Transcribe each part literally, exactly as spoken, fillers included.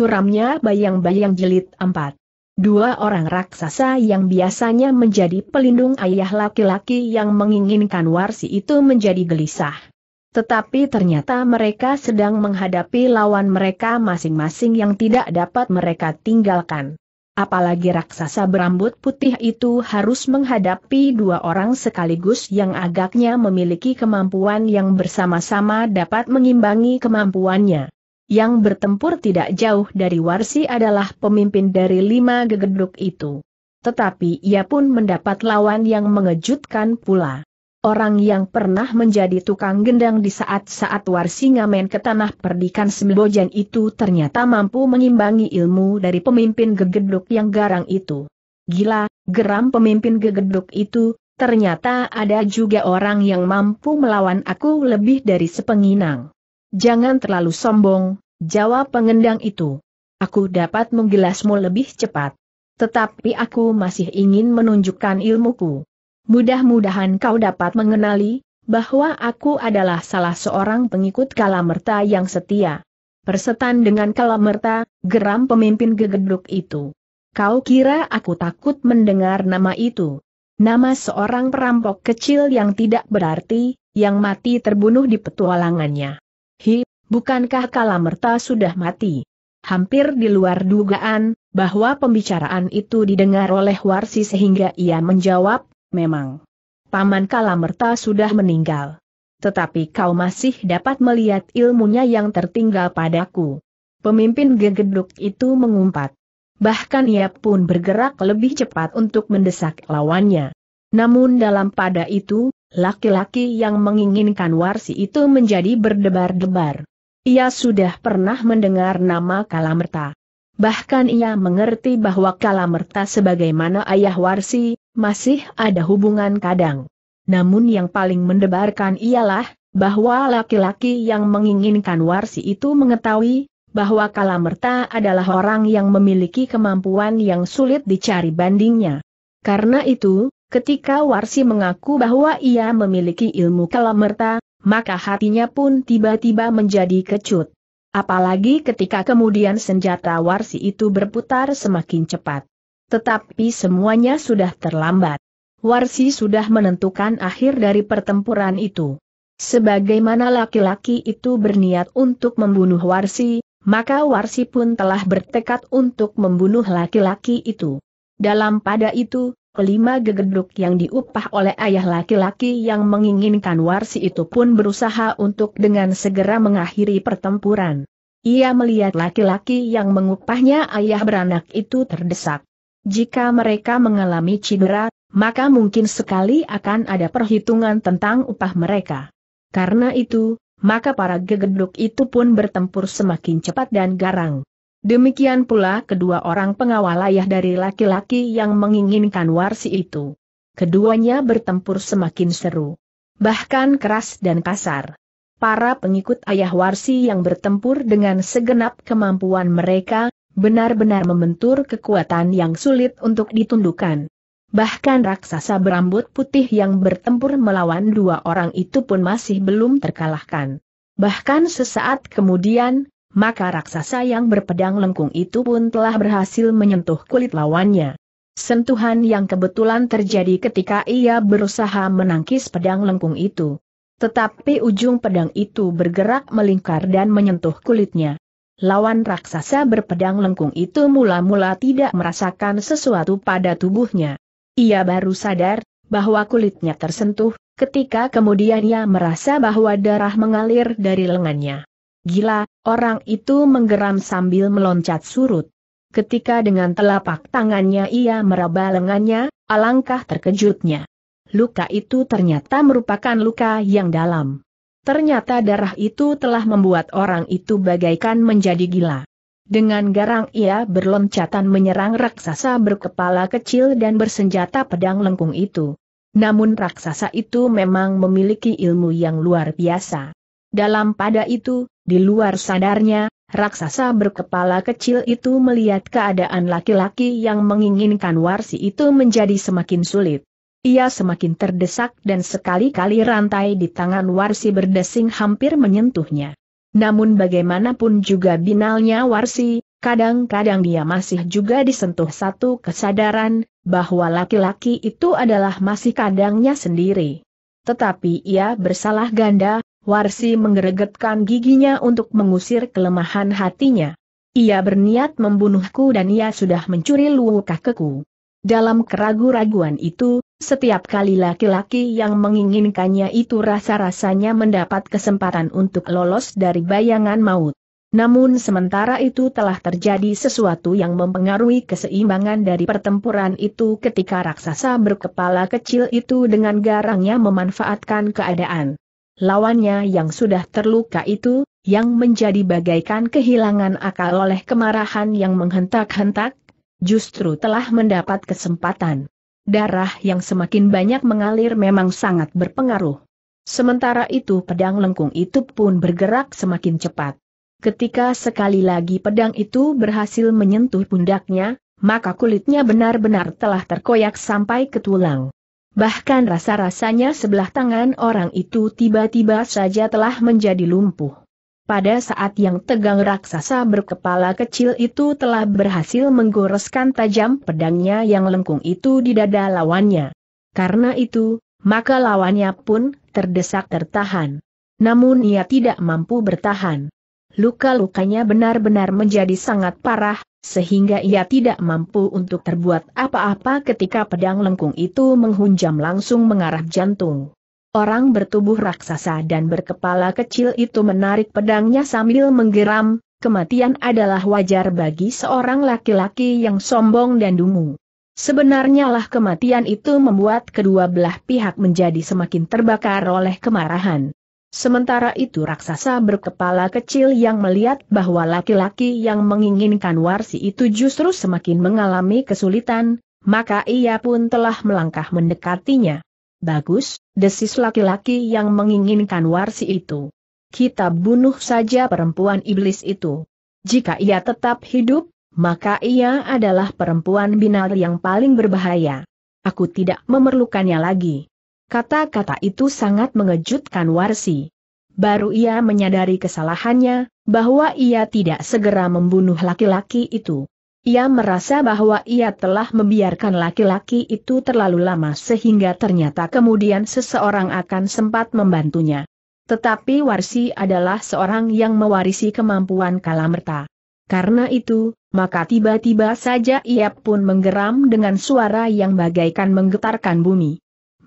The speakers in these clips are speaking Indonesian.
suramnya bayang-bayang jilid empat. Dua orang raksasa yang biasanya menjadi pelindung ayah laki-laki yang menginginkan Warsi itu menjadi gelisah. Tetapi ternyata mereka sedang menghadapi lawan mereka masing-masing yang tidak dapat mereka tinggalkan. Apalagi raksasa berambut putih itu harus menghadapi dua orang sekaligus yang agaknya memiliki kemampuan yang bersama-sama dapat mengimbangi kemampuannya. Yang bertempur tidak jauh dari Warsi adalah pemimpin dari lima gegeduk itu. Tetapi ia pun mendapat lawan yang mengejutkan pula. Orang yang pernah menjadi tukang gendang di saat-saat Warsi ngamen ke Tanah Perdikan Sembojan itu ternyata mampu mengimbangi ilmu dari pemimpin gegeduk yang garang itu. Gila, geram pemimpin gegeduk itu, ternyata ada juga orang yang mampu melawan aku lebih dari sepenginang. Jangan terlalu sombong, jawab pengendang itu. Aku dapat menggilasmu lebih cepat. Tetapi aku masih ingin menunjukkan ilmuku. Mudah-mudahan kau dapat mengenali, bahwa aku adalah salah seorang pengikut Kalamerta yang setia. Persetan dengan Kalamerta, geram pemimpin gegeduk itu. Kau kira aku takut mendengar nama itu? Nama seorang perampok kecil yang tidak berarti, yang mati terbunuh di petualangannya. Hi, bukankah Kalamerta sudah mati? Hampir di luar dugaan, bahwa pembicaraan itu didengar oleh Warsi sehingga ia menjawab, memang. Paman Kalamerta sudah meninggal. Tetapi kau masih dapat melihat ilmunya yang tertinggal padaku. Pemimpin gegeduk itu mengumpat. Bahkan ia pun bergerak lebih cepat untuk mendesak lawannya. Namun dalam pada itu, laki-laki yang menginginkan Warsi itu menjadi berdebar-debar. Ia sudah pernah mendengar nama Kalamerta. Bahkan ia mengerti bahwa Kalamerta sebagaimana ayah Warsi, masih ada hubungan kadang. Namun yang paling mendebarkan ialah, bahwa laki-laki yang menginginkan Warsi itu mengetahui, bahwa Kalamerta adalah orang yang memiliki kemampuan yang sulit dicari bandingnya. Karena itu, ketika Warsi mengaku bahwa ia memiliki ilmu Kalamerta, maka hatinya pun tiba-tiba menjadi kecut. Apalagi ketika kemudian senjata Warsi itu berputar semakin cepat. Tetapi semuanya sudah terlambat. Warsi sudah menentukan akhir dari pertempuran itu. Sebagaimana laki-laki itu berniat untuk membunuh Warsi, maka Warsi pun telah bertekad untuk membunuh laki-laki itu. Dalam pada itu, kelima gegeduk yang diupah oleh ayah laki-laki yang menginginkan Warsi itu pun berusaha untuk dengan segera mengakhiri pertempuran. Ia melihat laki-laki yang mengupahnya ayah beranak itu terdesak. Jika mereka mengalami cedera, maka mungkin sekali akan ada perhitungan tentang upah mereka. Karena itu, maka para gegeduk itu pun bertempur semakin cepat dan garang. Demikian pula kedua orang pengawal ayah dari laki-laki yang menginginkan Warsi itu. Keduanya bertempur semakin seru. Bahkan keras dan kasar. Para pengikut ayah Warsi yang bertempur dengan segenap kemampuan mereka, benar-benar membentur kekuatan yang sulit untuk ditundukkan. Bahkan raksasa berambut putih yang bertempur melawan dua orang itu pun masih belum terkalahkan. Bahkan sesaat kemudian, maka raksasa yang berpedang lengkung itu pun telah berhasil menyentuh kulit lawannya. Sentuhan yang kebetulan terjadi ketika ia berusaha menangkis pedang lengkung itu. Tetapi ujung pedang itu bergerak melingkar dan menyentuh kulitnya. Lawan raksasa berpedang lengkung itu mula-mula tidak merasakan sesuatu pada tubuhnya. Ia baru sadar bahwa kulitnya tersentuh, ketika kemudian ia merasa bahwa darah mengalir dari lengannya. Gila, orang itu menggeram sambil meloncat surut. Ketika dengan telapak tangannya ia meraba lengannya, alangkah terkejutnya. Luka itu ternyata merupakan luka yang dalam. Ternyata darah itu telah membuat orang itu bagaikan menjadi gila. Dengan garang ia berloncatan menyerang raksasa berkepala kecil dan bersenjata pedang lengkung itu. Namun raksasa itu memang memiliki ilmu yang luar biasa. Dalam pada itu, di luar sadarnya, raksasa berkepala kecil itu melihat keadaan laki-laki yang menginginkan Warsi itu menjadi semakin sulit. Ia semakin terdesak dan sekali-kali rantai di tangan Warsi berdesing hampir menyentuhnya. Namun bagaimanapun juga binalnya Warsi, Kadang-kadang dia masih juga disentuh satu kesadaran, bahwa laki-laki itu adalah masih kadangnya sendiri. Tetapi ia bersalah ganda. Warsi menggeregetkan giginya untuk mengusir kelemahan hatinya. Ia berniat membunuhku dan ia sudah mencuri luwuk kakiku. Dalam keraguan-raguan itu, setiap kali laki-laki yang menginginkannya itu rasa-rasanya mendapat kesempatan untuk lolos dari bayangan maut. Namun sementara itu telah terjadi sesuatu yang mempengaruhi keseimbangan dari pertempuran itu ketika raksasa berkepala kecil itu dengan garangnya memanfaatkan keadaan lawannya yang sudah terluka itu, yang menjadi bagaikan kehilangan akal oleh kemarahan yang menghentak-hentak, justru telah mendapat kesempatan. Darah yang semakin banyak mengalir memang sangat berpengaruh. Sementara itu pedang lengkung itu pun bergerak semakin cepat. Ketika sekali lagi pedang itu berhasil menyentuh pundaknya, maka kulitnya benar-benar telah terkoyak sampai ke tulang. Bahkan rasa-rasanya sebelah tangan orang itu tiba-tiba saja telah menjadi lumpuh. Pada saat yang tegang raksasa berkepala kecil itu telah berhasil menggoreskan tajam pedangnya yang lengkung itu di dada lawannya. Karena itu, maka lawannya pun terdesak tertahan. Namun ia tidak mampu bertahan. Luka-lukanya benar-benar menjadi sangat parah, sehingga ia tidak mampu untuk terbuat apa-apa ketika pedang lengkung itu menghunjam langsung mengarah jantung. Orang bertubuh raksasa dan berkepala kecil itu menarik pedangnya sambil menggeram, kematian adalah wajar bagi seorang laki-laki yang sombong dan dungu. Sebenarnya lah kematian itu membuat kedua belah pihak menjadi semakin terbakar oleh kemarahan. Sementara itu raksasa berkepala kecil yang melihat bahwa laki-laki yang menginginkan Warsi itu justru semakin mengalami kesulitan, maka ia pun telah melangkah mendekatinya. Bagus, desis laki-laki yang menginginkan Warsi itu. Kita bunuh saja perempuan iblis itu. Jika ia tetap hidup, maka ia adalah perempuan binal yang paling berbahaya. Aku tidak memerlukannya lagi. Kata-kata itu sangat mengejutkan Warsi. Baru ia menyadari kesalahannya, bahwa ia tidak segera membunuh laki-laki itu. Ia merasa bahwa ia telah membiarkan laki-laki itu terlalu lama sehingga ternyata kemudian seseorang akan sempat membantunya. Tetapi Warsi adalah seorang yang mewarisi kemampuan Kalamerta. Karena itu, maka tiba-tiba saja ia pun menggeram dengan suara yang bagaikan menggetarkan bumi.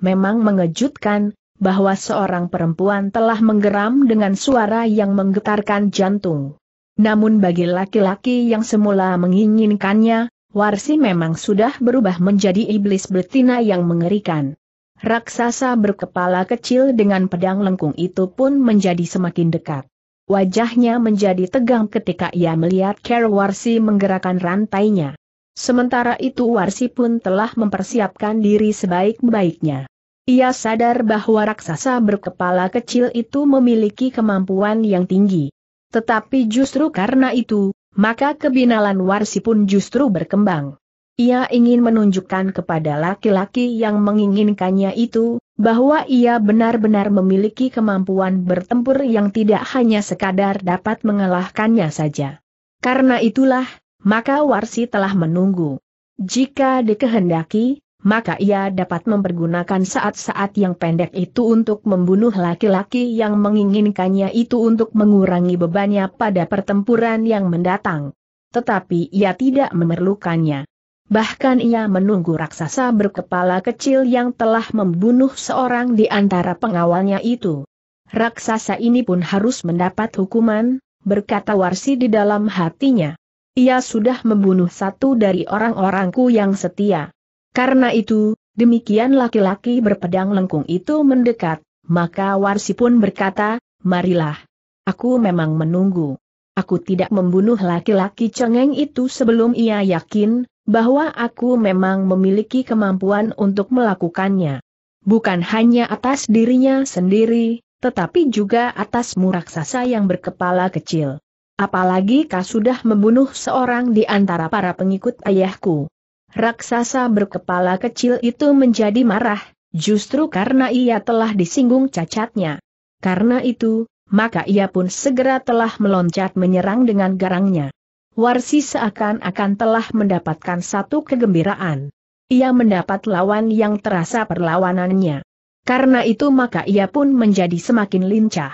Memang mengejutkan, bahwa seorang perempuan telah menggeram dengan suara yang menggetarkan jantung. Namun bagi laki-laki yang semula menginginkannya, Warsi memang sudah berubah menjadi iblis betina yang mengerikan. Raksasa berkepala kecil dengan pedang lengkung itu pun menjadi semakin dekat. Wajahnya menjadi tegang ketika ia melihat cara Warsi menggerakkan rantainya. Sementara itu Warsi pun telah mempersiapkan diri sebaik-baiknya. Ia sadar bahwa raksasa berkepala kecil itu memiliki kemampuan yang tinggi. Tetapi justru karena itu, maka kebinalan Warsi pun justru berkembang. Ia ingin menunjukkan kepada laki-laki yang menginginkannya itu, bahwa ia benar-benar memiliki kemampuan bertempur yang tidak hanya sekadar dapat mengalahkannya saja. Karena itulah, maka Warsi telah menunggu. Jika dikehendaki, maka ia dapat mempergunakan saat-saat yang pendek itu untuk membunuh laki-laki yang menginginkannya itu untuk mengurangi bebannya pada pertempuran yang mendatang. Tetapi ia tidak memerlukannya. Bahkan ia menunggu raksasa berkepala kecil yang telah membunuh seorang di antara pengawalnya itu. Raksasa ini pun harus mendapat hukuman, berkata Warsi di dalam hatinya. Ia sudah membunuh satu dari orang-orangku yang setia. Karena itu, demikian laki-laki berpedang lengkung itu mendekat, maka Warsi pun berkata, marilah. Aku memang menunggu. Aku tidak membunuh laki-laki cengeng itu sebelum ia yakin, bahwa aku memang memiliki kemampuan untuk melakukannya. Bukan hanya atas dirinya sendiri, tetapi juga atas raksasa yang berkepala kecil. Apalagi kau sudah membunuh seorang di antara para pengikut ayahku. Raksasa berkepala kecil itu menjadi marah, justru karena ia telah disinggung cacatnya. Karena itu, maka ia pun segera telah meloncat menyerang dengan garangnya. Warsi seakan-akan telah mendapatkan satu kegembiraan. Ia mendapat lawan yang terasa perlawanannya. Karena itu maka ia pun menjadi semakin lincah.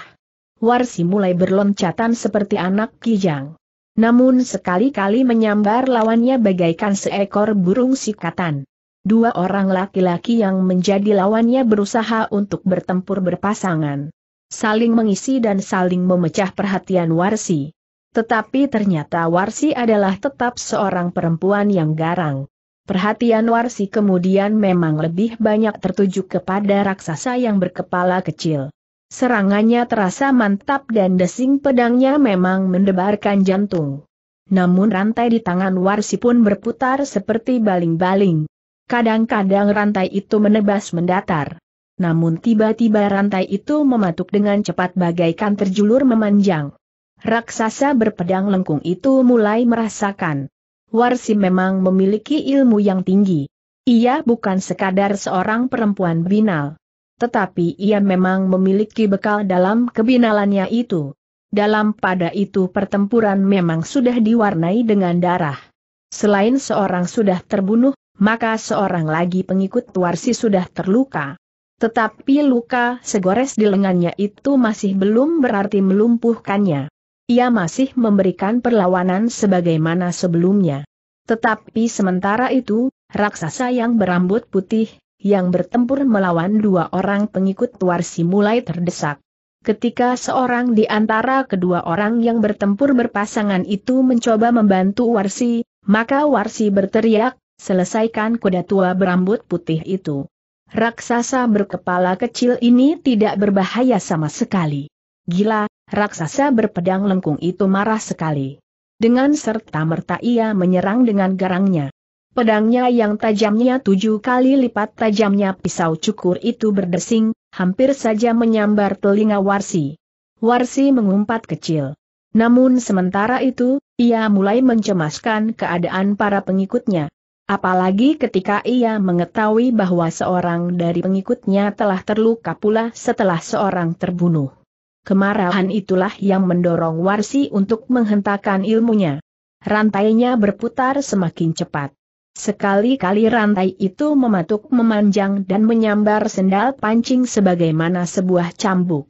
Warsi mulai berloncatan seperti anak kijang. Namun sekali-kali menyambar lawannya bagaikan seekor burung sikatan. Dua orang laki-laki yang menjadi lawannya berusaha untuk bertempur berpasangan. Saling mengisi dan saling memecah perhatian Warsi. Tetapi ternyata Warsi adalah tetap seorang perempuan yang garang. Perhatian Warsi kemudian memang lebih banyak tertuju kepada raksasa yang berkepala kecil. Serangannya terasa mantap dan desing pedangnya memang mendebarkan jantung. Namun rantai di tangan Warsi pun berputar seperti baling-baling. Kadang-kadang rantai itu menebas mendatar. Namun tiba-tiba rantai itu mematuk dengan cepat bagaikan terjulur memanjang. Raksasa berpedang lengkung itu mulai merasakan. Warsi memang memiliki ilmu yang tinggi. Ia bukan sekadar seorang perempuan binal. Tetapi ia memang memiliki bekal dalam kebinalannya itu. Dalam pada itu pertempuran memang sudah diwarnai dengan darah. Selain seorang sudah terbunuh, maka seorang lagi pengikut Warsi sudah terluka. Tetapi luka segores di lengannya itu masih belum berarti melumpuhkannya. Ia masih memberikan perlawanan sebagaimana sebelumnya. Tetapi sementara itu, raksasa yang berambut putih, yang bertempur melawan dua orang pengikut Warsi mulai terdesak. Ketika seorang di antara kedua orang yang bertempur berpasangan itu mencoba membantu Warsi, maka Warsi berteriak, "Selesaikan kuda tua berambut putih itu. Raksasa berkepala kecil ini tidak berbahaya sama sekali." Gila! Raksasa berpedang lengkung itu marah sekali. Dengan serta-merta ia menyerang dengan garangnya. Pedangnya yang tajamnya tujuh kali lipat tajamnya pisau cukur itu berdesing, hampir saja menyambar telinga Warsi. Warsi mengumpat kecil. Namun sementara itu, ia mulai mencemaskan keadaan para pengikutnya. Apalagi ketika ia mengetahui bahwa seorang dari pengikutnya telah terluka pula setelah seorang terbunuh. Kemarahan itulah yang mendorong Warsi untuk menghentakkan ilmunya. Rantainya berputar semakin cepat. Sekali-kali rantai itu mematuk memanjang dan menyambar sendal pancing sebagaimana sebuah cambuk.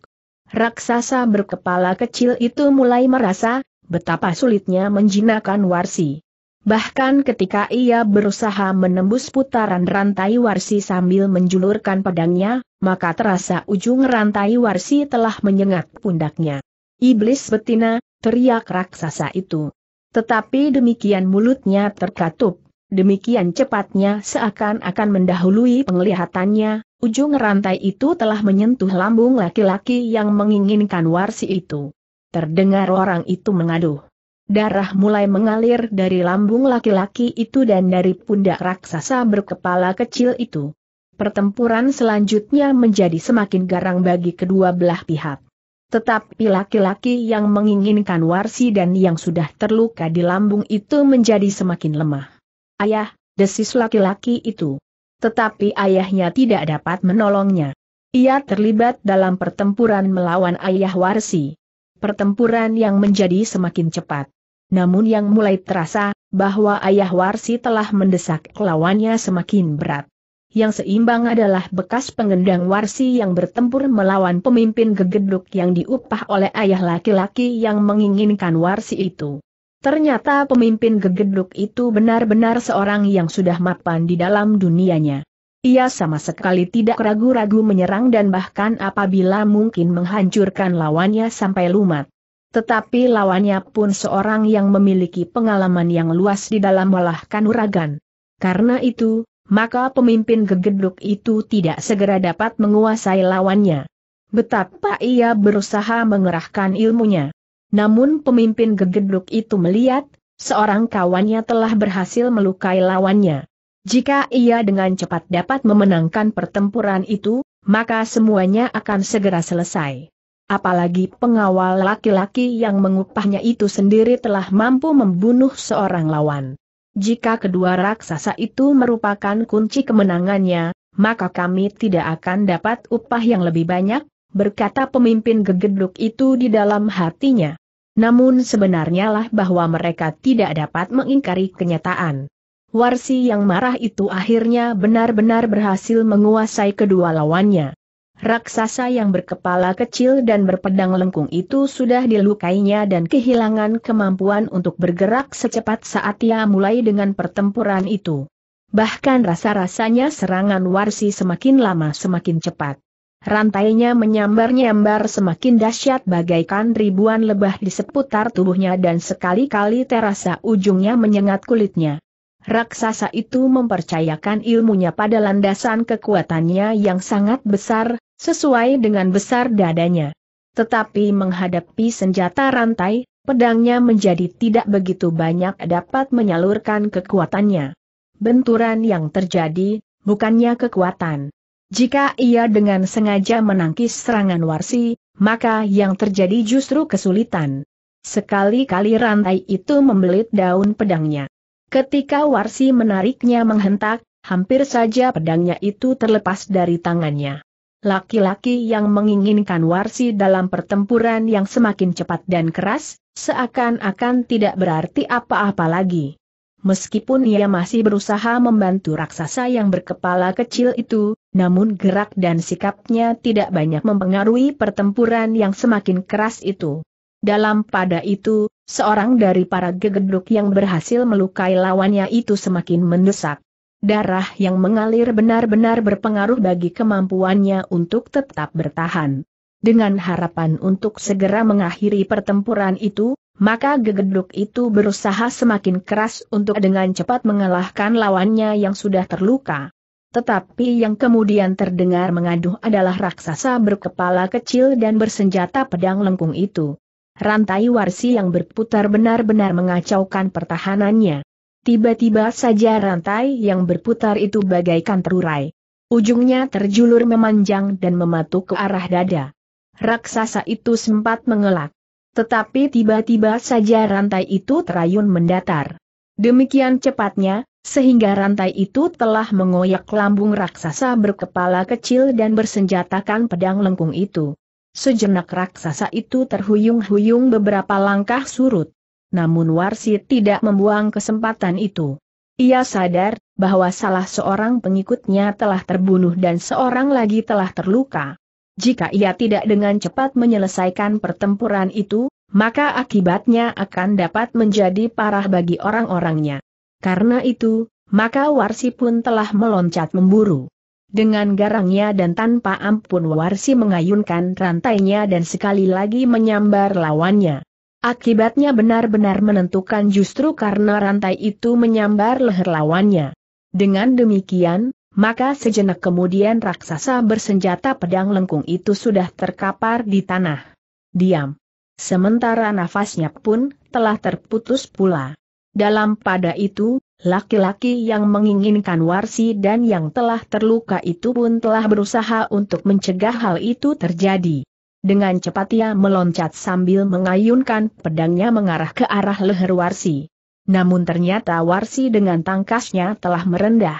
Raksasa berkepala kecil itu mulai merasa betapa sulitnya menjinakkan Warsi. Bahkan ketika ia berusaha menembus putaran rantai Warsi sambil menjulurkan pedangnya, maka terasa ujung rantai Warsi telah menyengat pundaknya. "Iblis betina!" teriak raksasa itu. Tetapi demikian mulutnya terkatup, demikian cepatnya seakan-akan mendahului penglihatannya, ujung rantai itu telah menyentuh lambung laki-laki yang menginginkan Warsi itu. Terdengar orang itu mengaduh. Darah mulai mengalir dari lambung laki-laki itu dan dari pundak raksasa berkepala kecil itu. Pertempuran selanjutnya menjadi semakin garang bagi kedua belah pihak. Tetapi laki-laki yang menginginkan Warsi dan yang sudah terluka di lambung itu menjadi semakin lemah. "Ayah!" desis laki-laki itu. Tetapi ayahnya tidak dapat menolongnya. Ia terlibat dalam pertempuran melawan ayah Warsi. Pertempuran yang menjadi semakin cepat. Namun yang mulai terasa, bahwa ayah Warsi telah mendesak lawannya semakin berat. Yang seimbang adalah bekas pengendang Warsi yang bertempur melawan pemimpin gegeduk yang diupah oleh ayah laki-laki yang menginginkan Warsi itu. Ternyata pemimpin gegeduk itu benar-benar seorang yang sudah mapan di dalam dunianya. Ia sama sekali tidak ragu-ragu menyerang dan bahkan apabila mungkin menghancurkan lawannya sampai lumat. Tetapi lawannya pun seorang yang memiliki pengalaman yang luas di dalam melahkan uragan. Karena itu, maka pemimpin gegeduk itu tidak segera dapat menguasai lawannya. Betapa ia berusaha mengerahkan ilmunya. Namun pemimpin gegeduk itu melihat, seorang kawannya telah berhasil melukai lawannya. Jika ia dengan cepat dapat memenangkan pertempuran itu, maka semuanya akan segera selesai. Apalagi pengawal laki-laki yang mengupahnya itu sendiri telah mampu membunuh seorang lawan. Jika kedua raksasa itu merupakan kunci kemenangannya, maka kami tidak akan dapat upah yang lebih banyak, berkata pemimpin gegeduk itu di dalam hatinya. Namun sebenarnya lah bahwa mereka tidak dapat mengingkari kenyataan. Warsi yang marah itu akhirnya benar-benar berhasil menguasai kedua lawannya. Raksasa yang berkepala kecil dan berpedang lengkung itu sudah dilukainya dan kehilangan kemampuan untuk bergerak secepat saat ia mulai dengan pertempuran itu. Bahkan rasa-rasanya serangan Warsi semakin lama semakin cepat. Rantainya menyambar-nyambar semakin dahsyat bagaikan ribuan lebah di seputar tubuhnya dan sekali-kali terasa ujungnya menyengat kulitnya. Raksasa itu mempercayakan ilmunya pada landasan kekuatannya yang sangat besar, sesuai dengan besar dadanya. Tetapi menghadapi senjata rantai, pedangnya menjadi tidak begitu banyak dapat menyalurkan kekuatannya. Benturan yang terjadi, bukannya kekuatan. Jika ia dengan sengaja menangkis serangan Warsi, maka yang terjadi justru kesulitan. Sekali-kali rantai itu membelit daun pedangnya. Ketika Warsi menariknya menghentak, hampir saja pedangnya itu terlepas dari tangannya. Laki-laki yang menginginkan Warsi dalam pertempuran yang semakin cepat dan keras, seakan-akan tidak berarti apa-apa lagi. Meskipun ia masih berusaha membantu raksasa yang berkepala kecil itu, namun gerak dan sikapnya tidak banyak mempengaruhi pertempuran yang semakin keras itu. Dalam pada itu, seorang dari para gegeduk yang berhasil melukai lawannya itu semakin mendesak. Darah yang mengalir benar-benar berpengaruh bagi kemampuannya untuk tetap bertahan. Dengan harapan untuk segera mengakhiri pertempuran itu, maka gegeduk itu berusaha semakin keras untuk dengan cepat mengalahkan lawannya yang sudah terluka. Tetapi yang kemudian terdengar mengaduh adalah raksasa berkepala kecil dan bersenjata pedang lengkung itu. Rantai Warsi yang berputar benar-benar mengacaukan pertahanannya. Tiba-tiba saja rantai yang berputar itu bagaikan terurai. Ujungnya terjulur memanjang dan mematuk ke arah dada. Raksasa itu sempat mengelak. Tetapi tiba-tiba saja rantai itu terayun mendatar. Demikian cepatnya, sehingga rantai itu telah mengoyak lambung raksasa berkepala kecil dan bersenjatakan pedang lengkung itu. Sejenak raksasa itu terhuyung-huyung beberapa langkah surut. Namun Warsi tidak membuang kesempatan itu. Ia sadar bahwa salah seorang pengikutnya telah terbunuh dan seorang lagi telah terluka. Jika ia tidak dengan cepat menyelesaikan pertempuran itu, maka akibatnya akan dapat menjadi parah bagi orang-orangnya. Karena itu, maka Warsi pun telah meloncat memburu. Dengan garangnya dan tanpa ampun Warsi mengayunkan rantainya dan sekali lagi menyambar lawannya. Akibatnya benar-benar menentukan justru karena rantai itu menyambar leher lawannya. Dengan demikian, maka sejenak kemudian raksasa bersenjata pedang lengkung itu sudah terkapar di tanah. Diam. Sementara nafasnya pun telah terputus pula. Dalam pada itu, laki-laki yang menginginkan Warsi dan yang telah terluka itu pun telah berusaha untuk mencegah hal itu terjadi. Dengan cepat ia meloncat sambil mengayunkan pedangnya mengarah ke arah leher Warsi. Namun ternyata Warsi dengan tangkasnya telah merendah.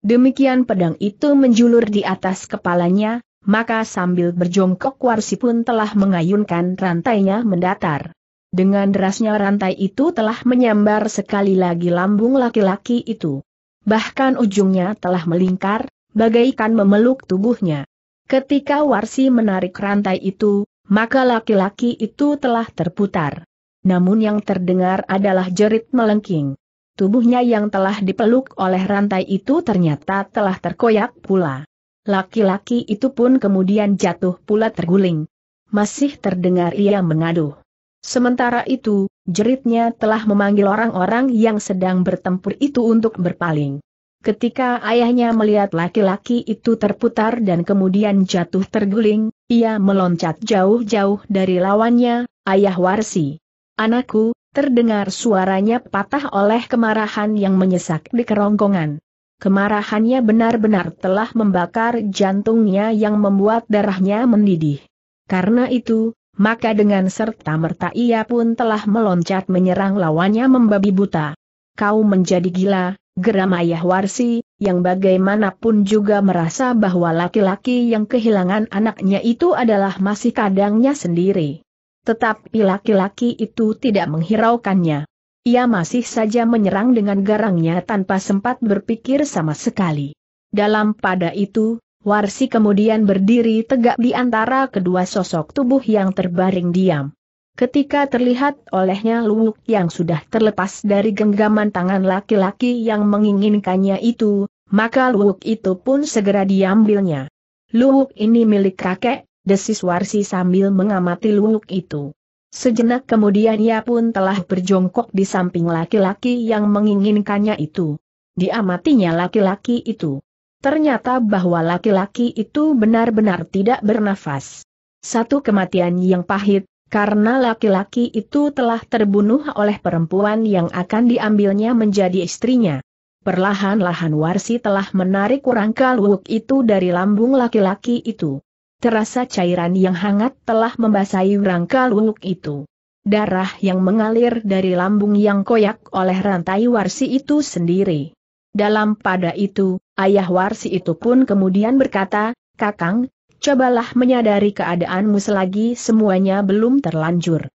Demikian pedang itu menjulur di atas kepalanya, maka sambil berjongkok Warsi pun telah mengayunkan rantainya mendatar. Dengan derasnya rantai itu telah menyambar sekali lagi lambung laki-laki itu. Bahkan ujungnya telah melingkar, bagaikan memeluk tubuhnya. Ketika Warsi menarik rantai itu, maka laki-laki itu telah terputar. Namun yang terdengar adalah jerit melengking. Tubuhnya yang telah dipeluk oleh rantai itu ternyata telah terkoyak pula. Laki-laki itu pun kemudian jatuh pula terguling. Masih terdengar ia mengaduh. Sementara itu, jeritnya telah memanggil orang-orang yang sedang bertempur itu untuk berpaling. Ketika ayahnya melihat laki-laki itu terputar dan kemudian jatuh terguling, ia meloncat jauh-jauh dari lawannya, "Ayah Warsi. Anakku," terdengar suaranya patah oleh kemarahan yang menyesak di kerongkongan. Kemarahannya benar-benar telah membakar jantungnya yang membuat darahnya mendidih. Karena itu, maka dengan serta-merta ia pun telah meloncat menyerang lawannya membabi buta. "Kau menjadi gila," geram ayah Warsi, yang bagaimanapun juga merasa bahwa laki-laki yang kehilangan anaknya itu adalah masih kadangnya sendiri. Tetapi laki-laki itu tidak menghiraukannya. Ia masih saja menyerang dengan garangnya tanpa sempat berpikir sama sekali. Dalam pada itu, Warsi kemudian berdiri tegak di antara kedua sosok tubuh yang terbaring diam. Ketika terlihat olehnya Luwuk yang sudah terlepas dari genggaman tangan laki-laki yang menginginkannya itu, maka Luwuk itu pun segera diambilnya. "Luwuk ini milik kakek," desis Warsi sambil mengamati Luwuk itu. Sejenak kemudian ia pun telah berjongkok di samping laki-laki yang menginginkannya itu. Diamatinya laki-laki itu. Ternyata bahwa laki-laki itu benar-benar tidak bernafas. Satu kematian yang pahit, karena laki-laki itu telah terbunuh oleh perempuan yang akan diambilnya menjadi istrinya. Perlahan-lahan Warsi telah menarik rangka Luwuk itu dari lambung laki-laki itu. Terasa cairan yang hangat telah membasahi rangka Luwuk itu. Darah yang mengalir dari lambung yang koyak oleh rantai Warsi itu sendiri. Dalam pada itu, ayah Warsi itu pun kemudian berkata, "Kakang, cobalah menyadari keadaanmu selagi semuanya belum terlanjur.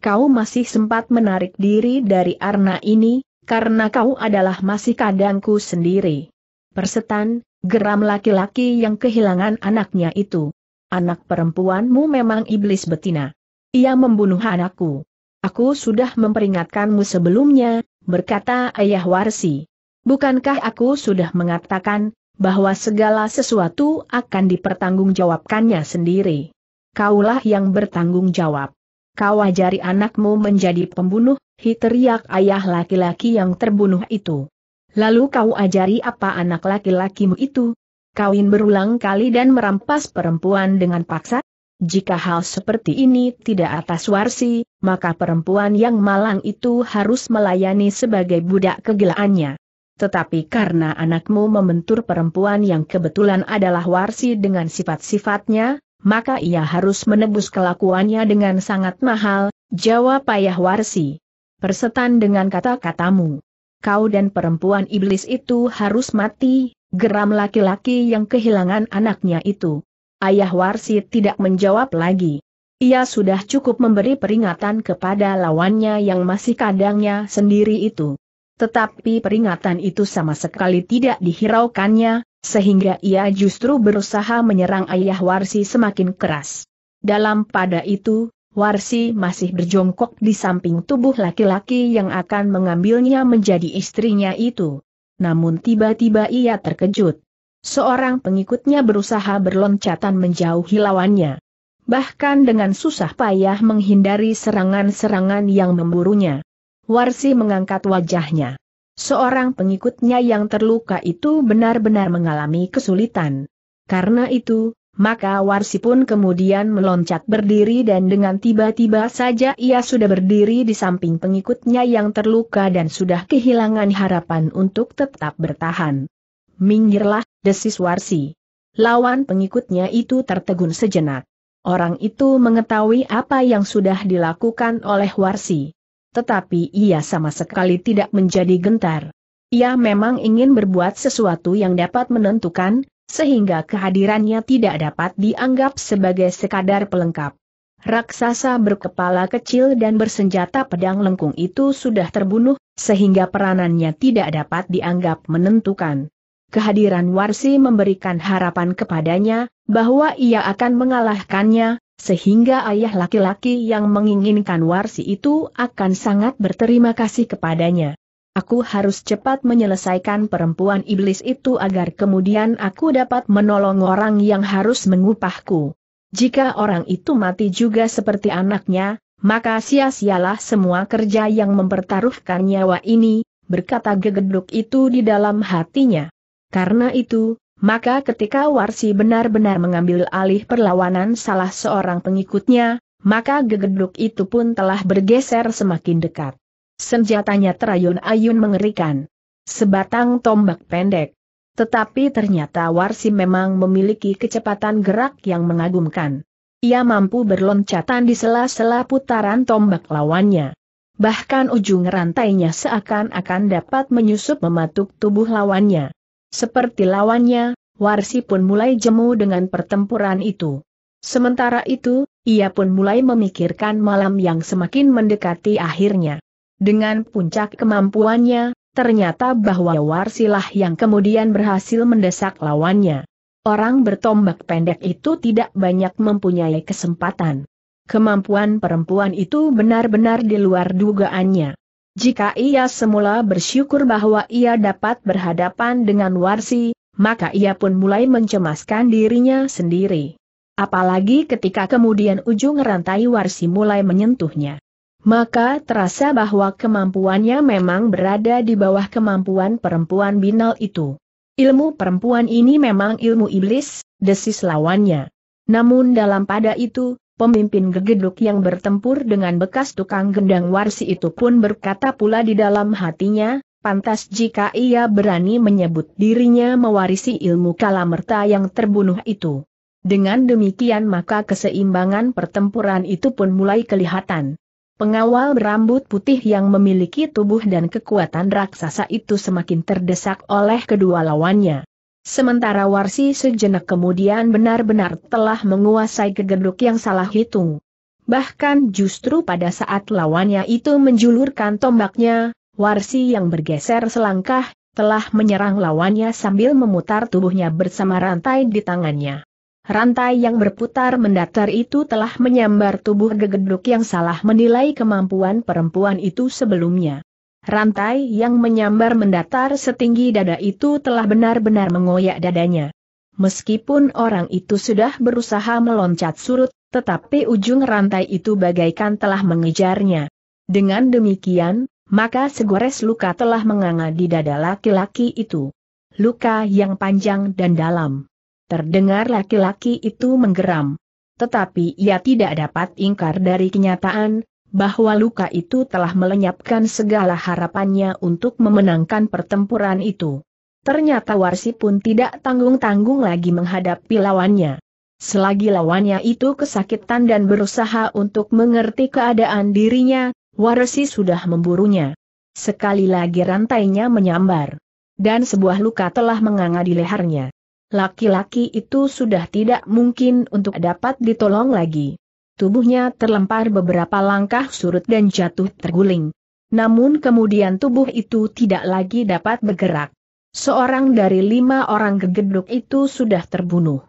Kau masih sempat menarik diri dari arna ini, karena kau adalah masih kadangku sendiri." "Persetan," geram laki-laki yang kehilangan anaknya itu. "Anak perempuanmu memang iblis betina. Ia membunuh anakku. Aku sudah memperingatkanmu sebelumnya," berkata ayah Warsi. "Bukankah aku sudah mengatakan bahwa segala sesuatu akan dipertanggungjawabkannya sendiri? Kaulah yang bertanggung jawab. Kau ajari anakmu menjadi pembunuh," teriak ayah laki-laki yang terbunuh itu. "Lalu kau ajari apa anak laki-lakimu itu? Kawin berulang kali dan merampas perempuan dengan paksa?" Jika hal seperti ini tidak atas Warsi, maka perempuan yang malang itu harus melayani sebagai budak kegilaannya. Tetapi karena anakmu membentur perempuan yang kebetulan adalah Warsi dengan sifat-sifatnya, maka ia harus menebus kelakuannya dengan sangat mahal, jawab ayah Warsi. "Persetan dengan kata-katamu. Kau dan perempuan iblis itu harus mati," geram laki-laki yang kehilangan anaknya itu. Ayah Warsi tidak menjawab lagi. Ia sudah cukup memberi peringatan kepada lawannya yang masih kadangnya sendiri itu. Tetapi peringatan itu sama sekali tidak dihiraukannya, sehingga ia justru berusaha menyerang ayah Warsi semakin keras. Dalam pada itu, Warsi masih berjongkok di samping tubuh laki-laki yang akan mengambilnya menjadi istrinya itu. Namun tiba-tiba ia terkejut. Seorang pengikutnya berusaha berloncatan menjauhi lawannya. Bahkan dengan susah payah menghindari serangan-serangan yang memburunya. Warsi mengangkat wajahnya. Seorang pengikutnya yang terluka itu benar-benar mengalami kesulitan. Karena itu, maka Warsi pun kemudian meloncat berdiri dan dengan tiba-tiba saja ia sudah berdiri di samping pengikutnya yang terluka dan sudah kehilangan harapan untuk tetap bertahan. "Minggirlah," desis Warsi. Lawan pengikutnya itu tertegun sejenak. Orang itu mengetahui apa yang sudah dilakukan oleh Warsi. Tetapi ia sama sekali tidak menjadi gentar. Ia memang ingin berbuat sesuatu yang dapat menentukan, sehingga kehadirannya tidak dapat dianggap sebagai sekadar pelengkap. Raksasa berkepala kecil dan bersenjata pedang lengkung itu sudah terbunuh, sehingga peranannya tidak dapat dianggap menentukan. Kehadiran Warsi memberikan harapan kepadanya, bahwa ia akan mengalahkannya, sehingga ayah laki-laki yang menginginkan Warsi itu akan sangat berterima kasih kepadanya. "Aku harus cepat menyelesaikan perempuan iblis itu agar kemudian aku dapat menolong orang yang harus mengupahku. Jika orang itu mati juga seperti anaknya, maka sia-sialah semua kerja yang mempertaruhkan nyawa ini," berkata gegeduk itu di dalam hatinya. Karena itu, maka ketika Warsi benar-benar mengambil alih perlawanan salah seorang pengikutnya, maka gegeduk itu pun telah bergeser semakin dekat. Senjatanya terayun-ayun mengerikan. Sebatang tombak pendek. Tetapi ternyata Warsi memang memiliki kecepatan gerak yang mengagumkan. Ia mampu berloncatan di sela-sela putaran tombak lawannya. Bahkan ujung rantainya seakan-akan dapat menyusup mematuk tubuh lawannya. Seperti lawannya, Warsi pun mulai jemu dengan pertempuran itu. Sementara itu, ia pun mulai memikirkan malam yang semakin mendekati akhirnya. Dengan puncak kemampuannya, ternyata bahwa Warsilah yang kemudian berhasil mendesak lawannya. Orang bertombak pendek itu tidak banyak mempunyai kesempatan. Kemampuan perempuan itu benar-benar di luar dugaannya. Jika ia semula bersyukur bahwa ia dapat berhadapan dengan Warsi, maka ia pun mulai mencemaskan dirinya sendiri. Apalagi ketika kemudian ujung rantai Warsi mulai menyentuhnya. Maka terasa bahwa kemampuannya memang berada di bawah kemampuan perempuan binal itu. Ilmu perempuan ini memang ilmu iblis, desis lawannya. Namun dalam pada itu, pemimpin gegeduk yang bertempur dengan bekas tukang gendang Warsi itu pun berkata pula di dalam hatinya, pantas jika ia berani menyebut dirinya mewarisi ilmu Kalamerta yang terbunuh itu. Dengan demikian maka keseimbangan pertempuran itu pun mulai kelihatan. Pengawal berambut putih yang memiliki tubuh dan kekuatan raksasa itu semakin terdesak oleh kedua lawannya. Sementara Warsi sejenak kemudian benar-benar telah menguasai gegeduk yang salah hitung. Bahkan justru pada saat lawannya itu menjulurkan tombaknya, Warsi yang bergeser selangkah, telah menyerang lawannya sambil memutar tubuhnya bersama rantai di tangannya. Rantai yang berputar mendatar itu telah menyambar tubuh gegeduk yang salah menilai kemampuan perempuan itu sebelumnya. Rantai yang menyambar mendatar setinggi dada itu telah benar-benar mengoyak dadanya. Meskipun orang itu sudah berusaha meloncat surut, tetapi ujung rantai itu bagaikan telah mengejarnya. Dengan demikian, maka segores luka telah menganga di dada laki-laki itu. Luka yang panjang dan dalam. Terdengar laki-laki itu menggeram. Tetapi ia tidak dapat ingkar dari kenyataan, bahwa luka itu telah melenyapkan segala harapannya untuk memenangkan pertempuran itu. Ternyata Warsi pun tidak tanggung-tanggung lagi menghadapi lawannya. Selagi lawannya itu kesakitan dan berusaha untuk mengerti keadaan dirinya, Warsi sudah memburunya. Sekali lagi rantainya menyambar. Dan sebuah luka telah menganga di lehernya. Laki-laki itu sudah tidak mungkin untuk dapat ditolong lagi. Tubuhnya terlempar beberapa langkah surut dan jatuh terguling. Namun kemudian tubuh itu tidak lagi dapat bergerak. Seorang dari lima orang gegeduk itu sudah terbunuh.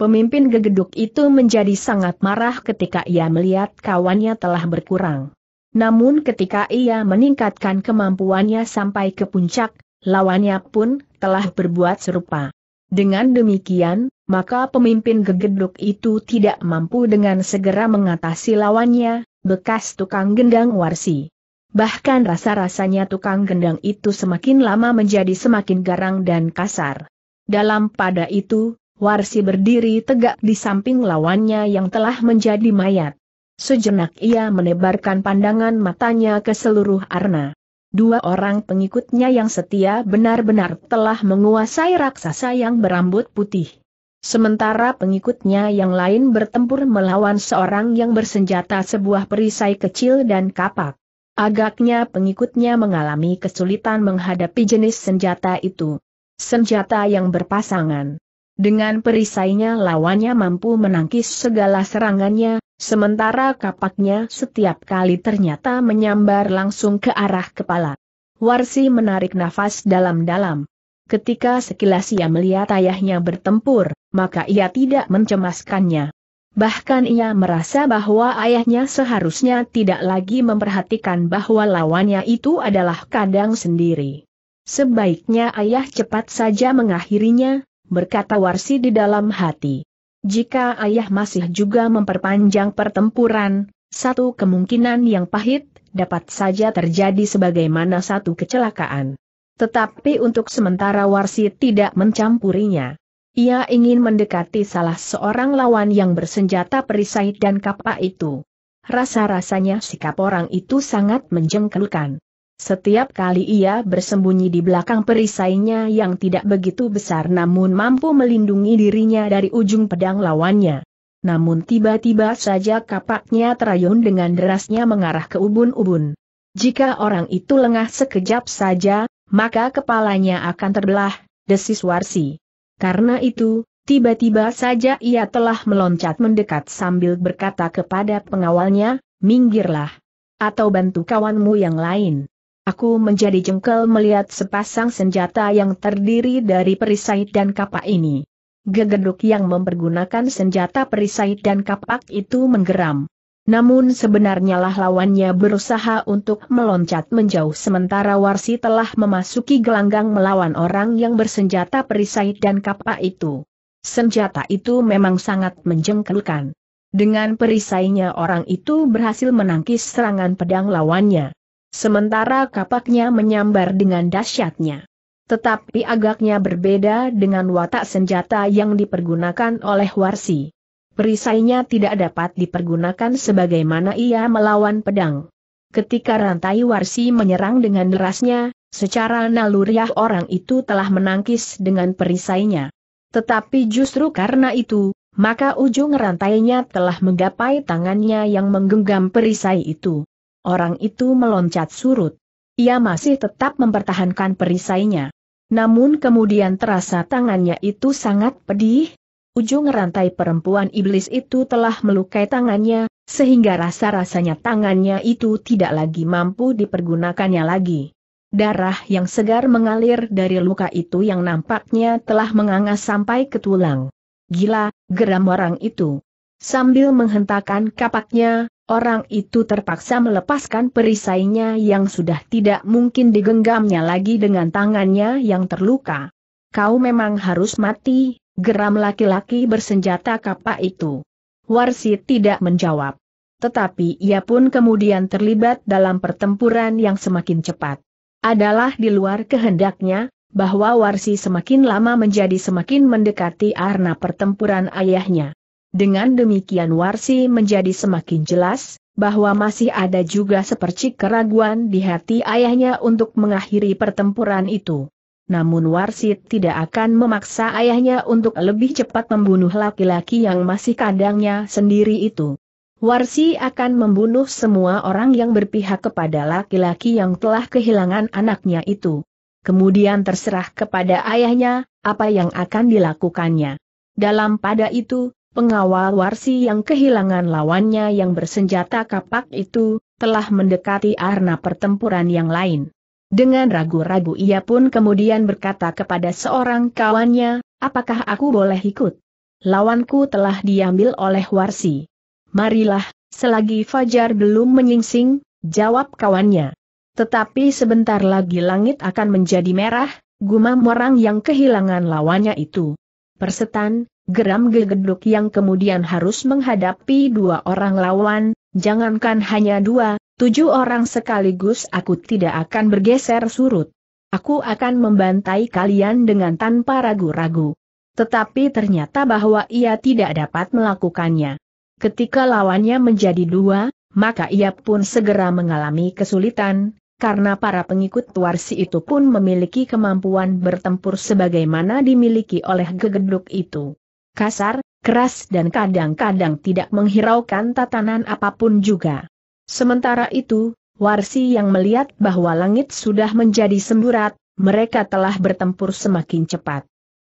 Pemimpin gegeduk itu menjadi sangat marah ketika ia melihat kawannya telah berkurang. Namun ketika ia meningkatkan kemampuannya sampai ke puncak, lawannya pun telah berbuat serupa. Dengan demikian, maka pemimpin gegeduk itu tidak mampu dengan segera mengatasi lawannya, bekas tukang gendang Warsi. Bahkan rasa-rasanya tukang gendang itu semakin lama menjadi semakin garang dan kasar. Dalam pada itu, Warsi berdiri tegak di samping lawannya yang telah menjadi mayat. Sejenak ia menebarkan pandangan matanya ke seluruh arena. Dua orang pengikutnya yang setia benar-benar telah menguasai raksasa yang berambut putih. Sementara pengikutnya yang lain bertempur melawan seorang yang bersenjata sebuah perisai kecil dan kapak. Agaknya pengikutnya mengalami kesulitan menghadapi jenis senjata itu. Senjata yang berpasangan. Dengan perisainya lawannya mampu menangkis segala serangannya. Sementara kapaknya setiap kali ternyata menyambar langsung ke arah kepala. Warsi menarik nafas dalam-dalam. Ketika sekilas ia melihat ayahnya bertempur, maka ia tidak mencemaskannya. Bahkan ia merasa bahwa ayahnya seharusnya tidak lagi memperhatikan bahwa lawannya itu adalah kandang sendiri. Sebaiknya ayah cepat saja mengakhirinya, berkata Warsi di dalam hati. Jika ayah masih juga memperpanjang pertempuran, satu kemungkinan yang pahit dapat saja terjadi sebagaimana satu kecelakaan. Tetapi untuk sementara Warsi tidak mencampurinya. Ia ingin mendekati salah seorang lawan yang bersenjata perisai dan kapak itu. Rasa-rasanya sikap orang itu sangat menjengkelkan. Setiap kali ia bersembunyi di belakang perisainya yang tidak begitu besar namun mampu melindungi dirinya dari ujung pedang lawannya. Namun tiba-tiba saja kapaknya terayun dengan derasnya mengarah ke ubun-ubun. Jika orang itu lengah sekejap saja, maka kepalanya akan terbelah, desis Warsi. Karena itu, Tiba-tiba saja ia telah meloncat mendekat sambil berkata kepada pengawalnya, "Minggirlah. Atau bantu kawanmu yang lain." Aku menjadi jengkel melihat sepasang senjata yang terdiri dari perisai dan kapak ini. Gegeduk yang mempergunakan senjata perisai dan kapak itu menggeram. Namun sebenarnya lah lawannya berusaha untuk meloncat menjauh sementara Warsi telah memasuki gelanggang melawan orang yang bersenjata perisai dan kapak itu. Senjata itu memang sangat menjengkelkan. Dengan perisainya orang itu berhasil menangkis serangan pedang lawannya. Sementara kapaknya menyambar dengan dahsyatnya. Tetapi agaknya berbeda dengan watak senjata yang dipergunakan oleh Warsi. Perisainya tidak dapat dipergunakan sebagaimana ia melawan pedang. Ketika rantai Warsi menyerang dengan derasnya, secara naluriah orang itu telah menangkis dengan perisainya. Tetapi justru karena itu, maka ujung rantainya telah menggapai tangannya yang menggenggam perisai itu. Orang itu meloncat surut. Ia masih tetap mempertahankan perisainya. Namun kemudian terasa tangannya itu sangat pedih. Ujung rantai perempuan iblis itu telah melukai tangannya, sehingga rasa-rasanya tangannya itu tidak lagi mampu dipergunakannya lagi. Darah yang segar mengalir dari luka itu yang nampaknya telah mengangas sampai ke tulang. Gila, geram orang itu. Sambil menghentakkan kapaknya, orang itu terpaksa melepaskan perisainya yang sudah tidak mungkin digenggamnya lagi dengan tangannya yang terluka. Kau memang harus mati. Geram laki-laki bersenjata kapak itu. Warsi tidak menjawab. Tetapi ia pun kemudian terlibat dalam pertempuran yang semakin cepat. Adalah di luar kehendaknya, bahwa Warsi semakin lama menjadi semakin mendekati arena pertempuran ayahnya. Dengan demikian Warsi menjadi semakin jelas, bahwa masih ada juga sepercik keraguan di hati ayahnya untuk mengakhiri pertempuran itu. Namun Warsi tidak akan memaksa ayahnya untuk lebih cepat membunuh laki-laki yang masih kandangnya sendiri itu. Warsi akan membunuh semua orang yang berpihak kepada laki-laki yang telah kehilangan anaknya itu. Kemudian terserah kepada ayahnya, apa yang akan dilakukannya. Dalam pada itu, pengawal Warsi yang kehilangan lawannya yang bersenjata kapak itu, telah mendekati arena pertempuran yang lain. Dengan ragu-ragu ia pun kemudian berkata kepada seorang kawannya, "Apakah aku boleh ikut? Lawanku telah diambil oleh Warsi." "Marilah, selagi fajar belum menyingsing," jawab kawannya. "Tetapi sebentar lagi langit akan menjadi merah," gumam orang yang kehilangan lawannya itu. Persetan, geram gegeduk yang kemudian harus menghadapi dua orang lawan, jangankan hanya dua. Tujuh orang sekaligus aku tidak akan bergeser surut. Aku akan membantai kalian dengan tanpa ragu-ragu." Tetapi ternyata bahwa ia tidak dapat melakukannya. Ketika lawannya menjadi dua, maka ia pun segera mengalami kesulitan, karena para pengikut Warsi itu pun memiliki kemampuan bertempur sebagaimana dimiliki oleh gegeduk itu. Kasar, keras dan kadang-kadang tidak menghiraukan tatanan apapun juga. Sementara itu, Warsi yang melihat bahwa langit sudah menjadi semburat, mereka telah bertempur semakin cepat.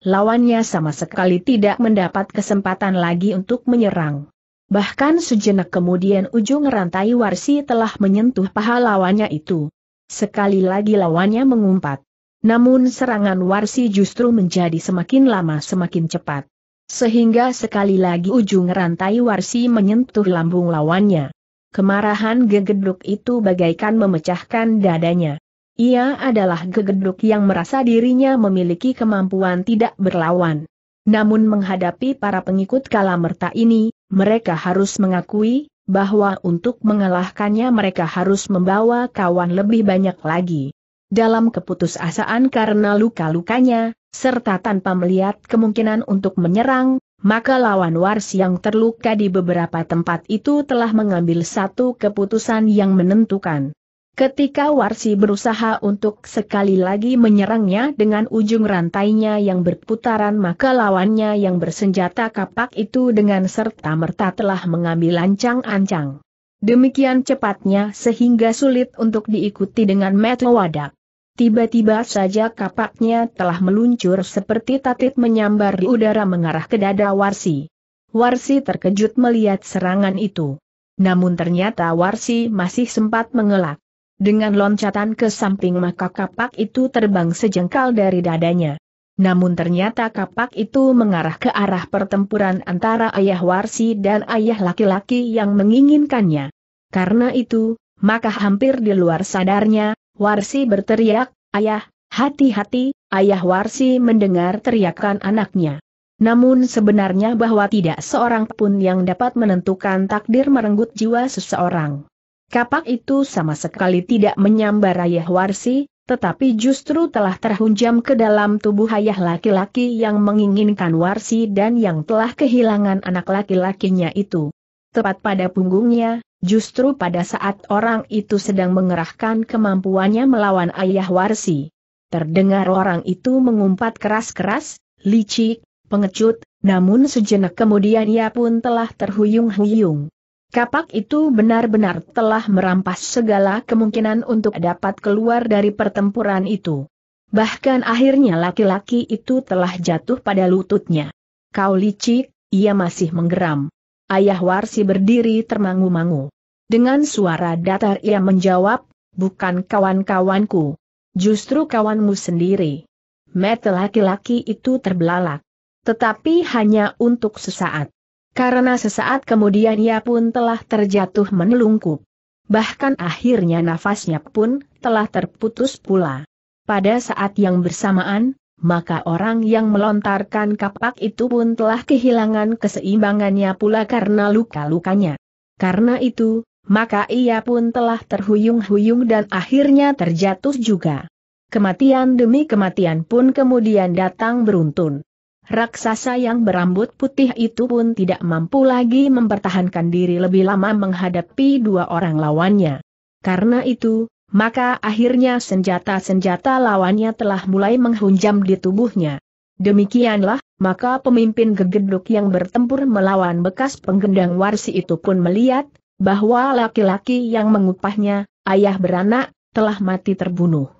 Lawannya sama sekali tidak mendapat kesempatan lagi untuk menyerang. Bahkan sejenak kemudian ujung rantai Warsi telah menyentuh paha lawannya itu. Sekali lagi lawannya mengumpat. Namun serangan Warsi justru menjadi semakin lama semakin cepat. Sehingga sekali lagi ujung rantai Warsi menyentuh lambung lawannya. Kemarahan gegeduk itu bagaikan memecahkan dadanya. Ia adalah gegeduk yang merasa dirinya memiliki kemampuan tidak berlawan. Namun menghadapi para pengikut Kalamerta ini, mereka harus mengakui, bahwa untuk mengalahkannya mereka harus membawa kawan lebih banyak lagi. Dalam keputusasaan karena luka-lukanya, serta tanpa melihat kemungkinan untuk menyerang, maka lawan Warsi yang terluka di beberapa tempat itu telah mengambil satu keputusan yang menentukan. Ketika Warsi berusaha untuk sekali lagi menyerangnya dengan ujung rantainya yang berputaran, maka lawannya yang bersenjata kapak itu dengan serta-merta telah mengambil ancang-ancang. Demikian cepatnya sehingga sulit untuk diikuti dengan mata wadak. Tiba-tiba saja kapaknya telah meluncur seperti tatit menyambar di udara mengarah ke dada Warsi. Warsi terkejut melihat serangan itu. Namun ternyata Warsi masih sempat mengelak. Dengan loncatan ke samping maka kapak itu terbang sejengkal dari dadanya. Namun ternyata kapak itu mengarah ke arah pertempuran antara ayah Warsi dan ayah laki-laki yang menginginkannya. Karena itu, maka hampir di luar sadarnya, Warsi berteriak, "Ayah, hati-hati!" Ayah Warsi mendengar teriakan anaknya. Namun sebenarnya bahwa tidak seorang pun yang dapat menentukan takdir merenggut jiwa seseorang. Kapak itu sama sekali tidak menyambar ayah Warsi, tetapi justru telah terhunjam ke dalam tubuh ayah laki-laki yang menginginkan Warsi dan yang telah kehilangan anak laki-lakinya itu. Tepat pada punggungnya, justru pada saat orang itu sedang mengerahkan kemampuannya melawan ayah Warsi. Terdengar orang itu mengumpat keras-keras, "Licik, pengecut," namun sejenak kemudian ia pun telah terhuyung-huyung. Kapak itu benar-benar telah merampas segala kemungkinan untuk dapat keluar dari pertempuran itu. Bahkan akhirnya laki-laki itu telah jatuh pada lututnya. "Kau licik!" ia masih menggeram. Ayah Warsi berdiri termangu-mangu. Dengan suara datar ia menjawab, "Bukan kawan-kawanku. Justru kawanmu sendiri." Mata laki-laki itu terbelalak. Tetapi hanya untuk sesaat. Karena sesaat kemudian ia pun telah terjatuh menelungkup. Bahkan akhirnya nafasnya pun telah terputus pula. Pada saat yang bersamaan, maka orang yang melontarkan kapak itu pun telah kehilangan keseimbangannya pula karena luka-lukanya. Karena itu, maka ia pun telah terhuyung-huyung dan akhirnya terjatuh juga. Kematian demi kematian pun kemudian datang beruntun. Raksasa yang berambut putih itu pun tidak mampu lagi mempertahankan diri lebih lama menghadapi dua orang lawannya. Karena itu, maka akhirnya senjata-senjata lawannya telah mulai menghunjam di tubuhnya. Demikianlah, maka pemimpin gegeduk yang bertempur melawan bekas penggendang Warsi itu pun melihat, bahwa laki-laki yang mengupahnya, ayah beranak, telah mati terbunuh.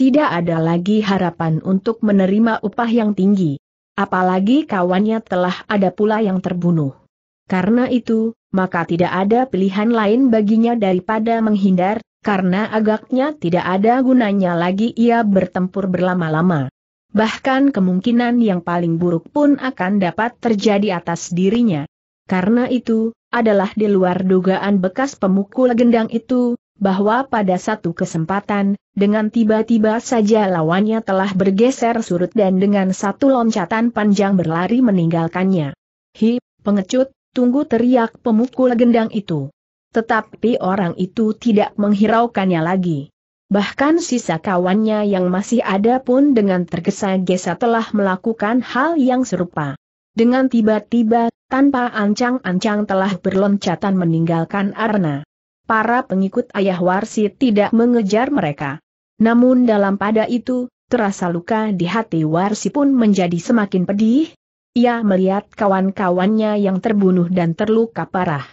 Tidak ada lagi harapan untuk menerima upah yang tinggi. Apalagi kawannya telah ada pula yang terbunuh. Karena itu, maka tidak ada pilihan lain baginya daripada menghindar, karena agaknya tidak ada gunanya lagi ia bertempur berlama-lama. Bahkan kemungkinan yang paling buruk pun akan dapat terjadi atas dirinya. Karena itu, adalah di luar dugaan bekas pemukul gendang itu, bahwa pada satu kesempatan, dengan tiba-tiba saja lawannya telah bergeser surut dan dengan satu loncatan panjang berlari meninggalkannya. "Hi, pengecut, tunggu!" teriak pemukul gendang itu. Tetapi orang itu tidak menghiraukannya lagi. Bahkan sisa kawannya yang masih ada pun dengan tergesa-gesa telah melakukan hal yang serupa. Dengan tiba-tiba, tanpa ancang-ancang telah berloncatan meninggalkan arena. Para pengikut ayah Warsi tidak mengejar mereka. Namun dalam pada itu, terasa luka di hati Warsi pun menjadi semakin pedih. Ia melihat kawan-kawannya yang terbunuh dan terluka parah.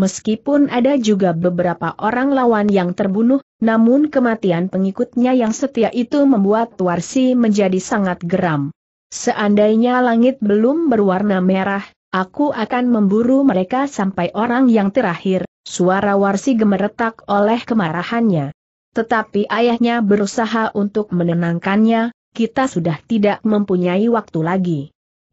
Meskipun ada juga beberapa orang lawan yang terbunuh, namun kematian pengikutnya yang setia itu membuat Warsi menjadi sangat geram. "Seandainya langit belum berwarna merah, aku akan memburu mereka sampai orang yang terakhir," suara Warsi gemeretak oleh kemarahannya. Tetapi ayahnya berusaha untuk menenangkannya, "Kita sudah tidak mempunyai waktu lagi.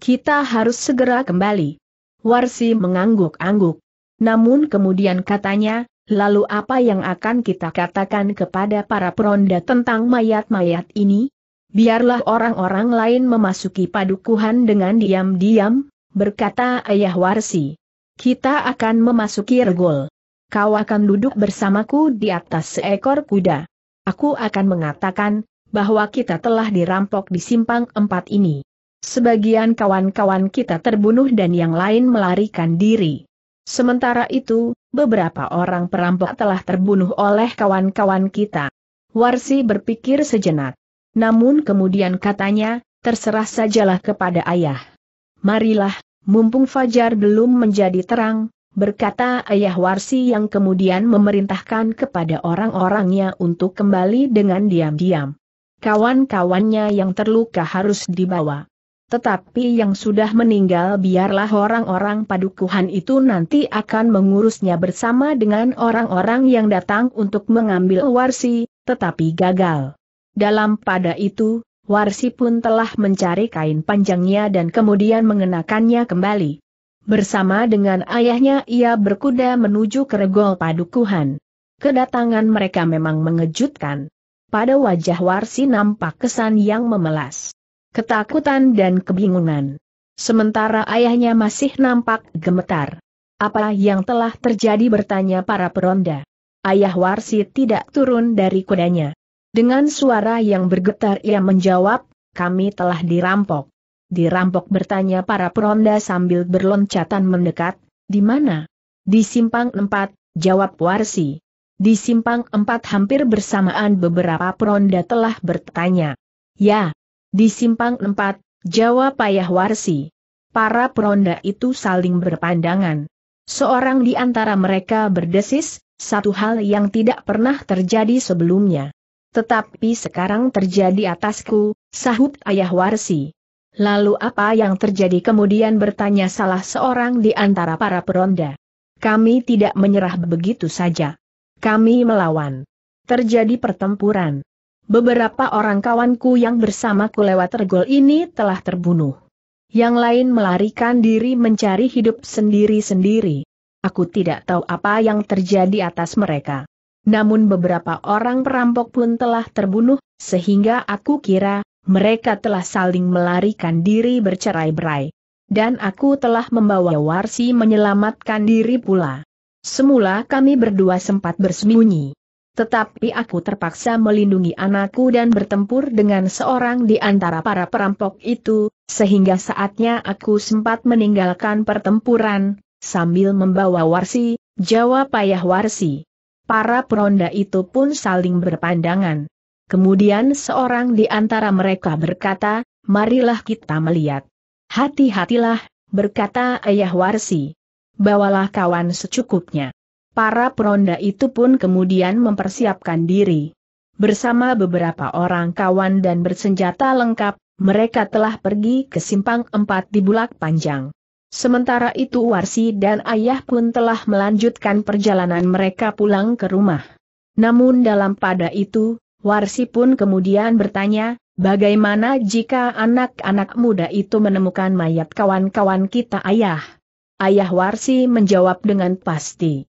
Kita harus segera kembali." Warsi mengangguk-angguk. Namun kemudian katanya, "Lalu apa yang akan kita katakan kepada para peronda tentang mayat-mayat ini? Biarlah orang-orang lain memasuki padukuhan dengan diam-diam," berkata ayah Warsi. "Kita akan memasuki regol. Kau akan duduk bersamaku di atas seekor kuda. Aku akan mengatakan, bahwa kita telah dirampok di simpang empat ini. Sebagian kawan-kawan kita terbunuh dan yang lain melarikan diri. Sementara itu, beberapa orang perampok telah terbunuh oleh kawan-kawan kita." Warsi berpikir sejenak. Namun kemudian katanya, "Terserah sajalah kepada ayah." "Marilah, mumpung fajar belum menjadi terang," berkata ayah Warsi yang kemudian memerintahkan kepada orang-orangnya untuk kembali dengan diam-diam. kawan-kawannya yang terluka harus dibawa. Tetapi yang sudah meninggal biarlah orang-orang padukuhan itu nanti akan mengurusnya bersama dengan orang-orang yang datang untuk mengambil Warsi, tetapi gagal. Dalam pada itu, Warsi pun telah mencari kain panjangnya dan kemudian mengenakannya kembali. Bersama dengan ayahnya ia berkuda menuju ke regol padukuhan. Kedatangan mereka memang mengejutkan. Pada wajah Warsi nampak kesan yang memelas, ketakutan dan kebingungan. Sementara ayahnya masih nampak gemetar. Apa yang telah terjadi, bertanya para peronda. Ayah Warsi tidak turun dari kudanya. Dengan suara yang bergetar ia menjawab, kami telah dirampok. Dirampok, bertanya para peronda sambil berloncatan mendekat. Di mana? Di simpang empat, jawab Warsi. Di simpang empat hampir bersamaan beberapa peronda telah bertanya. Ya. Di simpang empat, jawab ayah Warsi. Para peronda itu saling berpandangan. Seorang di antara mereka berdesis, satu hal yang tidak pernah terjadi sebelumnya. Tetapi sekarang terjadi atasku, sahut ayah Warsi. Lalu apa yang terjadi, kemudian bertanya salah seorang di antara para peronda. Kami tidak menyerah begitu saja. Kami melawan. Terjadi pertempuran. Beberapa orang kawanku yang bersamaku lewat regol ini telah terbunuh. Yang lain melarikan diri mencari hidup sendiri-sendiri. Aku tidak tahu apa yang terjadi atas mereka. Namun beberapa orang perampok pun telah terbunuh, sehingga aku kira mereka telah saling melarikan diri bercerai-berai. Dan aku telah membawa Warsi menyelamatkan diri pula. Semula kami berdua sempat bersembunyi. Tetapi aku terpaksa melindungi anakku dan bertempur dengan seorang di antara para perampok itu, sehingga saatnya aku sempat meninggalkan pertempuran, sambil membawa Warsi, jawab ayah Warsi. Para peronda itu pun saling berpandangan. Kemudian seorang di antara mereka berkata, marilah kita melihat. Hati-hatilah, berkata ayah Warsi. Bawalah kawan secukupnya. Para peronda itu pun kemudian mempersiapkan diri. Bersama beberapa orang kawan dan bersenjata lengkap, mereka telah pergi ke simpang empat di Bulak Panjang. Sementara itu Warsi dan ayah pun telah melanjutkan perjalanan mereka pulang ke rumah. Namun dalam pada itu, Warsi pun kemudian bertanya, bagaimana jika anak-anak muda itu menemukan mayat kawan-kawan kita ayah? Ayah Warsi menjawab dengan pasti.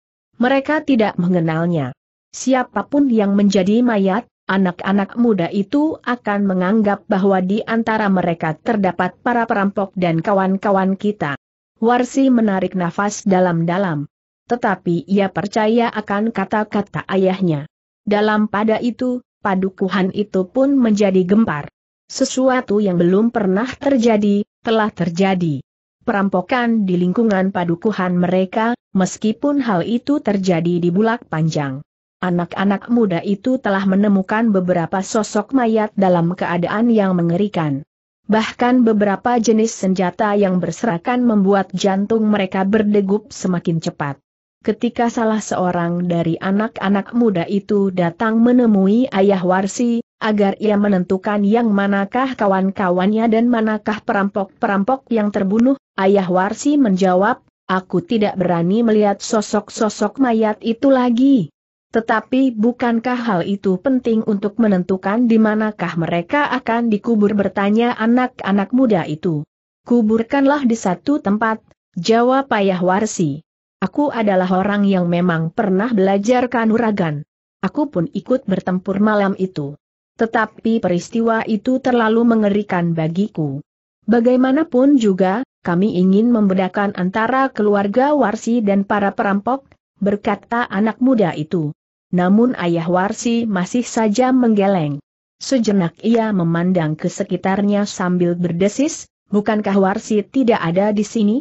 Mereka tidak mengenalnya. Siapapun yang menjadi mayat, anak-anak muda itu akan menganggap bahwa di antara mereka terdapat para perampok dan kawan-kawan kita. Warsi menarik nafas dalam-dalam. Tetapi ia percaya akan kata-kata ayahnya. Dalam pada itu, padukuhan itu pun menjadi gempar. Sesuatu yang belum pernah terjadi, telah terjadi. Perampokan di lingkungan padukuhan mereka, meskipun hal itu terjadi di Bulak Panjang. Anak-anak muda itu telah menemukan beberapa sosok mayat dalam keadaan yang mengerikan. Bahkan beberapa jenis senjata yang berserakan membuat jantung mereka berdegup semakin cepat. Ketika salah seorang dari anak-anak muda itu datang menemui ayah Warsi, agar ia menentukan yang manakah kawan-kawannya dan manakah perampok-perampok yang terbunuh, ayah Warsi menjawab, aku tidak berani melihat sosok-sosok mayat itu lagi. Tetapi bukankah hal itu penting untuk menentukan di manakah mereka akan dikubur, bertanya anak-anak muda itu. Kuburkanlah di satu tempat, jawab ayah Warsi. Aku adalah orang yang memang pernah belajar kanuragan. Aku pun ikut bertempur malam itu. Tetapi peristiwa itu terlalu mengerikan bagiku. Bagaimanapun juga, kami ingin membedakan antara keluarga Warsi dan para perampok, berkata anak muda itu. Namun ayah Warsi masih saja menggeleng. Sejenak ia memandang ke sekitarnya sambil berdesis, bukankah Warsi tidak ada di sini?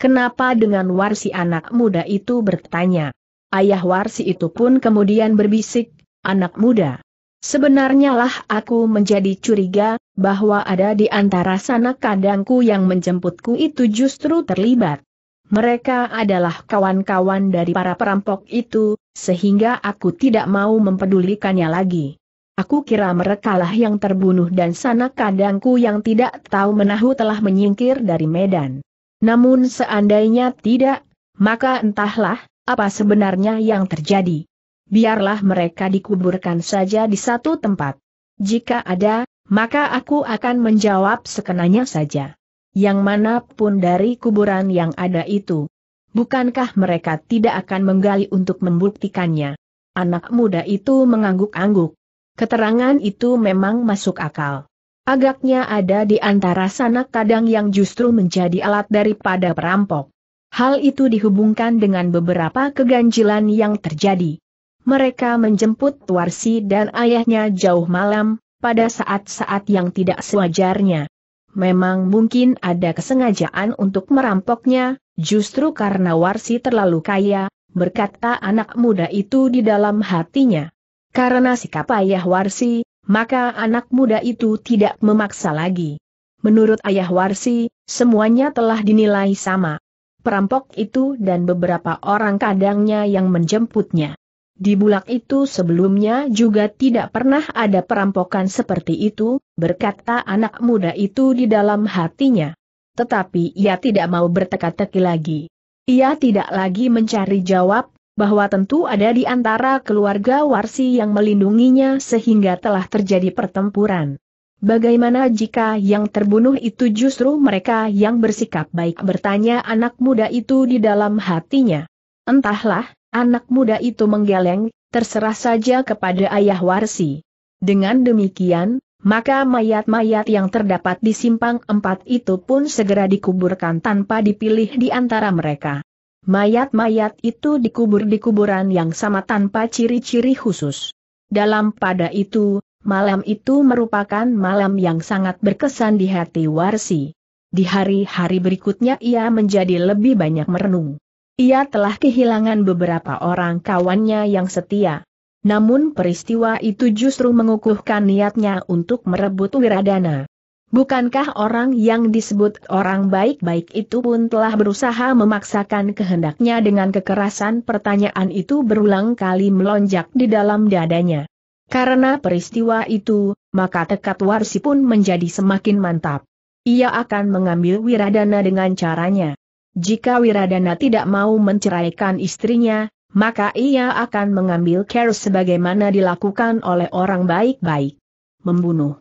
Kenapa dengan Warsi, anak muda itu bertanya. Ayah Warsi itu pun kemudian berbisik, anak muda. Sebenarnya lah aku menjadi curiga, bahwa ada di antara sanak kandangku yang menjemputku itu justru terlibat. Mereka adalah kawan-kawan dari para perampok itu, sehingga aku tidak mau mempedulikannya lagi. Aku kira merekalah yang terbunuh dan sanak kandangku yang tidak tahu menahu telah menyingkir dari medan. Namun seandainya tidak, maka entahlah, apa sebenarnya yang terjadi. Biarlah mereka dikuburkan saja di satu tempat. Jika ada, maka aku akan menjawab sekenanya saja. Yang manapun dari kuburan yang ada itu. Bukankah mereka tidak akan menggali untuk membuktikannya? Anak muda itu mengangguk-angguk. Keterangan itu memang masuk akal. Agaknya ada di antara sanak kadang yang justru menjadi alat daripada perampok. Hal itu dihubungkan dengan beberapa keganjilan yang terjadi. Mereka menjemput Warsi dan ayahnya jauh malam, pada saat-saat yang tidak sewajarnya. Memang mungkin ada kesengajaan untuk merampoknya, justru karena Warsi terlalu kaya, berkata anak muda itu di dalam hatinya. Karena sikap ayah Warsi, maka anak muda itu tidak memaksa lagi. Menurut ayah Warsi, semuanya telah dinilai sama. Perampok itu dan beberapa orang kadangnya yang menjemputnya. Di bulak itu sebelumnya juga tidak pernah ada perampokan seperti itu, berkata anak muda itu di dalam hatinya. Tetapi ia tidak mau berteka-teki lagi. Ia tidak lagi mencari jawab, bahwa tentu ada di antara keluarga Warsi yang melindunginya sehingga telah terjadi pertempuran. Bagaimana jika yang terbunuh itu justru mereka yang bersikap baik, bertanya anak muda itu di dalam hatinya. Entahlah, anak muda itu menggeleng, terserah saja kepada ayah Warsi. Dengan demikian, maka mayat-mayat yang terdapat di simpang empat itu pun segera dikuburkan tanpa dipilih di antara mereka. Mayat-mayat itu dikubur di kuburan yang sama tanpa ciri-ciri khusus. Dalam pada itu, malam itu merupakan malam yang sangat berkesan di hati Warsi. Di hari-hari berikutnya ia menjadi lebih banyak merenung. Ia telah kehilangan beberapa orang kawannya yang setia. Namun peristiwa itu justru mengukuhkan niatnya untuk merebut Wiradana. Bukankah orang yang disebut orang baik-baik itu pun telah berusaha memaksakan kehendaknya dengan kekerasan? Pertanyaan itu berulang kali melonjak di dalam dadanya. Karena peristiwa itu, maka tekad Warsi pun menjadi semakin mantap. Ia akan mengambil Wiradana dengan caranya. Jika Wiradana tidak mau menceraikan istrinya, maka ia akan mengambil care sebagaimana dilakukan oleh orang baik-baik. Membunuh.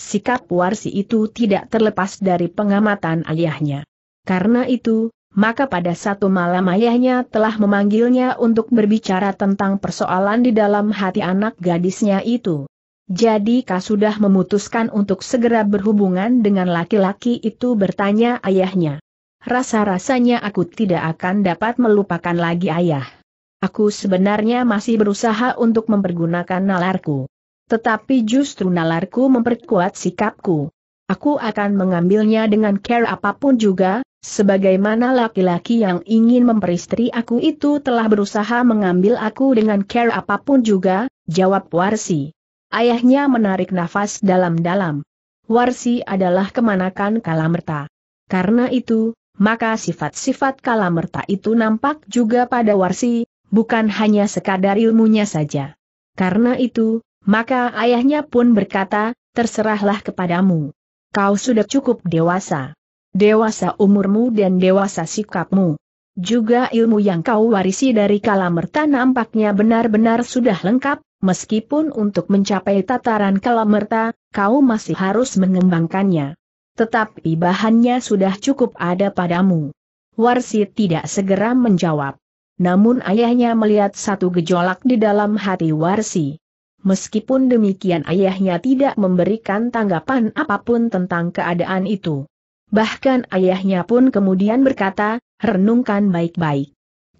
Sikap Warsi itu tidak terlepas dari pengamatan ayahnya. Karena itu, maka pada satu malam ayahnya telah memanggilnya untuk berbicara tentang persoalan di dalam hati anak gadisnya itu. Jadikah sudah memutuskan untuk segera berhubungan dengan laki-laki itu, bertanya ayahnya. Rasa-rasanya aku tidak akan dapat melupakan lagi ayah. Aku sebenarnya masih berusaha untuk mempergunakan nalarku. Tetapi justru nalarku memperkuat sikapku. Aku akan mengambilnya dengan care apapun juga, sebagaimana laki-laki yang ingin memperistri aku itu telah berusaha mengambil aku dengan care apapun juga, jawab Warsi. Ayahnya menarik nafas dalam-dalam. Warsi adalah kemanakan Kalamerta. Karena itu, maka sifat-sifat Kalamerta itu nampak juga pada Warsi, bukan hanya sekadar ilmunya saja. Karena itu, maka ayahnya pun berkata, terserahlah kepadamu. Kau sudah cukup dewasa. Dewasa umurmu dan dewasa sikapmu. Juga ilmu yang kau warisi dari Kalamerta nampaknya benar-benar sudah lengkap, meskipun untuk mencapai tataran Kalamerta, kau masih harus mengembangkannya. Tetapi bahannya sudah cukup ada padamu. Warsi tidak segera menjawab. Namun ayahnya melihat satu gejolak di dalam hati Warsi. Meskipun demikian ayahnya tidak memberikan tanggapan apapun tentang keadaan itu. Bahkan ayahnya pun kemudian berkata, renungkan baik-baik.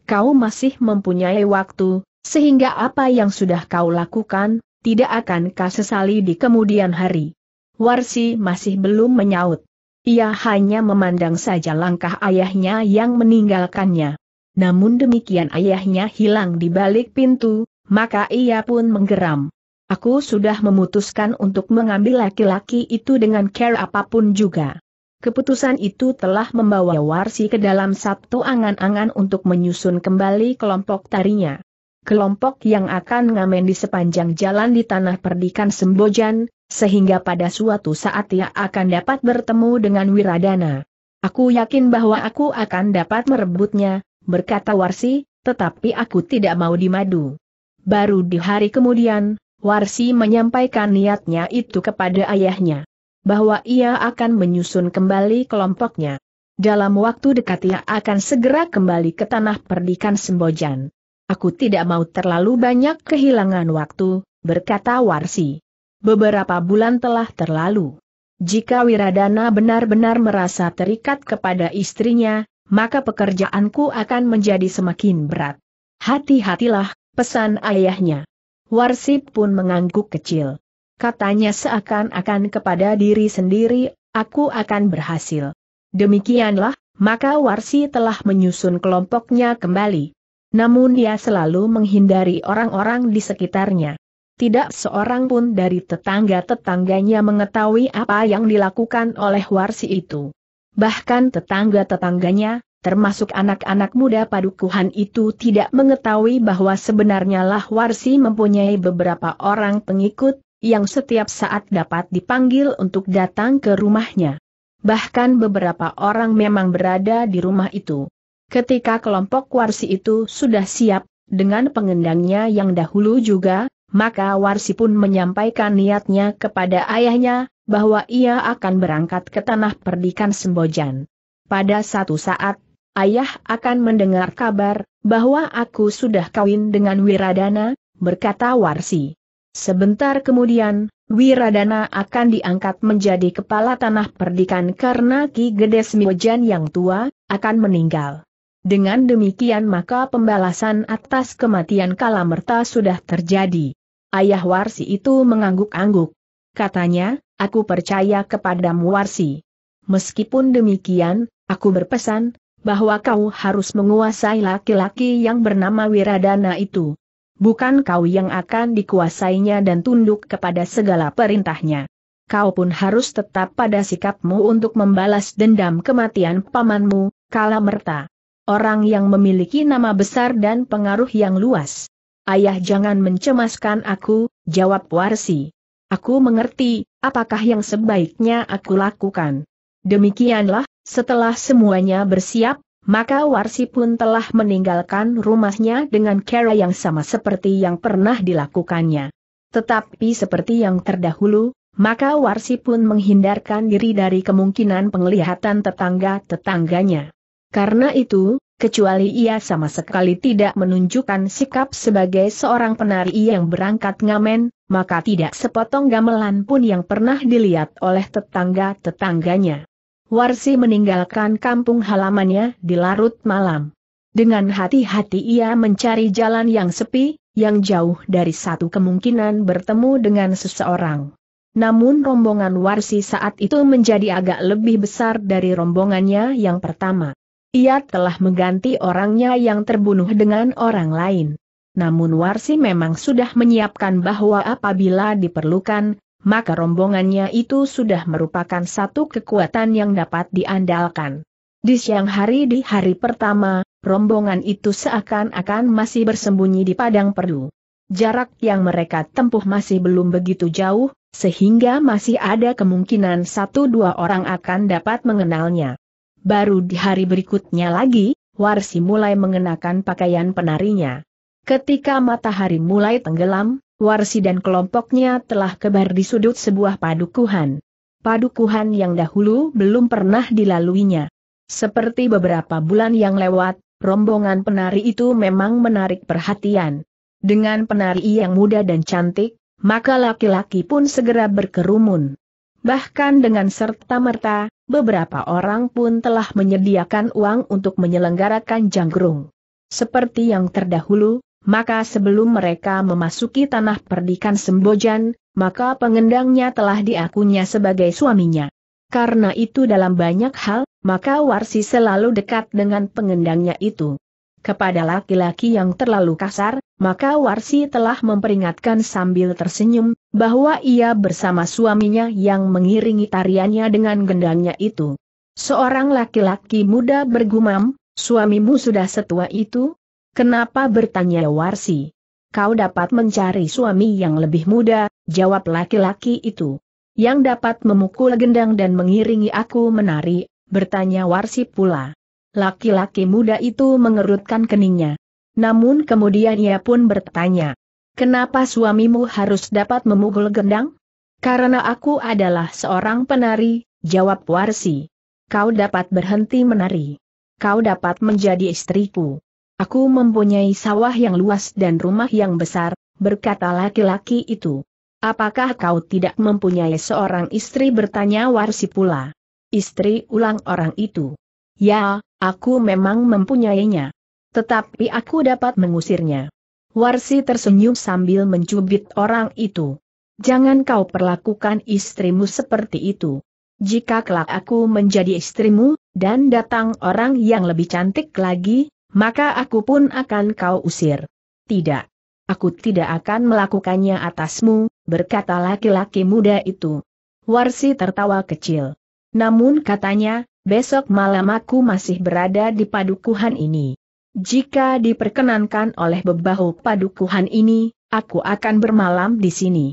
Kau masih mempunyai waktu, sehingga apa yang sudah kau lakukan, tidak akan kau sesali di kemudian hari. Warsi masih belum menyaut. Ia hanya memandang saja langkah ayahnya yang meninggalkannya. Namun demikian ayahnya hilang di balik pintu. Maka ia pun menggeram. Aku sudah memutuskan untuk mengambil laki-laki itu dengan care apapun juga. Keputusan itu telah membawa Warsi ke dalam satu angan-angan untuk menyusun kembali kelompok tarinya. kelompok yang akan ngamen di sepanjang jalan di Tanah Perdikan Sembojan, sehingga pada suatu saat ia akan dapat bertemu dengan Wiradana. Aku yakin bahwa aku akan dapat merebutnya, berkata Warsi, tetapi aku tidak mau dimadu. Baru di hari kemudian, Warsi menyampaikan niatnya itu kepada ayahnya, bahwa ia akan menyusun kembali kelompoknya. Dalam waktu dekat ia akan segera kembali ke Tanah Perdikan Sembojan. Aku tidak mau terlalu banyak kehilangan waktu, berkata Warsi. Beberapa bulan telah terlalu. Jika Wiradana benar-benar merasa terikat kepada istrinya, maka pekerjaanku akan menjadi semakin berat. Hati-hatilah, pesan ayahnya. Warsi pun mengangguk kecil. Katanya seakan-akan kepada diri sendiri, aku akan berhasil. Demikianlah, maka Warsi telah menyusun kelompoknya kembali. Namun dia selalu menghindari orang-orang di sekitarnya. Tidak seorang pun dari tetangga-tetangganya mengetahui apa yang dilakukan oleh Warsi itu. Bahkan tetangga-tetangganya, termasuk anak-anak muda padukuhan itu tidak mengetahui bahwa sebenarnya lah Warsi mempunyai beberapa orang pengikut, yang setiap saat dapat dipanggil untuk datang ke rumahnya. Bahkan beberapa orang memang berada di rumah itu. Ketika kelompok Warsi itu sudah siap, dengan pengendangnya yang dahulu juga, maka Warsi pun menyampaikan niatnya kepada ayahnya, bahwa ia akan berangkat ke Tanah Perdikan Sembojan. Pada satu saat, ayah akan mendengar kabar, bahwa aku sudah kawin dengan Wiradana, berkata Warsi. Sebentar kemudian, Wiradana akan diangkat menjadi kepala Tanah Perdikan karena Ki Gede Sembojan yang tua, akan meninggal. Dengan demikian maka pembalasan atas kematian Kalamerta sudah terjadi. Ayah Warsi itu mengangguk-angguk. Katanya, aku percaya kepadamu Warsi. Meskipun demikian, aku berpesan, bahwa kau harus menguasai laki-laki yang bernama Wiradana itu. Bukan kau yang akan dikuasainya dan tunduk kepada segala perintahnya. Kau pun harus tetap pada sikapmu untuk membalas dendam kematian pamanmu, Kalamerta. Orang yang memiliki nama besar dan pengaruh yang luas. Ayah jangan mencemaskan aku, jawab Warsi. Aku mengerti, apakah yang sebaiknya aku lakukan. Demikianlah, setelah semuanya bersiap, maka Warsi pun telah meninggalkan rumahnya dengan cara yang sama seperti yang pernah dilakukannya. Tetapi seperti yang terdahulu, maka Warsi pun menghindarkan diri dari kemungkinan penglihatan tetangga-tetangganya. Karena itu, kecuali ia sama sekali tidak menunjukkan sikap sebagai seorang penari yang berangkat ngamen, maka tidak sepotong gamelan pun yang pernah dilihat oleh tetangga-tetangganya. Warsi meninggalkan kampung halamannya di larut malam. Dengan hati-hati ia mencari jalan yang sepi, yang jauh dari satu kemungkinan bertemu dengan seseorang. Namun rombongan Warsi saat itu menjadi agak lebih besar dari rombongannya yang pertama. Ia telah mengganti orangnya yang terbunuh dengan orang lain. Namun Warsi memang sudah menyiapkan bahwa apabila diperlukan, maka rombongannya itu sudah merupakan satu kekuatan yang dapat diandalkan. Di siang hari di hari pertama, rombongan itu seakan-akan masih bersembunyi di padang perdu. Jarak yang mereka tempuh masih belum begitu jauh, sehingga masih ada kemungkinan satu dua orang akan dapat mengenalnya. Baru di hari berikutnya lagi, Warsi mulai mengenakan pakaian penarinya. Ketika matahari mulai tenggelam, Warsi dan kelompoknya telah kebar di sudut sebuah padukuhan. Padukuhan yang dahulu belum pernah dilaluinya. Seperti beberapa bulan yang lewat, rombongan penari itu memang menarik perhatian. Dengan penari yang muda dan cantik, maka laki-laki pun segera berkerumun. Bahkan dengan serta-merta, beberapa orang pun telah menyediakan uang untuk menyelenggarakan janggrung. Seperti yang terdahulu, maka sebelum mereka memasuki Tanah Perdikan Sembojan, maka pengendangnya telah diakuinya sebagai suaminya. Karena itu dalam banyak hal, maka Warsi selalu dekat dengan pengendangnya itu. Kepada laki-laki yang terlalu kasar, maka Warsi telah memperingatkan sambil tersenyum, bahwa ia bersama suaminya yang mengiringi tariannya dengan gendangnya itu. Seorang laki-laki muda bergumam, suamimu sudah setua itu? Kenapa? bertanya Warsi. Kau dapat mencari suami yang lebih muda, jawab laki-laki itu. Yang dapat memukul gendang dan mengiringi aku menari, bertanya Warsi pula. Laki-laki muda itu mengerutkan keningnya. Namun kemudian ia pun bertanya. Kenapa suamimu harus dapat memukul gendang? Karena aku adalah seorang penari, jawab Warsi. Kau dapat berhenti menari. Kau dapat menjadi istriku. Aku mempunyai sawah yang luas dan rumah yang besar, berkata laki-laki itu. Apakah kau tidak mempunyai seorang istri? bertanya Warsi pula. Istri, ulang orang itu. Ya, aku memang mempunyainya. Tetapi aku dapat mengusirnya. Warsi tersenyum sambil mencubit orang itu. Jangan kau perlakukan istrimu seperti itu. Jika kelak aku menjadi istrimu, dan datang orang yang lebih cantik lagi, maka aku pun akan kau usir. Tidak. Aku tidak akan melakukannya atasmu, berkata laki-laki muda itu. Warsi tertawa kecil. Namun katanya, besok malam aku masih berada di padukuhan ini. Jika diperkenankan oleh bebahu padukuhan ini, aku akan bermalam di sini.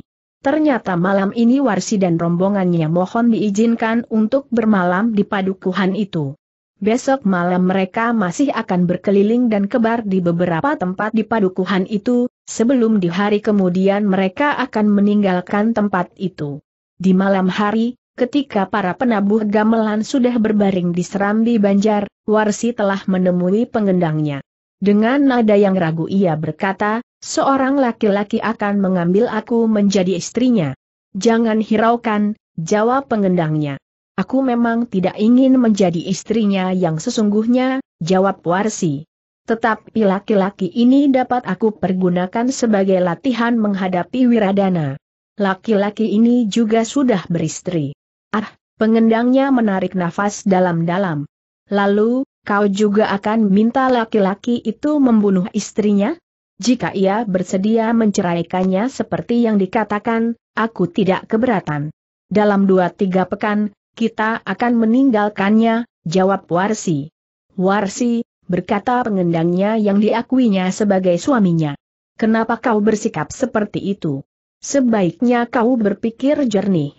Ternyata malam ini Warsi dan rombongannya mohon diizinkan untuk bermalam di padukuhan itu. Besok malam mereka masih akan berkeliling dan kebar di beberapa tempat di padukuhan itu, sebelum di hari kemudian mereka akan meninggalkan tempat itu. Di malam hari, ketika para penabuh gamelan sudah berbaring di serambi banjar, Warsi telah menemui pengendangnya. Dengan nada yang ragu ia berkata, seorang laki-laki akan mengambil aku menjadi istrinya. Jangan hiraukan, jawab pengendangnya. Aku memang tidak ingin menjadi istrinya yang sesungguhnya, jawab Warsi. Tetapi laki-laki ini dapat aku pergunakan sebagai latihan menghadapi Wiradana. Laki-laki ini juga sudah beristri. Ah, pengendangnya menarik nafas dalam-dalam. Lalu, kau juga akan minta laki-laki itu membunuh istrinya? Jika ia bersedia menceraikannya seperti yang dikatakan, aku tidak keberatan. Dalam dua tiga pekan, kita akan meninggalkannya, jawab Warsi. Warsi, berkata pengendangnya yang diakuinya sebagai suaminya. Kenapa kau bersikap seperti itu? Sebaiknya kau berpikir jernih.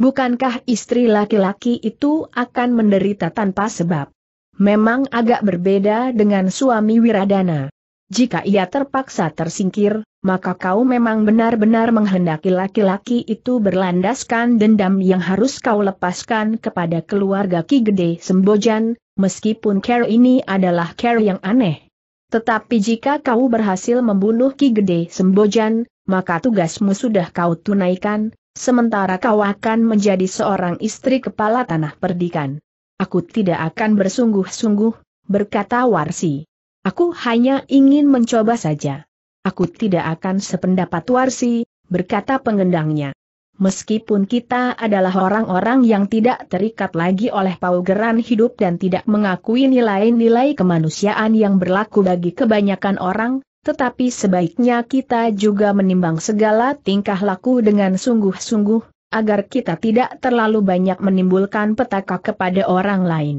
Bukankah istri laki-laki itu akan menderita tanpa sebab? Memang agak berbeda dengan suami Wiradana. Jika ia terpaksa tersingkir, maka kau memang benar-benar menghendaki laki-laki itu berlandaskan dendam yang harus kau lepaskan kepada keluarga Ki Gede Sembojan, meskipun cara ini adalah cara yang aneh. Tetapi jika kau berhasil membunuh Ki Gede Sembojan, maka tugasmu sudah kau tunaikan, sementara kau akan menjadi seorang istri kepala Tanah Perdikan. Aku tidak akan bersungguh-sungguh, berkata Warsi. Aku hanya ingin mencoba saja. Aku tidak akan sependapat Warsi, berkata pengendangnya. Meskipun kita adalah orang-orang yang tidak terikat lagi oleh paugeran hidup dan tidak mengakui nilai-nilai kemanusiaan yang berlaku bagi kebanyakan orang, tetapi sebaiknya kita juga menimbang segala tingkah laku dengan sungguh-sungguh, agar kita tidak terlalu banyak menimbulkan petaka kepada orang lain.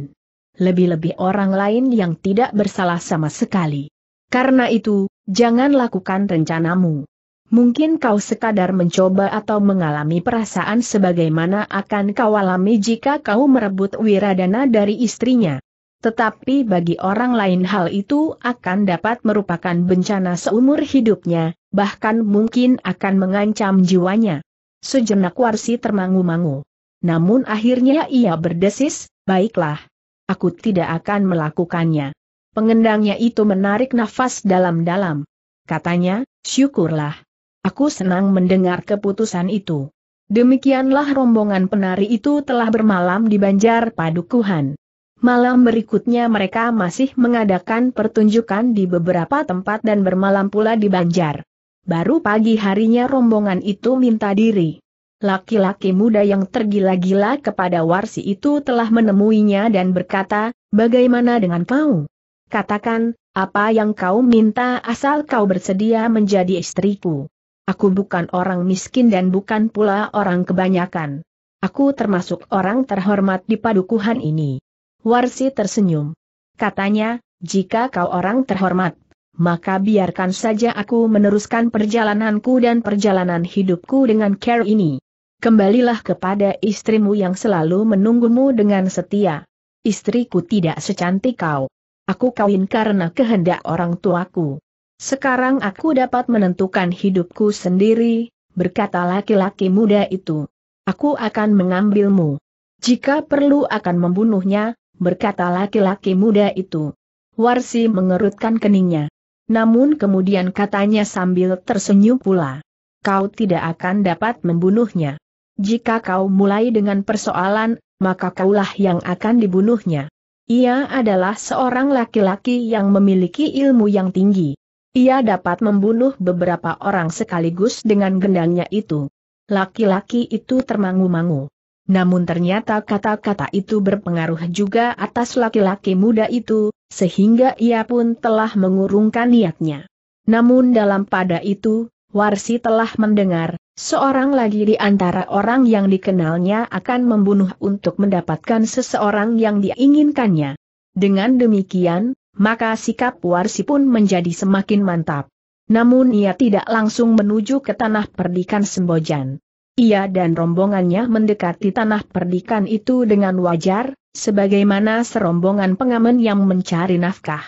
Lebih-lebih orang lain yang tidak bersalah sama sekali. Karena itu, jangan lakukan rencanamu. Mungkin kau sekadar mencoba atau mengalami perasaan sebagaimana akan kau alami jika kau merebut Wiradana dari istrinya. Tetapi bagi orang lain hal itu akan dapat merupakan bencana seumur hidupnya, bahkan mungkin akan mengancam jiwanya. Sejenak Warsi termangu-mangu. Namun akhirnya ia berdesis, baiklah. Aku tidak akan melakukannya. Pengendangnya itu menarik nafas dalam-dalam. Katanya, syukurlah. Aku senang mendengar keputusan itu. Demikianlah rombongan penari itu telah bermalam di banjar padukuhan. Malam berikutnya mereka masih mengadakan pertunjukan di beberapa tempat dan bermalam pula di banjar. Baru pagi harinya rombongan itu minta diri. Laki-laki muda yang tergila-gila kepada Warsi itu telah menemuinya dan berkata, bagaimana dengan kau? Katakan, apa yang kau minta asal kau bersedia menjadi istriku. Aku bukan orang miskin dan bukan pula orang kebanyakan. Aku termasuk orang terhormat di padukuhan ini. Warsi tersenyum. Katanya, jika kau orang terhormat, maka biarkan saja aku meneruskan perjalananku dan perjalanan hidupku dengan care ini. Kembalilah kepada istrimu yang selalu menunggumu dengan setia. Istriku tidak secantik kau. Aku kawin karena kehendak orang tuaku. Sekarang aku dapat menentukan hidupku sendiri, berkata laki-laki muda itu. Aku akan mengambilmu. Jika perlu akan membunuhnya, berkata laki-laki muda itu. Warsi mengerutkan keningnya. Namun kemudian katanya sambil tersenyum pula. Kau tidak akan dapat membunuhnya. Jika kau mulai dengan persoalan, maka kaulah yang akan dibunuhnya. Ia adalah seorang laki-laki yang memiliki ilmu yang tinggi. Ia dapat membunuh beberapa orang sekaligus dengan gendangnya itu. Laki-laki itu termangu-mangu. Namun ternyata kata-kata itu berpengaruh juga atas laki-laki muda itu, sehingga ia pun telah mengurungkan niatnya. Namun dalam pada itu, Warsi telah mendengar, seorang lagi di antara orang yang dikenalnya akan membunuh untuk mendapatkan seseorang yang diinginkannya. Dengan demikian, maka sikap Warsi pun menjadi semakin mantap. Namun ia tidak langsung menuju ke Tanah Perdikan Sembojan. Ia dan rombongannya mendekati tanah perdikan itu dengan wajar, sebagaimana serombongan pengamen yang mencari nafkah.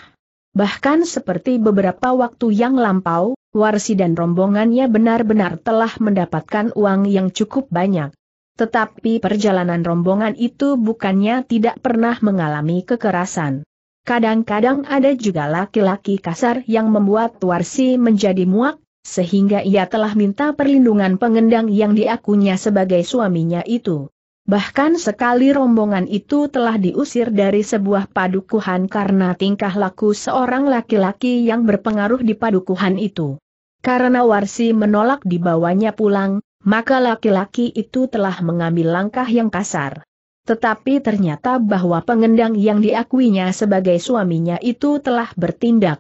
Bahkan seperti beberapa waktu yang lampau, Warsi dan rombongannya benar-benar telah mendapatkan uang yang cukup banyak. Tetapi perjalanan rombongan itu bukannya tidak pernah mengalami kekerasan. Kadang-kadang ada juga laki-laki kasar yang membuat Warsi menjadi muak, sehingga ia telah minta perlindungan pengendang yang diakunya sebagai suaminya itu. Bahkan sekali rombongan itu telah diusir dari sebuah padukuhan karena tingkah laku seorang laki-laki yang berpengaruh di padukuhan itu. Karena Warsi menolak dibawanya pulang, maka laki-laki itu telah mengambil langkah yang kasar. Tetapi ternyata bahwa pengendang yang diakuinya sebagai suaminya itu telah bertindak.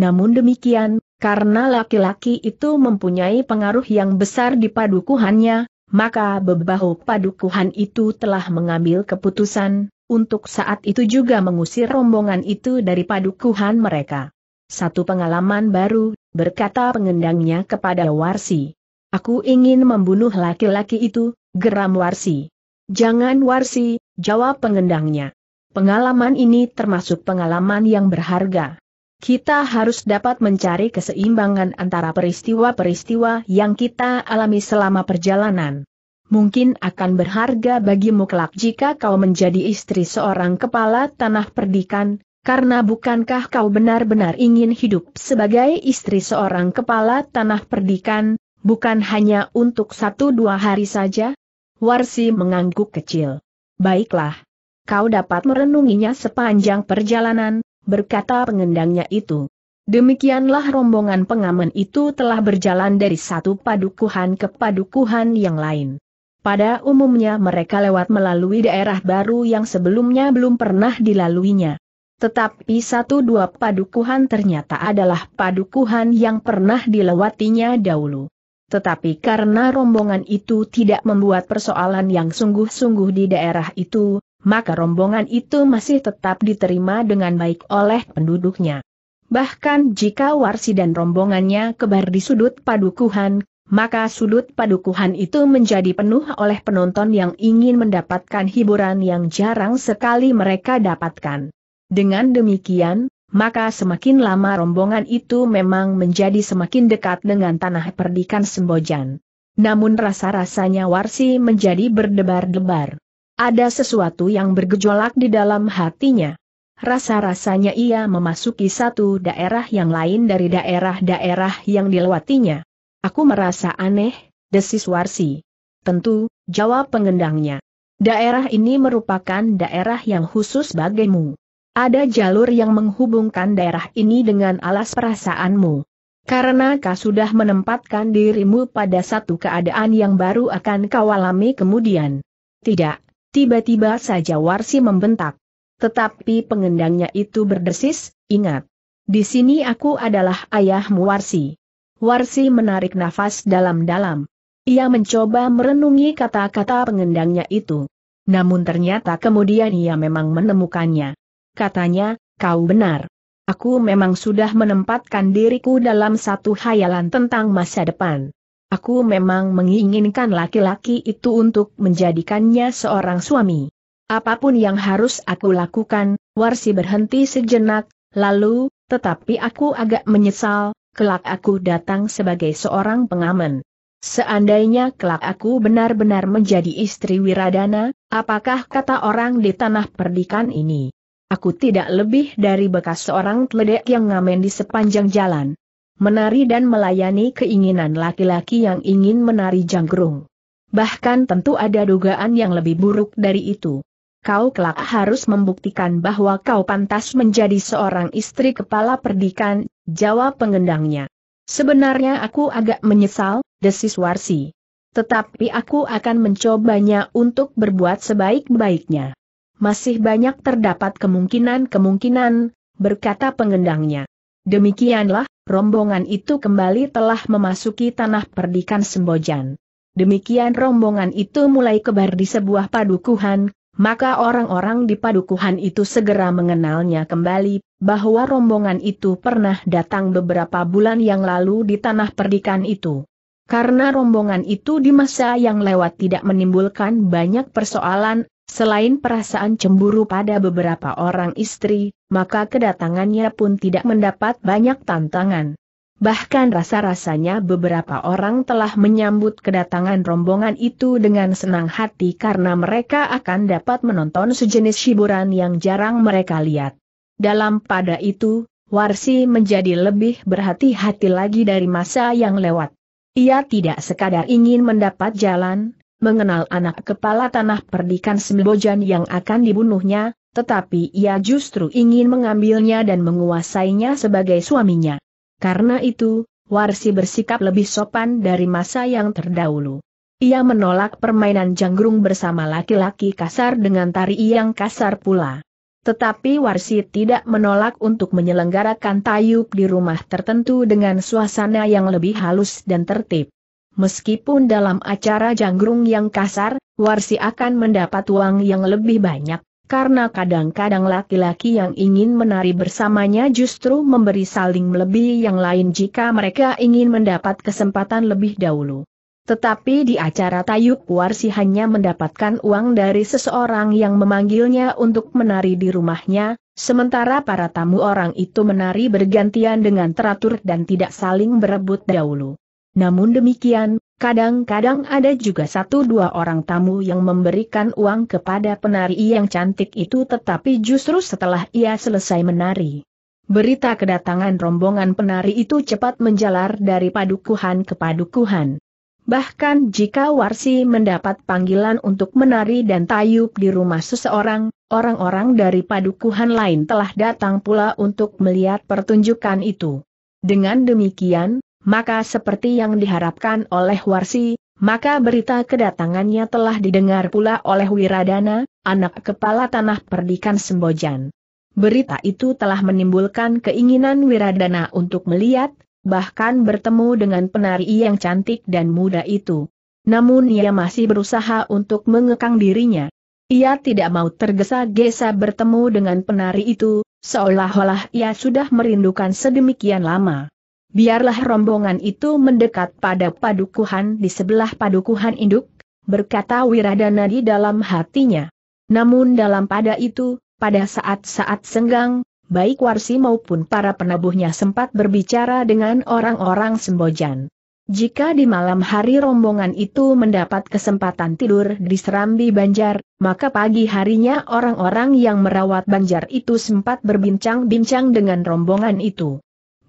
Namun demikian, karena laki-laki itu mempunyai pengaruh yang besar di padukuhannya, maka bebahu padukuhan itu telah mengambil keputusan, untuk saat itu juga mengusir rombongan itu dari padukuhan mereka. Satu pengalaman baru, berkata pengendangnya kepada Warsi. Aku ingin membunuh laki-laki itu, geram Warsi. Jangan Warsi, jawab pengendangnya. Pengalaman ini termasuk pengalaman yang berharga. Kita harus dapat mencari keseimbangan antara peristiwa-peristiwa yang kita alami selama perjalanan. Mungkin akan berharga bagimu kelak jika kau menjadi istri seorang kepala tanah perdikan, karena bukankah kau benar-benar ingin hidup sebagai istri seorang kepala tanah perdikan, bukan hanya untuk satu dua hari saja? Warsi mengangguk kecil. Baiklah. Kau dapat merenunginya sepanjang perjalanan, berkata pengendangnya itu. Demikianlah rombongan pengamen itu telah berjalan dari satu padukuhan ke padukuhan yang lain. Pada umumnya mereka lewat melalui daerah baru yang sebelumnya belum pernah dilaluinya. Tetapi satu dua padukuhan ternyata adalah padukuhan yang pernah dilewatinya dahulu. Tetapi karena rombongan itu tidak membuat persoalan yang sungguh-sungguh di daerah itu, maka rombongan itu masih tetap diterima dengan baik oleh penduduknya. Bahkan jika Warsi dan rombongannya kebar di sudut padukuhan, maka sudut padukuhan itu menjadi penuh oleh penonton yang ingin mendapatkan hiburan yang jarang sekali mereka dapatkan. Dengan demikian, maka semakin lama rombongan itu memang menjadi semakin dekat dengan tanah perdikan Sembojan. Namun rasa-rasanya Warsi menjadi berdebar-debar. Ada sesuatu yang bergejolak di dalam hatinya. Rasa-rasanya ia memasuki satu daerah yang lain dari daerah-daerah yang dilewatinya. Aku merasa aneh, desis Warsi. Tentu, jawab pengendangnya. Daerah ini merupakan daerah yang khusus bagimu. Ada jalur yang menghubungkan daerah ini dengan alas perasaanmu. Karena kau sudah menempatkan dirimu pada satu keadaan yang baru akan kau alami kemudian. Tidak. Tiba-tiba saja Warsi membentak. Tetapi pengendangnya itu berdesis, ingat. Di sini aku adalah ayahmu Warsi. Warsi menarik nafas dalam-dalam. Ia mencoba merenungi kata-kata pengendangnya itu. Namun ternyata kemudian ia memang menemukannya. Katanya, kau benar. Aku memang sudah menempatkan diriku dalam satu khayalan tentang masa depan. Aku memang menginginkan laki-laki itu untuk menjadikannya seorang suami. Apapun yang harus aku lakukan, Warsi berhenti sejenak, lalu, tetapi aku agak menyesal, kelak aku datang sebagai seorang pengamen. Seandainya kelak aku benar-benar menjadi istri Wiradana, apakah kata orang di tanah perdikan ini? Aku tidak lebih dari bekas seorang teledek yang ngamen di sepanjang jalan, menari dan melayani keinginan laki-laki yang ingin menari janggrung. Bahkan tentu ada dugaan yang lebih buruk dari itu. Kau kelak harus membuktikan bahwa kau pantas menjadi seorang istri kepala perdikan, jawab pengendangnya. Sebenarnya aku agak menyesal, desis Warsi. Tetapi aku akan mencobanya untuk berbuat sebaik-baiknya. Masih banyak terdapat kemungkinan-kemungkinan, berkata pengendangnya. Demikianlah, rombongan itu kembali telah memasuki tanah perdikan Sembojan. Demikian rombongan itu mulai kebar di sebuah padukuhan, maka orang-orang di padukuhan itu segera mengenalnya kembali, bahwa rombongan itu pernah datang beberapa bulan yang lalu di tanah perdikan itu. Karena rombongan itu di masa yang lewat tidak menimbulkan banyak persoalan, selain perasaan cemburu pada beberapa orang istri, maka kedatangannya pun tidak mendapat banyak tantangan. Bahkan rasa-rasanya beberapa orang telah menyambut kedatangan rombongan itu dengan senang hati karena mereka akan dapat menonton sejenis hiburan yang jarang mereka lihat. Dalam pada itu, Warsi menjadi lebih berhati-hati lagi dari masa yang lewat. Ia tidak sekadar ingin mendapat jalan, mengenal anak kepala tanah perdikan Sembojan yang akan dibunuhnya, tetapi ia justru ingin mengambilnya dan menguasainya sebagai suaminya. Karena itu, Warsi bersikap lebih sopan dari masa yang terdahulu. Ia menolak permainan janggrung bersama laki-laki kasar dengan tari yang kasar pula. Tetapi Warsi tidak menolak untuk menyelenggarakan tayub di rumah tertentu dengan suasana yang lebih halus dan tertib. Meskipun dalam acara janggrung yang kasar, Warsi akan mendapat uang yang lebih banyak, karena kadang-kadang laki-laki yang ingin menari bersamanya justru memberi saling lebih yang lain jika mereka ingin mendapat kesempatan lebih dahulu. Tetapi di acara tayub Warsi hanya mendapatkan uang dari seseorang yang memanggilnya untuk menari di rumahnya, sementara para tamu orang itu menari bergantian dengan teratur dan tidak saling berebut dahulu. Namun demikian, kadang-kadang ada juga satu dua orang tamu yang memberikan uang kepada penari yang cantik itu tetapi justru setelah ia selesai menari. Berita kedatangan rombongan penari itu cepat menjalar dari padukuhan ke padukuhan. Bahkan jika Warsi mendapat panggilan untuk menari dan tayub di rumah seseorang, orang-orang dari padukuhan lain telah datang pula untuk melihat pertunjukan itu. Dengan demikian, maka seperti yang diharapkan oleh Warsi, maka berita kedatangannya telah didengar pula oleh Wiradana, anak kepala tanah perdikan Sembojan. Berita itu telah menimbulkan keinginan Wiradana untuk melihat, bahkan bertemu dengan penari yang cantik dan muda itu. Namun ia masih berusaha untuk mengekang dirinya. Ia tidak mau tergesa-gesa bertemu dengan penari itu, seolah-olah ia sudah merindukan sedemikian lama. Biarlah rombongan itu mendekat pada padukuhan di sebelah padukuhan induk, berkata Wiradana di dalam hatinya. Namun dalam pada itu, pada saat-saat senggang, baik Warsi maupun para penabuhnya sempat berbicara dengan orang-orang Sembojan. Jika di malam hari rombongan itu mendapat kesempatan tidur di serambi banjar, maka pagi harinya orang-orang yang merawat banjar itu sempat berbincang-bincang dengan rombongan itu.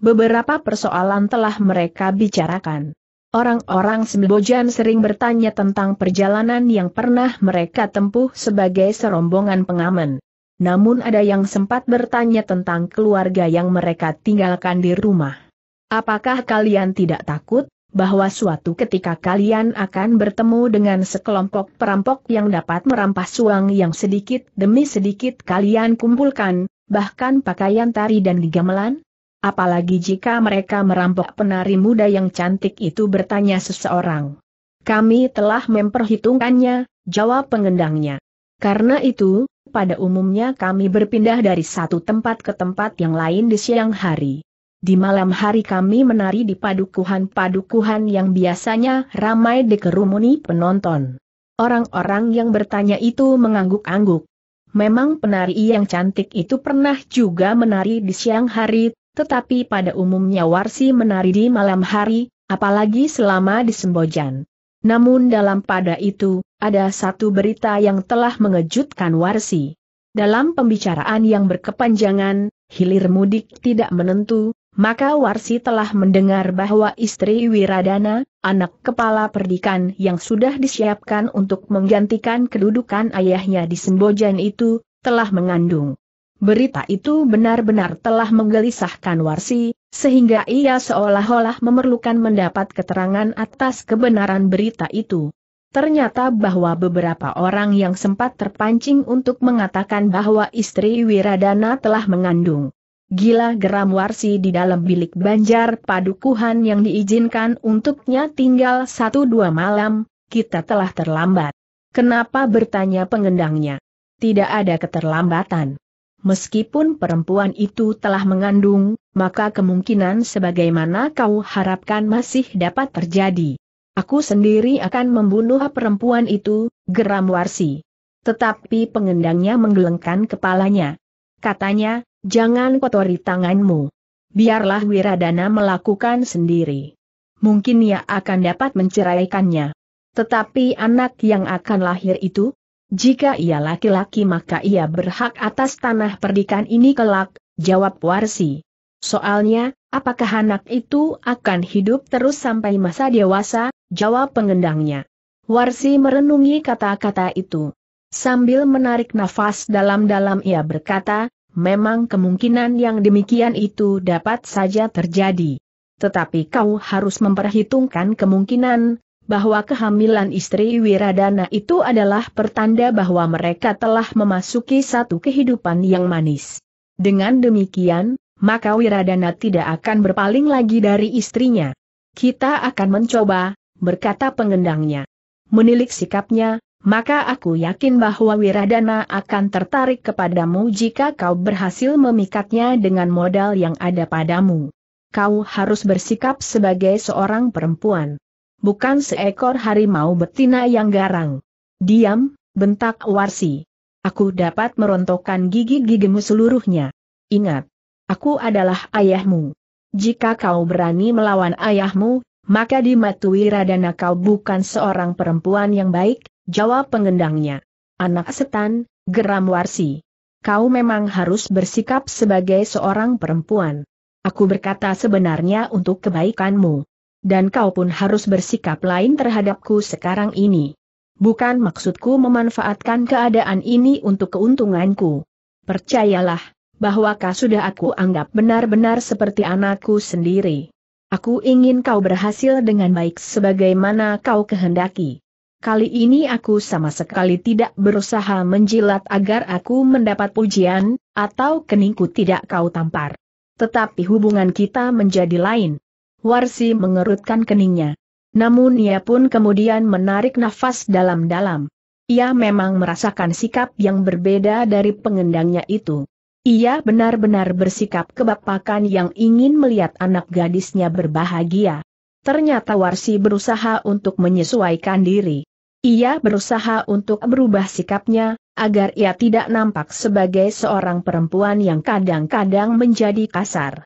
Beberapa persoalan telah mereka bicarakan. Orang-orang Sembojan sering bertanya tentang perjalanan yang pernah mereka tempuh sebagai serombongan pengamen. Namun ada yang sempat bertanya tentang keluarga yang mereka tinggalkan di rumah. Apakah kalian tidak takut, bahwa suatu ketika kalian akan bertemu dengan sekelompok perampok yang dapat merampas uang yang sedikit demi sedikit kalian kumpulkan, bahkan pakaian tari dan gamelan? Apalagi jika mereka merampok penari muda yang cantik itu, bertanya seseorang. Kami telah memperhitungkannya, jawab pengendangnya. Karena itu, pada umumnya kami berpindah dari satu tempat ke tempat yang lain di siang hari. Di malam hari kami menari di padukuhan-padukuhan yang biasanya ramai dikerumuni penonton. Orang-orang yang bertanya itu mengangguk-angguk. Memang penari yang cantik itu pernah juga menari di siang hari, tetapi pada umumnya Warsi menari di malam hari, apalagi selama di Sembojan. Namun dalam pada itu, ada satu berita yang telah mengejutkan Warsi. Dalam pembicaraan yang berkepanjangan, hilir mudik tidak menentu, maka Warsi telah mendengar bahwa istri Wiradana, anak kepala perdikan yang sudah disiapkan untuk menggantikan kedudukan ayahnya di Sembojan itu, telah mengandung. Berita itu benar-benar telah menggelisahkan Warsi, sehingga ia seolah-olah memerlukan mendapat keterangan atas kebenaran berita itu. Ternyata bahwa beberapa orang yang sempat terpancing untuk mengatakan bahwa istri Wiradana telah mengandung. Gila geram Warsi di dalam bilik banjar padukuhan yang diizinkan untuknya tinggal satu dua malam, kita telah terlambat. Kenapa, bertanya pengendangnya? Tidak ada keterlambatan. Meskipun perempuan itu telah mengandung, maka kemungkinan sebagaimana kau harapkan masih dapat terjadi. Aku sendiri akan membunuh perempuan itu, geram Warsi. Tetapi pengendangnya menggelengkan kepalanya. Katanya, jangan kotori tanganmu. Biarlah Wiradana melakukan sendiri. Mungkin ia akan dapat menceraikannya. Tetapi anak yang akan lahir itu? Jika ia laki-laki maka ia berhak atas tanah perdikan ini kelak, jawab Warsi. Soalnya, apakah anak itu akan hidup terus sampai masa dewasa, jawab pengendangnya. Warsi merenungi kata-kata itu. Sambil menarik nafas dalam-dalam ia berkata, memang kemungkinan yang demikian itu dapat saja terjadi. Tetapi kau harus memperhitungkan kemungkinan bahwa kehamilan istri Wiradana itu adalah pertanda bahwa mereka telah memasuki satu kehidupan yang manis. Dengan demikian, maka Wiradana tidak akan berpaling lagi dari istrinya. Kita akan mencoba, berkata pengendangnya. Menilik sikapnya, maka aku yakin bahwa Wiradana akan tertarik kepadamu jika kau berhasil memikatnya dengan modal yang ada padamu. Kau harus bersikap sebagai seorang perempuan. Bukan seekor harimau betina yang garang. Diam, bentak Warsi. Aku dapat merontokkan gigi-gigimu seluruhnya. Ingat, aku adalah ayahmu. Jika kau berani melawan ayahmu, maka di mata Wiradana kau bukan seorang perempuan yang baik, jawab pengendangnya. Anak setan, geram Warsi. Kau memang harus bersikap sebagai seorang perempuan. Aku berkata sebenarnya untuk kebaikanmu. Dan kau pun harus bersikap lain terhadapku sekarang ini. Bukan maksudku memanfaatkan keadaan ini untuk keuntunganku. Percayalah, bahwa kau sudah aku anggap benar-benar seperti anakku sendiri. Aku ingin kau berhasil dengan baik sebagaimana kau kehendaki. Kali ini aku sama sekali tidak berusaha menjilat agar aku mendapat pujian, atau keningku tidak kau tampar. Tetapi hubungan kita menjadi lain. Warsi mengerutkan keningnya. Namun ia pun kemudian menarik nafas dalam-dalam. Ia memang merasakan sikap yang berbeda dari pengendangnya itu. Ia benar-benar bersikap kebapakan yang ingin melihat anak gadisnya berbahagia. Ternyata Warsi berusaha untuk menyesuaikan diri. Ia berusaha untuk berubah sikapnya, agar ia tidak nampak sebagai seorang perempuan yang kadang-kadang menjadi kasar.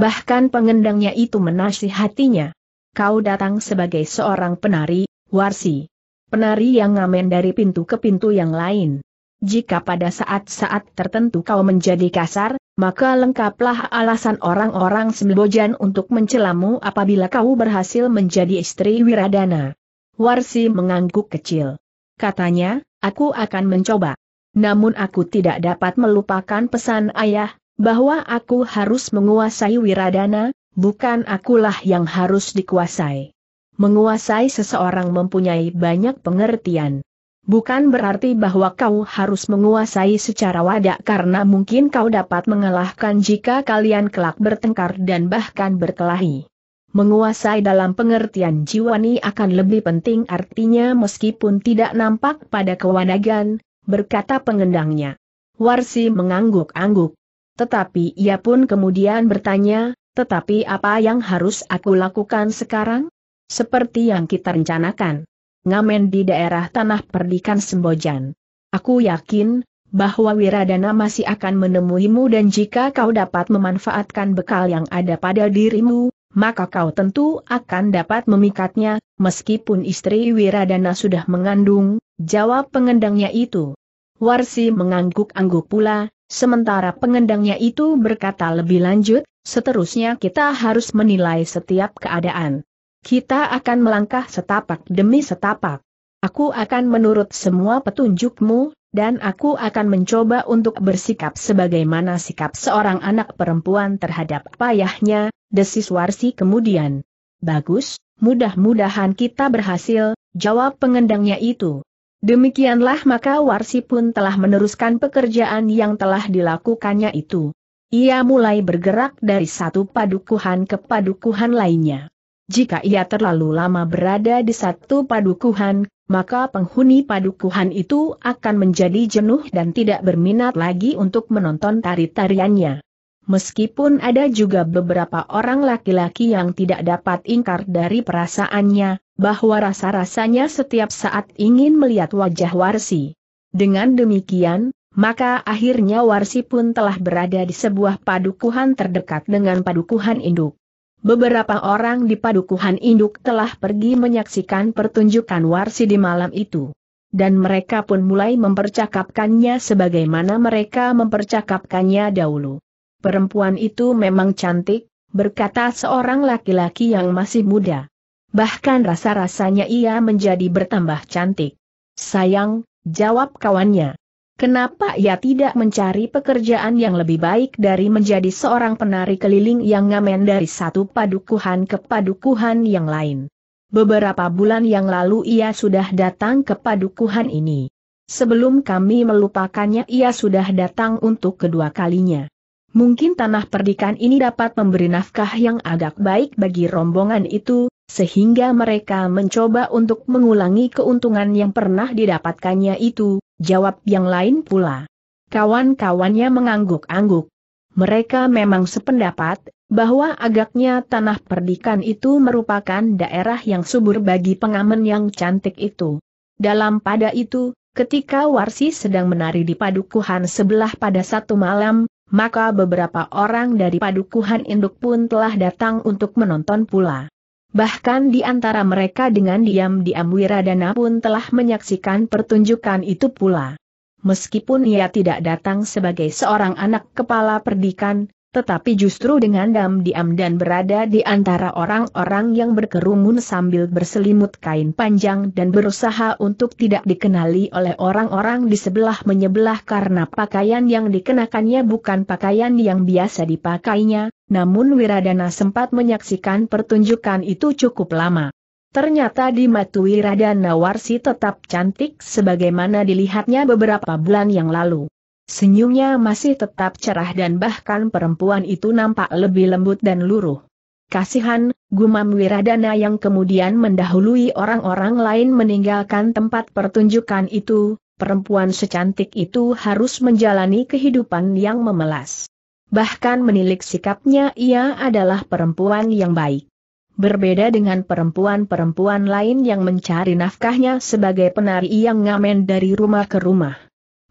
Bahkan pengendangnya itu menasihatinya. Kau datang sebagai seorang penari, Warsi. Penari yang ngamen dari pintu ke pintu yang lain. Jika pada saat-saat tertentu kau menjadi kasar, maka lengkaplah alasan orang-orang Sembojan untuk mencelamu apabila kau berhasil menjadi istri Wiradana. Warsi mengangguk kecil. Katanya, aku akan mencoba. Namun aku tidak dapat melupakan pesan ayah, bahwa aku harus menguasai Wiradana, bukan akulah yang harus dikuasai. Menguasai seseorang mempunyai banyak pengertian. Bukan berarti bahwa kau harus menguasai secara wadah karena mungkin kau dapat mengalahkan jika kalian kelak bertengkar dan bahkan berkelahi. Menguasai dalam pengertian jiwani akan lebih penting artinya meskipun tidak nampak pada kewanagan, berkata pengendangnya. Warsi mengangguk-angguk. Tetapi ia pun kemudian bertanya, tetapi apa yang harus aku lakukan sekarang? Seperti yang kita rencanakan. Ngamen di daerah Tanah Perdikan Sembojan. Aku yakin bahwa Wiradana masih akan menemuimu dan jika kau dapat memanfaatkan bekal yang ada pada dirimu, maka kau tentu akan dapat memikatnya, meskipun istri Wiradana sudah mengandung, jawab pengendangnya itu. Warsi mengangguk-angguk pula, sementara pengendangnya itu berkata lebih lanjut, seterusnya kita harus menilai setiap keadaan. Kita akan melangkah setapak demi setapak. Aku akan menurut semua petunjukmu, dan aku akan mencoba untuk bersikap sebagaimana sikap seorang anak perempuan terhadap ayahnya. Desis Warsi kemudian. Bagus, mudah-mudahan kita berhasil, jawab pengendangnya itu. Demikianlah maka Warsi pun telah meneruskan pekerjaan yang telah dilakukannya itu. Ia mulai bergerak dari satu padukuhan ke padukuhan lainnya. Jika ia terlalu lama berada di satu padukuhan, maka penghuni padukuhan itu akan menjadi jenuh dan tidak berminat lagi untuk menonton tari-tariannya. Meskipun ada juga beberapa orang laki-laki yang tidak dapat ingkar dari perasaannya, bahwa rasa-rasanya setiap saat ingin melihat wajah Warsi. Dengan demikian, maka akhirnya Warsi pun telah berada di sebuah padukuhan terdekat dengan padukuhan induk. Beberapa orang di padukuhan induk telah pergi menyaksikan pertunjukan Warsi di malam itu. Dan mereka pun mulai mempercakapkannya sebagaimana mereka mempercakapkannya dahulu. Perempuan itu memang cantik, berkata seorang laki-laki yang masih muda. Bahkan rasa-rasanya ia menjadi bertambah cantik. Sayang, jawab kawannya. Kenapa ia tidak mencari pekerjaan yang lebih baik dari menjadi seorang penari keliling yang ngamen dari satu padukuhan ke padukuhan yang lain? Beberapa bulan yang lalu ia sudah datang ke padukuhan ini. Sebelum kami melupakannya ia sudah datang untuk kedua kalinya. Mungkin tanah perdikan ini dapat memberi nafkah yang agak baik bagi rombongan itu, sehingga mereka mencoba untuk mengulangi keuntungan yang pernah didapatkannya itu, jawab yang lain pula. Kawan-kawannya mengangguk-angguk. Mereka memang sependapat, bahwa agaknya tanah perdikan itu merupakan daerah yang subur bagi pengamen yang cantik itu. Dalam pada itu, ketika Warsi sedang menari di padukuhan sebelah pada satu malam, maka beberapa orang dari padukuhan induk pun telah datang untuk menonton pula. Bahkan di antara mereka dengan diam-diam Wiradana pun telah menyaksikan pertunjukan itu pula. Meskipun ia tidak datang sebagai seorang anak kepala perdikan, tetapi justru dengan diam-diam dan berada di antara orang-orang yang berkerumun sambil berselimut kain panjang dan berusaha untuk tidak dikenali oleh orang-orang di sebelah menyebelah karena pakaian yang dikenakannya bukan pakaian yang biasa dipakainya, namun Wiradana sempat menyaksikan pertunjukan itu cukup lama. Ternyata di mata Wiradana Warsi tetap cantik sebagaimana dilihatnya beberapa bulan yang lalu. Senyumnya masih tetap cerah dan bahkan perempuan itu nampak lebih lembut dan luruh. Kasihan, gumam Wiradana yang kemudian mendahului orang-orang lain meninggalkan tempat pertunjukan itu, perempuan secantik itu harus menjalani kehidupan yang memelas. Bahkan menilik sikapnya ia adalah perempuan yang baik. Berbeda dengan perempuan-perempuan lain yang mencari nafkahnya sebagai penari yang ngamen dari rumah ke rumah.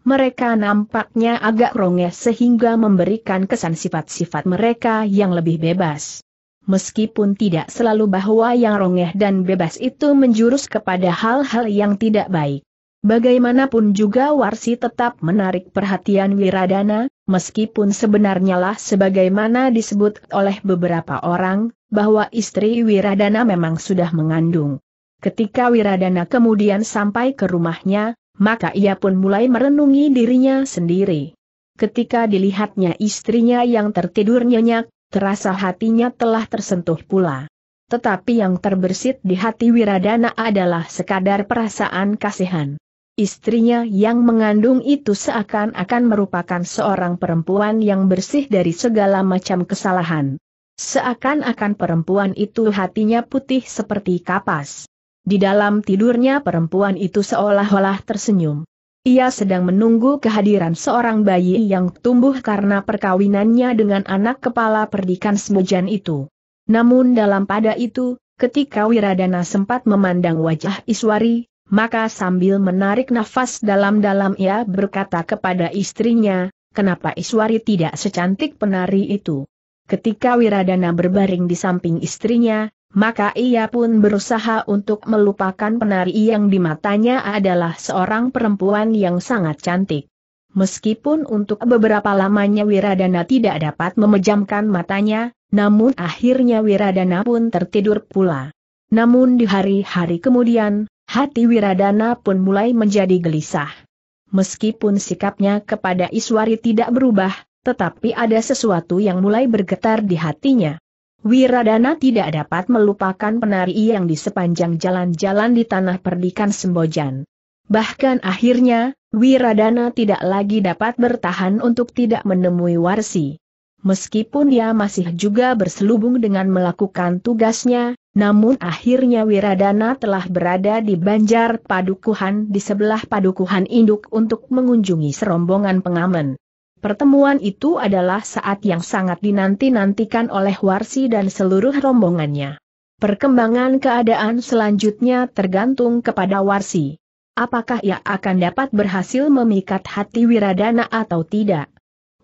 Mereka nampaknya agak rongeh sehingga memberikan kesan sifat-sifat mereka yang lebih bebas. Meskipun tidak selalu bahwa yang rongeh dan bebas itu menjurus kepada hal-hal yang tidak baik. Bagaimanapun juga Warsi tetap menarik perhatian Wiradana, meskipun sebenarnya lah sebagaimana disebut oleh beberapa orang, bahwa istri Wiradana memang sudah mengandung. Ketika Wiradana kemudian sampai ke rumahnya, maka ia pun mulai merenungi dirinya sendiri. Ketika dilihatnya istrinya yang tertidur nyenyak, terasa hatinya telah tersentuh pula. Tetapi yang terbersit di hati Wiradana adalah sekadar perasaan kasihan. Istrinya yang mengandung itu seakan-akan merupakan seorang perempuan yang bersih dari segala macam kesalahan. Seakan-akan perempuan itu hatinya putih seperti kapas. Di dalam tidurnya perempuan itu seolah-olah tersenyum. Ia sedang menunggu kehadiran seorang bayi yang tumbuh karena perkawinannya dengan anak kepala Perdikan Sembojan itu. Namun dalam pada itu, ketika Wiradana sempat memandang wajah Iswari, maka sambil menarik nafas dalam-dalam ia berkata kepada istrinya, "Kenapa Iswari tidak secantik penari itu?" Ketika Wiradana berbaring di samping istrinya, maka ia pun berusaha untuk melupakan penari yang di matanya adalah seorang perempuan yang sangat cantik. Meskipun untuk beberapa lamanya Wiradana tidak dapat memejamkan matanya, namun akhirnya Wiradana pun tertidur pula. Namun di hari-hari kemudian, hati Wiradana pun mulai menjadi gelisah. Meskipun sikapnya kepada Iswari tidak berubah, tetapi ada sesuatu yang mulai bergetar di hatinya. Wiradana tidak dapat melupakan penari yang di sepanjang jalan-jalan di Tanah Perdikan Sembojan. Bahkan akhirnya, Wiradana tidak lagi dapat bertahan untuk tidak menemui Warsi. Meskipun dia masih juga berselubung dengan melakukan tugasnya, namun akhirnya Wiradana telah berada di Banjar Padukuhan di sebelah Padukuhan Induk untuk mengunjungi serombongan pengamen. Pertemuan itu adalah saat yang sangat dinanti-nantikan oleh Warsi dan seluruh rombongannya. Perkembangan keadaan selanjutnya tergantung kepada Warsi. Apakah ia akan dapat berhasil memikat hati Wiradana atau tidak?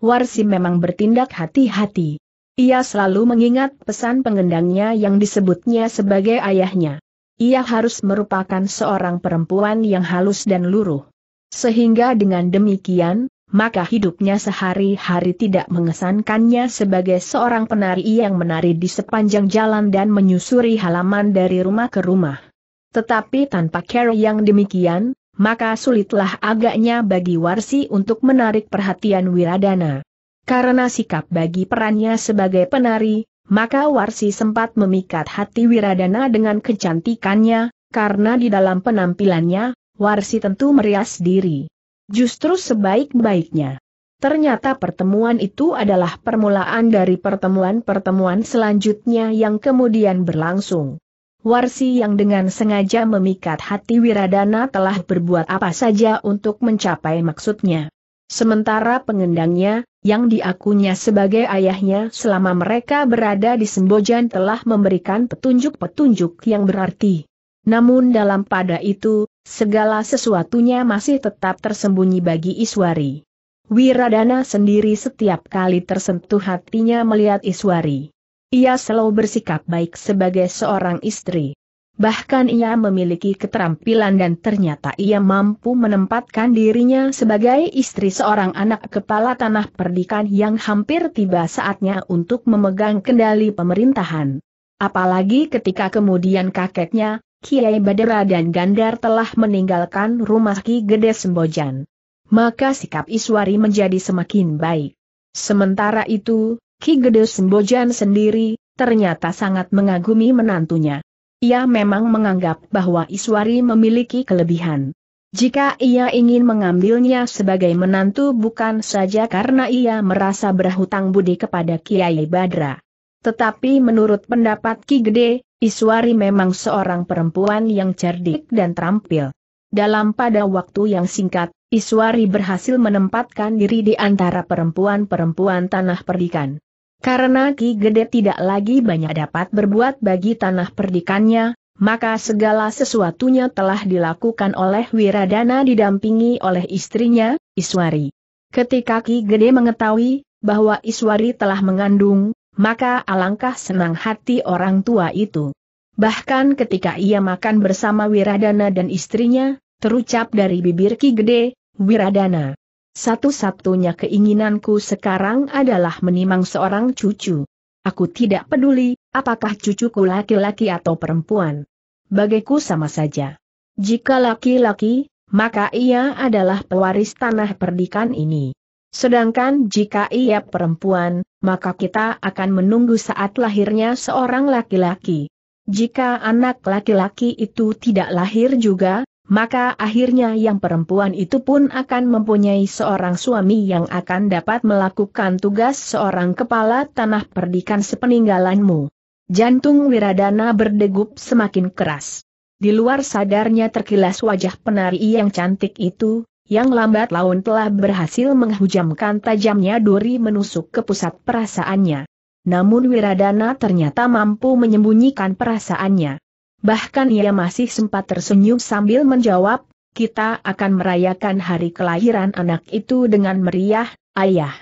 Warsi memang bertindak hati-hati. Ia selalu mengingat pesan pengendangnya yang disebutnya sebagai ayahnya. Ia harus merupakan seorang perempuan yang halus dan luruh. Sehingga dengan demikian, maka hidupnya sehari-hari tidak mengesankannya sebagai seorang penari yang menari di sepanjang jalan dan menyusuri halaman dari rumah ke rumah. Tetapi tanpa cara yang demikian, maka sulitlah agaknya bagi Warsi untuk menarik perhatian Wiradana. Karena sikap bagi perannya sebagai penari, maka Warsi sempat memikat hati Wiradana dengan kecantikannya, karena di dalam penampilannya, Warsi tentu merias diri. Justru sebaik-baiknya. Ternyata pertemuan itu adalah permulaan dari pertemuan-pertemuan selanjutnya yang kemudian berlangsung. Warsi yang dengan sengaja memikat hati Wiradana telah berbuat apa saja untuk mencapai maksudnya. Sementara pengendangnya, yang diakunya sebagai ayahnya selama mereka berada di Sembojan telah memberikan petunjuk-petunjuk yang berarti. Namun dalam pada itu, segala sesuatunya masih tetap tersembunyi bagi Iswari. Wiradana sendiri setiap kali tersentuh hatinya melihat Iswari. Ia selalu bersikap baik sebagai seorang istri. Bahkan ia memiliki keterampilan dan ternyata ia mampu menempatkan dirinya sebagai istri seorang anak kepala Tanah Perdikan yang hampir tiba saatnya untuk memegang kendali pemerintahan. Apalagi ketika kemudian kakeknya, Kiai Badra dan Gandar telah meninggalkan rumah Ki Gede Sembojan. Maka sikap Iswari menjadi semakin baik. Sementara itu, Ki Gede Sembojan sendiri, ternyata sangat mengagumi menantunya. Ia memang menganggap bahwa Iswari memiliki kelebihan. Jika ia ingin mengambilnya sebagai menantu bukan saja karena ia merasa berhutang budi kepada Kiai Badra. Tetapi menurut pendapat Ki Gede, Iswari memang seorang perempuan yang cerdik dan terampil. Dalam pada waktu yang singkat, Iswari berhasil menempatkan diri di antara perempuan-perempuan Tanah Perdikan. Karena Ki Gede tidak lagi banyak dapat berbuat bagi Tanah Perdikannya, maka segala sesuatunya telah dilakukan oleh Wiradana didampingi oleh istrinya, Iswari. Ketika Ki Gede mengetahui bahwa Iswari telah mengandung, maka alangkah senang hati orang tua itu. Bahkan ketika ia makan bersama Wiradana dan istrinya, terucap dari bibir Ki Gede, "Wiradana, satu-satunya keinginanku sekarang adalah menimang seorang cucu. Aku tidak peduli, apakah cucuku laki-laki atau perempuan. Bagiku sama saja. Jika laki-laki, maka ia adalah pewaris Tanah Perdikan ini. Sedangkan jika ia perempuan, maka kita akan menunggu saat lahirnya seorang laki-laki. Jika anak laki-laki itu tidak lahir juga, maka akhirnya yang perempuan itu pun akan mempunyai seorang suami yang akan dapat melakukan tugas seorang kepala Tanah Perdikan sepeninggalanmu." Jantung Wiradana berdegup semakin keras. Di luar sadarnya terkilas wajah penari yang cantik itu. yang lambat laun telah berhasil menghujamkan tajamnya duri menusuk ke pusat perasaannya. Namun Wiradana ternyata mampu menyembunyikan perasaannya. Bahkan ia masih sempat tersenyum sambil menjawab, "Kita akan merayakan hari kelahiran anak itu dengan meriah, Ayah.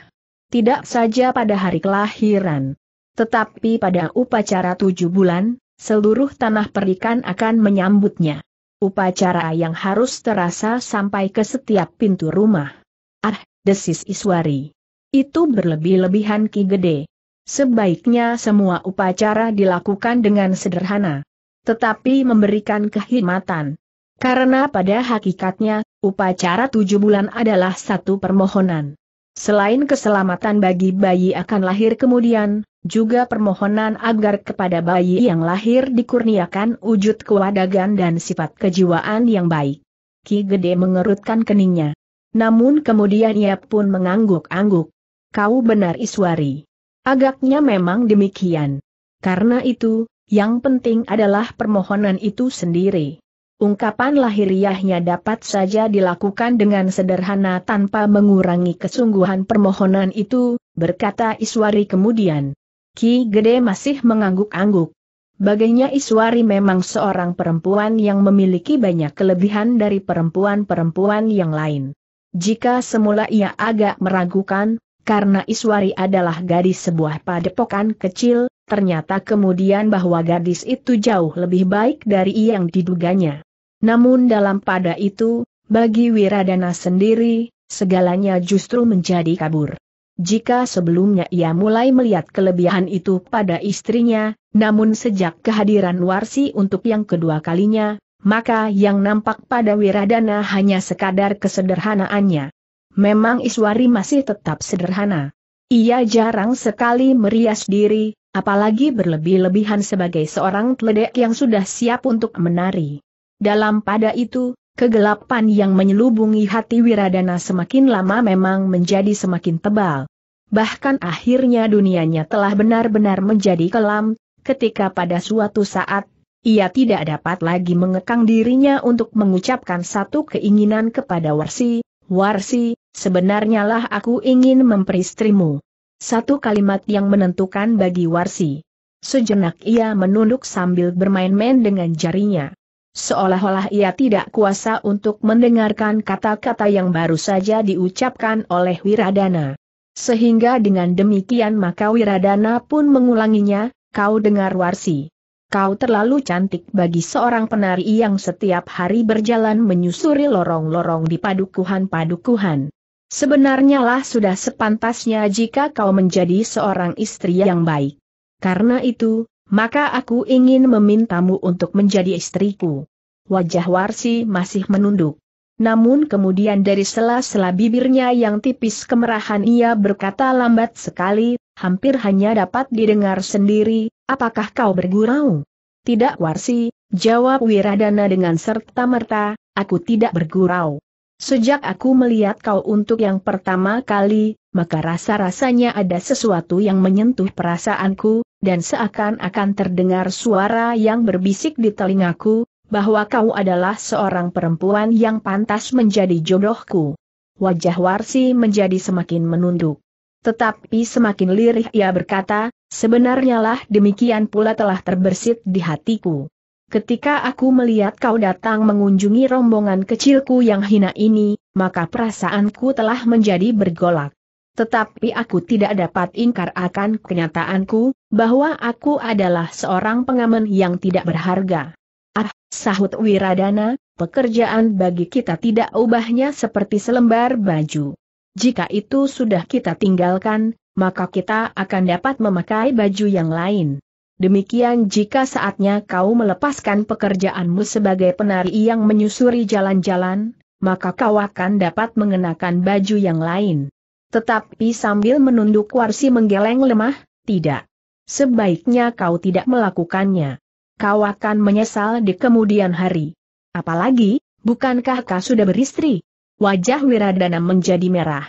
Tidak saja pada hari kelahiran, tetapi pada upacara tujuh bulan, seluruh tanah perdikan akan menyambutnya. Upacara yang harus terasa sampai ke setiap pintu rumah." "Ah," desis Iswari. "Itu berlebih-lebihan Ki Gede. Sebaiknya semua upacara dilakukan dengan sederhana, tetapi memberikan kehormatan. Karena pada hakikatnya, upacara tujuh bulan adalah satu permohonan. Selain keselamatan bagi bayi akan lahir kemudian, juga permohonan agar kepada bayi yang lahir dikurniakan wujud kewadagan dan sifat kejiwaan yang baik." Ki Gede mengerutkan keningnya. Namun kemudian ia pun mengangguk-angguk. "Kau benar Iswari. Agaknya memang demikian. Karena itu, yang penting adalah permohonan itu sendiri. Ungkapan lahiriahnya dapat saja dilakukan dengan sederhana tanpa mengurangi kesungguhan permohonan itu," berkata Iswari kemudian. Ki Gede masih mengangguk-angguk. Bagainya Iswari memang seorang perempuan yang memiliki banyak kelebihan dari perempuan-perempuan yang lain. Jika semula ia agak meragukan, karena Iswari adalah gadis sebuah padepokan kecil, ternyata kemudian bahwa gadis itu jauh lebih baik dari yang diduganya. Namun dalam pada itu, bagi Wiradana sendiri, segalanya justru menjadi kabur. Jika sebelumnya ia mulai melihat kelebihan itu pada istrinya, namun sejak kehadiran Warsi untuk yang kedua kalinya, maka yang nampak pada Wiradana hanya sekadar kesederhanaannya. Memang Iswari masih tetap sederhana. Ia jarang sekali merias diri, apalagi berlebih-lebihan sebagai seorang teledek yang sudah siap untuk menari. Dalam pada itu, kegelapan yang menyelubungi hati Wiradana semakin lama memang menjadi semakin tebal. Bahkan akhirnya dunianya telah benar-benar menjadi kelam, ketika pada suatu saat, ia tidak dapat lagi mengekang dirinya untuk mengucapkan satu keinginan kepada Warsi. "Warsi, sebenarnya lah aku ingin memperistrimu." Satu kalimat yang menentukan bagi Warsi. Sejenak ia menunduk sambil bermain-main dengan jarinya. Seolah-olah ia tidak kuasa untuk mendengarkan kata-kata yang baru saja diucapkan oleh Wiradana. Sehingga dengan demikian maka Wiradana pun mengulanginya, "Kau dengar Warsi. Kau terlalu cantik bagi seorang penari yang setiap hari berjalan menyusuri lorong-lorong di padukuhan-padukuhan. Sebenarnya lah sudah sepantasnya jika kau menjadi seorang istri yang baik. Karena itu, maka aku ingin memintamu untuk menjadi istriku." Wajah Warsi masih menunduk. Namun kemudian dari sela-sela bibirnya yang tipis kemerahan ia berkata lambat sekali, hampir hanya dapat didengar sendiri, "Apakah kau bergurau?" "Tidak Warsi," jawab Wiradana dengan serta-merta, "aku tidak bergurau. Sejak aku melihat kau untuk yang pertama kali, maka rasa-rasanya ada sesuatu yang menyentuh perasaanku, dan seakan-akan terdengar suara yang berbisik di telingaku, bahwa kau adalah seorang perempuan yang pantas menjadi jodohku." Wajah Warsi menjadi semakin menunduk. Tetapi semakin lirih ia berkata, "Sebenarnya lah demikian pula telah terbersit di hatiku. Ketika aku melihat kau datang mengunjungi rombongan kecilku yang hina ini, maka perasaanku telah menjadi bergolak. Tetapi aku tidak dapat ingkar akan kenyataanku, bahwa aku adalah seorang pengamen yang tidak berharga." "Ah," sahut Wiradana, "pekerjaan bagi kita tidak ubahnya seperti selembar baju. Jika itu sudah kita tinggalkan, maka kita akan dapat memakai baju yang lain. Demikian jika saatnya kau melepaskan pekerjaanmu sebagai penari yang menyusuri jalan-jalan, maka kau akan dapat mengenakan baju yang lain." Tetapi sambil menunduk Warsi menggeleng lemah, "Tidak. Sebaiknya kau tidak melakukannya. Kau akan menyesal di kemudian hari. Apalagi, bukankah kau sudah beristri?" Wajah Wiradana menjadi merah.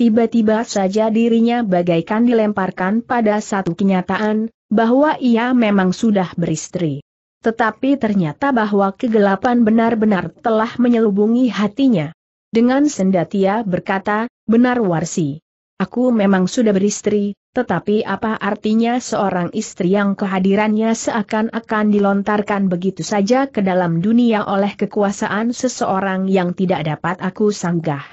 Tiba-tiba saja dirinya bagaikan dilemparkan pada satu kenyataan, bahwa ia memang sudah beristri. Tetapi ternyata bahwa kegelapan benar-benar telah menyelubungi hatinya. Dengan sendatia berkata, "Benar Warsi. Aku memang sudah beristri, tetapi apa artinya seorang istri yang kehadirannya seakan-akan dilontarkan begitu saja ke dalam dunia oleh kekuasaan seseorang yang tidak dapat aku sanggah.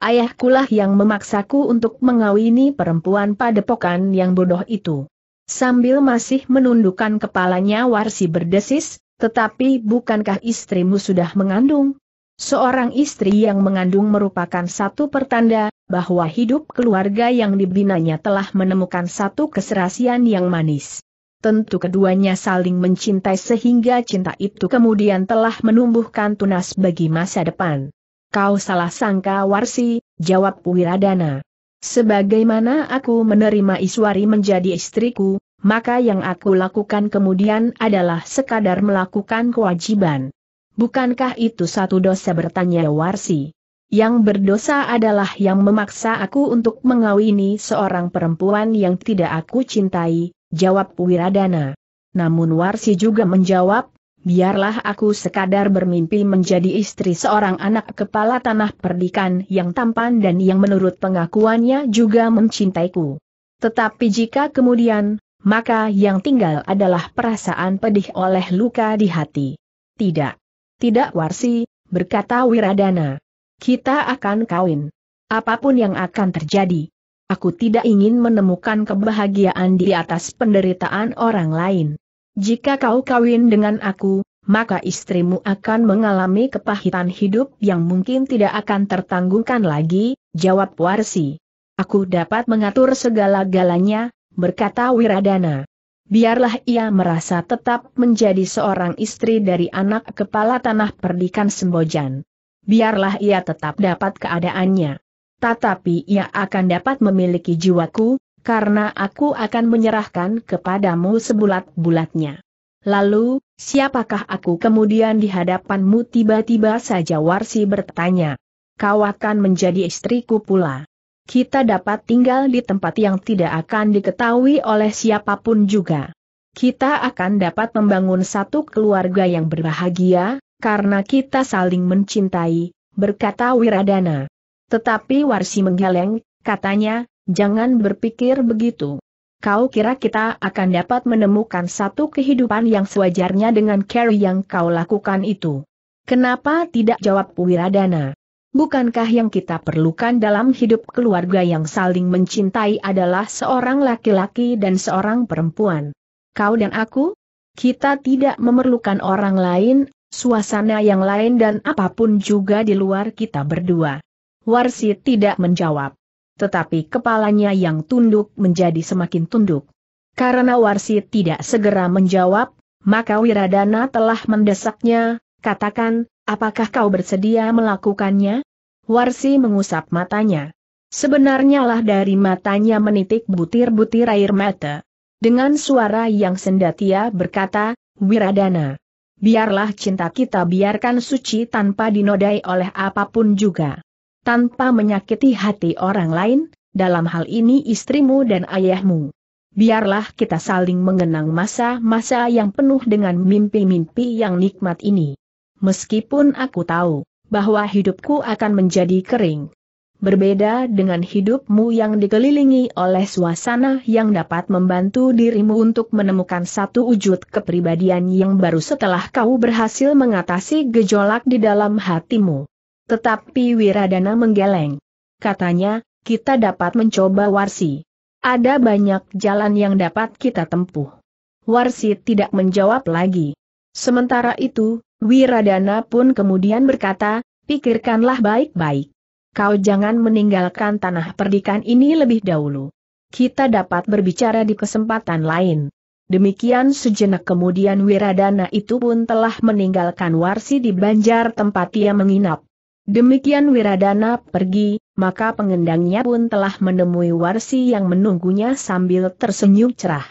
Ayahkulah yang memaksaku untuk mengawini perempuan padepokan yang bodoh itu." Sambil masih menundukkan kepalanya Warsi berdesis, "Tetapi bukankah istrimu sudah mengandung? Seorang istri yang mengandung merupakan satu pertanda bahwa hidup keluarga yang dibinanya telah menemukan satu keserasian yang manis. Tentu keduanya saling mencintai sehingga cinta itu kemudian telah menumbuhkan tunas bagi masa depan." "Kau salah sangka Warsi," jawab Wiradana. "Sebagaimana aku menerima Iswari menjadi istriku, maka yang aku lakukan kemudian adalah sekadar melakukan kewajiban." "Bukankah itu satu dosa?" bertanya Warsi. "Yang berdosa adalah yang memaksa aku untuk mengawini seorang perempuan yang tidak aku cintai," jawab Wiradana. Namun Warsi juga menjawab, "Biarlah aku sekadar bermimpi menjadi istri seorang anak kepala tanah perdikan yang tampan dan yang menurut pengakuannya juga mencintaiku. Tetapi jika kemudian, maka yang tinggal adalah perasaan pedih oleh luka di hati." "Tidak. Tidak Warsi," berkata Wiradana. "Kita akan kawin. Apapun yang akan terjadi, aku tidak ingin menemukan kebahagiaan di atas penderitaan orang lain. Jika kau kawin dengan aku, maka istrimu akan mengalami kepahitan hidup yang mungkin tidak akan tertanggungkan lagi," jawab Warsi. "Aku dapat mengatur segala-galanya," berkata Wiradana. "Biarlah ia merasa tetap menjadi seorang istri dari anak kepala tanah perdikan Sembojan. Biarlah ia tetap dapat keadaannya. Tetapi ia akan dapat memiliki jiwaku, karena aku akan menyerahkan kepadamu sebulat-bulatnya." "Lalu, siapakah aku kemudian di hadapanmu?" tiba-tiba saja Warsi bertanya. "Kau akan menjadi istriku pula. Kita dapat tinggal di tempat yang tidak akan diketahui oleh siapapun juga. Kita akan dapat membangun satu keluarga yang berbahagia, karena kita saling mencintai," berkata Wiradana. Tetapi Warsi menggeleng, katanya, "Jangan berpikir begitu. Kau kira kita akan dapat menemukan satu kehidupan yang sewajarnya dengan cara yang kau lakukan itu?" "Kenapa tidak?" jawab Wiradana. "Bukankah yang kita perlukan dalam hidup keluarga yang saling mencintai adalah seorang laki-laki dan seorang perempuan? Kau dan aku? Kita tidak memerlukan orang lain, suasana yang lain dan apapun juga di luar kita berdua." Warsi tidak menjawab. Tetapi kepalanya yang tunduk menjadi semakin tunduk. Karena Warsi tidak segera menjawab, maka Wiradana telah mendesaknya, "Katakan, apakah kau bersedia melakukannya?" Warsi mengusap matanya. Sebenarnya lah dari matanya menitik butir-butir air mata. Dengan suara yang sendatia berkata, "Wiradana, biarlah cinta kita biarkan suci tanpa dinodai oleh apapun juga. Tanpa menyakiti hati orang lain, dalam hal ini istrimu dan ayahmu. Biarlah kita saling mengenang masa-masa yang penuh dengan mimpi-mimpi yang nikmat ini. Meskipun aku tahu bahwa hidupku akan menjadi kering, berbeda dengan hidupmu yang dikelilingi oleh suasana yang dapat membantu dirimu untuk menemukan satu wujud kepribadian yang baru setelah kau berhasil mengatasi gejolak di dalam hatimu." Tetapi Wiradana menggeleng. Katanya, "Kita dapat mencoba Warsi. Ada banyak jalan yang dapat kita tempuh." Warsi tidak menjawab lagi. Sementara itu, Wiradana pun kemudian berkata, "Pikirkanlah baik-baik. Kau jangan meninggalkan tanah perdikan ini lebih dahulu. Kita dapat berbicara di kesempatan lain." Demikian sejenak kemudian Wiradana itu pun telah meninggalkan Warsi di banjar tempat ia menginap. Demikian Wiradana pergi, maka pengendangnya pun telah menemui Warsi yang menunggunya sambil tersenyum cerah.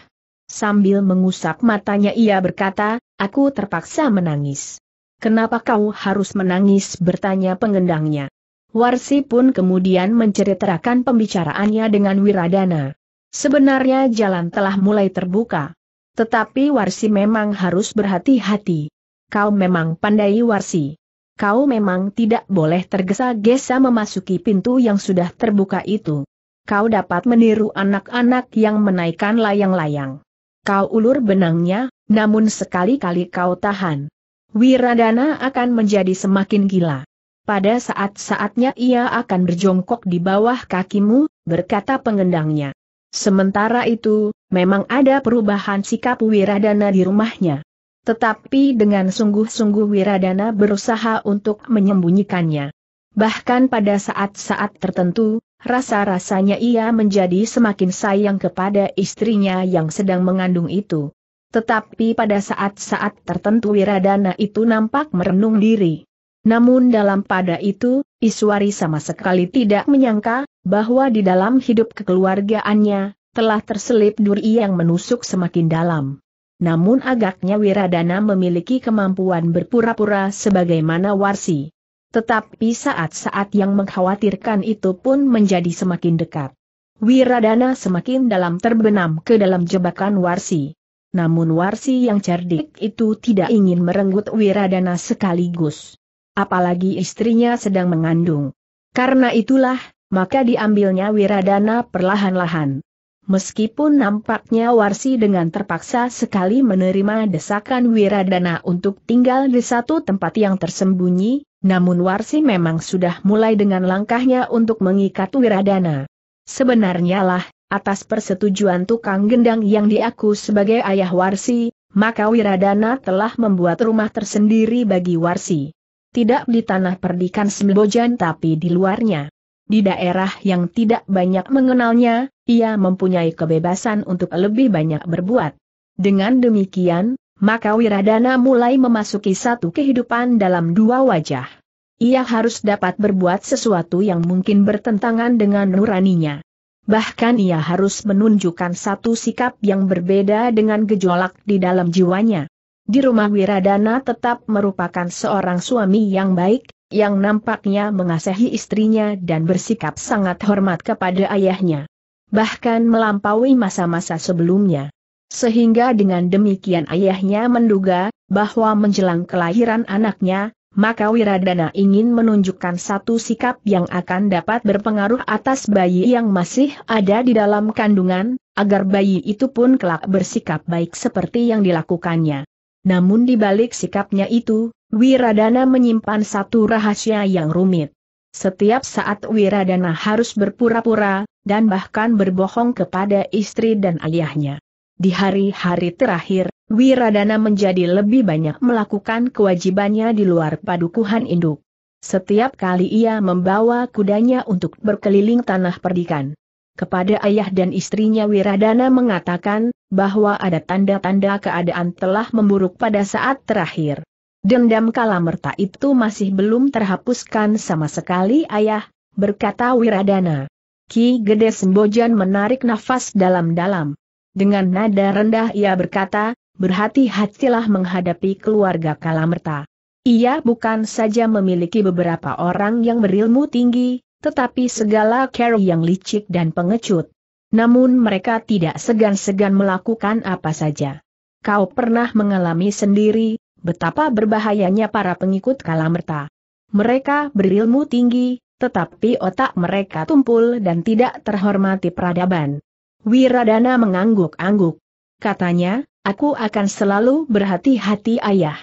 Sambil mengusap matanya ia berkata, "Aku terpaksa menangis." "Kenapa kau harus menangis?" bertanya pengendangnya. Warsi pun kemudian menceritakan pembicaraannya dengan Wiradana. Sebenarnya jalan telah mulai terbuka. Tetapi Warsi memang harus berhati-hati. "Kau memang pandai Warsi. kau memang tidak boleh tergesa-gesa memasuki pintu yang sudah terbuka itu. Kau dapat meniru anak-anak yang menaikkan layang-layang. Kau ulur benangnya, namun sekali-kali kau tahan. Wiradana akan menjadi semakin gila. Pada saat-saatnya ia akan berjongkok di bawah kakimu, berkata pengendangnya. Sementara itu, memang ada perubahan sikap Wiradana di rumahnya. Tetapi dengan sungguh-sungguh Wiradana berusaha untuk menyembunyikannya. Bahkan pada saat-saat tertentu, rasa-rasanya ia menjadi semakin sayang kepada istrinya yang sedang mengandung itu. Tetapi pada saat-saat tertentu Wiradana itu nampak merenung diri. Namun dalam pada itu, Iswari sama sekali tidak menyangka, bahwa di dalam hidup kekeluargaannya, telah terselip duri yang menusuk semakin dalam. Namun agaknya Wiradana memiliki kemampuan berpura-pura sebagaimana Warsi. Tetapi saat-saat yang mengkhawatirkan itu pun menjadi semakin dekat. Wiradana semakin dalam terbenam ke dalam jebakan Warsi. Namun Warsi yang cerdik itu tidak ingin merenggut Wiradana sekaligus. Apalagi istrinya sedang mengandung. Karena itulah, maka diambilnya Wiradana perlahan-lahan. Meskipun nampaknya Warsi dengan terpaksa sekali menerima desakan Wiradana untuk tinggal di satu tempat yang tersembunyi, namun Warsi memang sudah mulai dengan langkahnya untuk mengikat Wiradana. Sebenarnya lah, atas persetujuan tukang gendang yang diaku sebagai ayah Warsi, maka Wiradana telah membuat rumah tersendiri bagi Warsi. Tidak di tanah perdikan Sembojan tapi di luarnya. Di daerah yang tidak banyak mengenalnya, ia mempunyai kebebasan untuk lebih banyak berbuat. Dengan demikian, maka Wiradana mulai memasuki satu kehidupan dalam dua wajah. Ia harus dapat berbuat sesuatu yang mungkin bertentangan dengan nuraninya. Bahkan ia harus menunjukkan satu sikap yang berbeda dengan gejolak di dalam jiwanya. Di rumah Wiradana tetap merupakan seorang suami yang baik, yang nampaknya mengasihi istrinya dan bersikap sangat hormat kepada ayahnya. Bahkan melampaui masa-masa sebelumnya. Sehingga dengan demikian ayahnya menduga, bahwa menjelang kelahiran anaknya, maka Wiradana ingin menunjukkan satu sikap yang akan dapat berpengaruh atas bayi yang masih ada di dalam kandungan, agar bayi itu pun kelak bersikap baik seperti yang dilakukannya. Namun di balik sikapnya itu, Wiradana menyimpan satu rahasia yang rumit. Setiap saat Wiradana harus berpura-pura, dan bahkan berbohong kepada istri dan ayahnya. Di hari-hari terakhir, Wiradana menjadi lebih banyak melakukan kewajibannya di luar padukuhan induk. Setiap kali ia membawa kudanya untuk berkeliling tanah perdikan. Kepada ayah dan istrinya Wiradana mengatakan, bahwa ada tanda-tanda keadaan telah memburuk pada saat terakhir. Dendam Kalamerta itu masih belum terhapuskan sama sekali ayah, berkata Wiradana. Ki Gede Sembojan menarik nafas dalam-dalam. Dengan nada rendah ia berkata, berhati-hatilah menghadapi keluarga Kalamerta. Ia bukan saja memiliki beberapa orang yang berilmu tinggi, tetapi segala cara yang licik dan pengecut. Namun mereka tidak segan-segan melakukan apa saja. Kau pernah mengalami sendiri, betapa berbahayanya para pengikut Kalamerta. Mereka berilmu tinggi, tetapi otak mereka tumpul dan tidak terhormati peradaban. Wiradana mengangguk-angguk. Katanya, aku akan selalu berhati-hati ayah.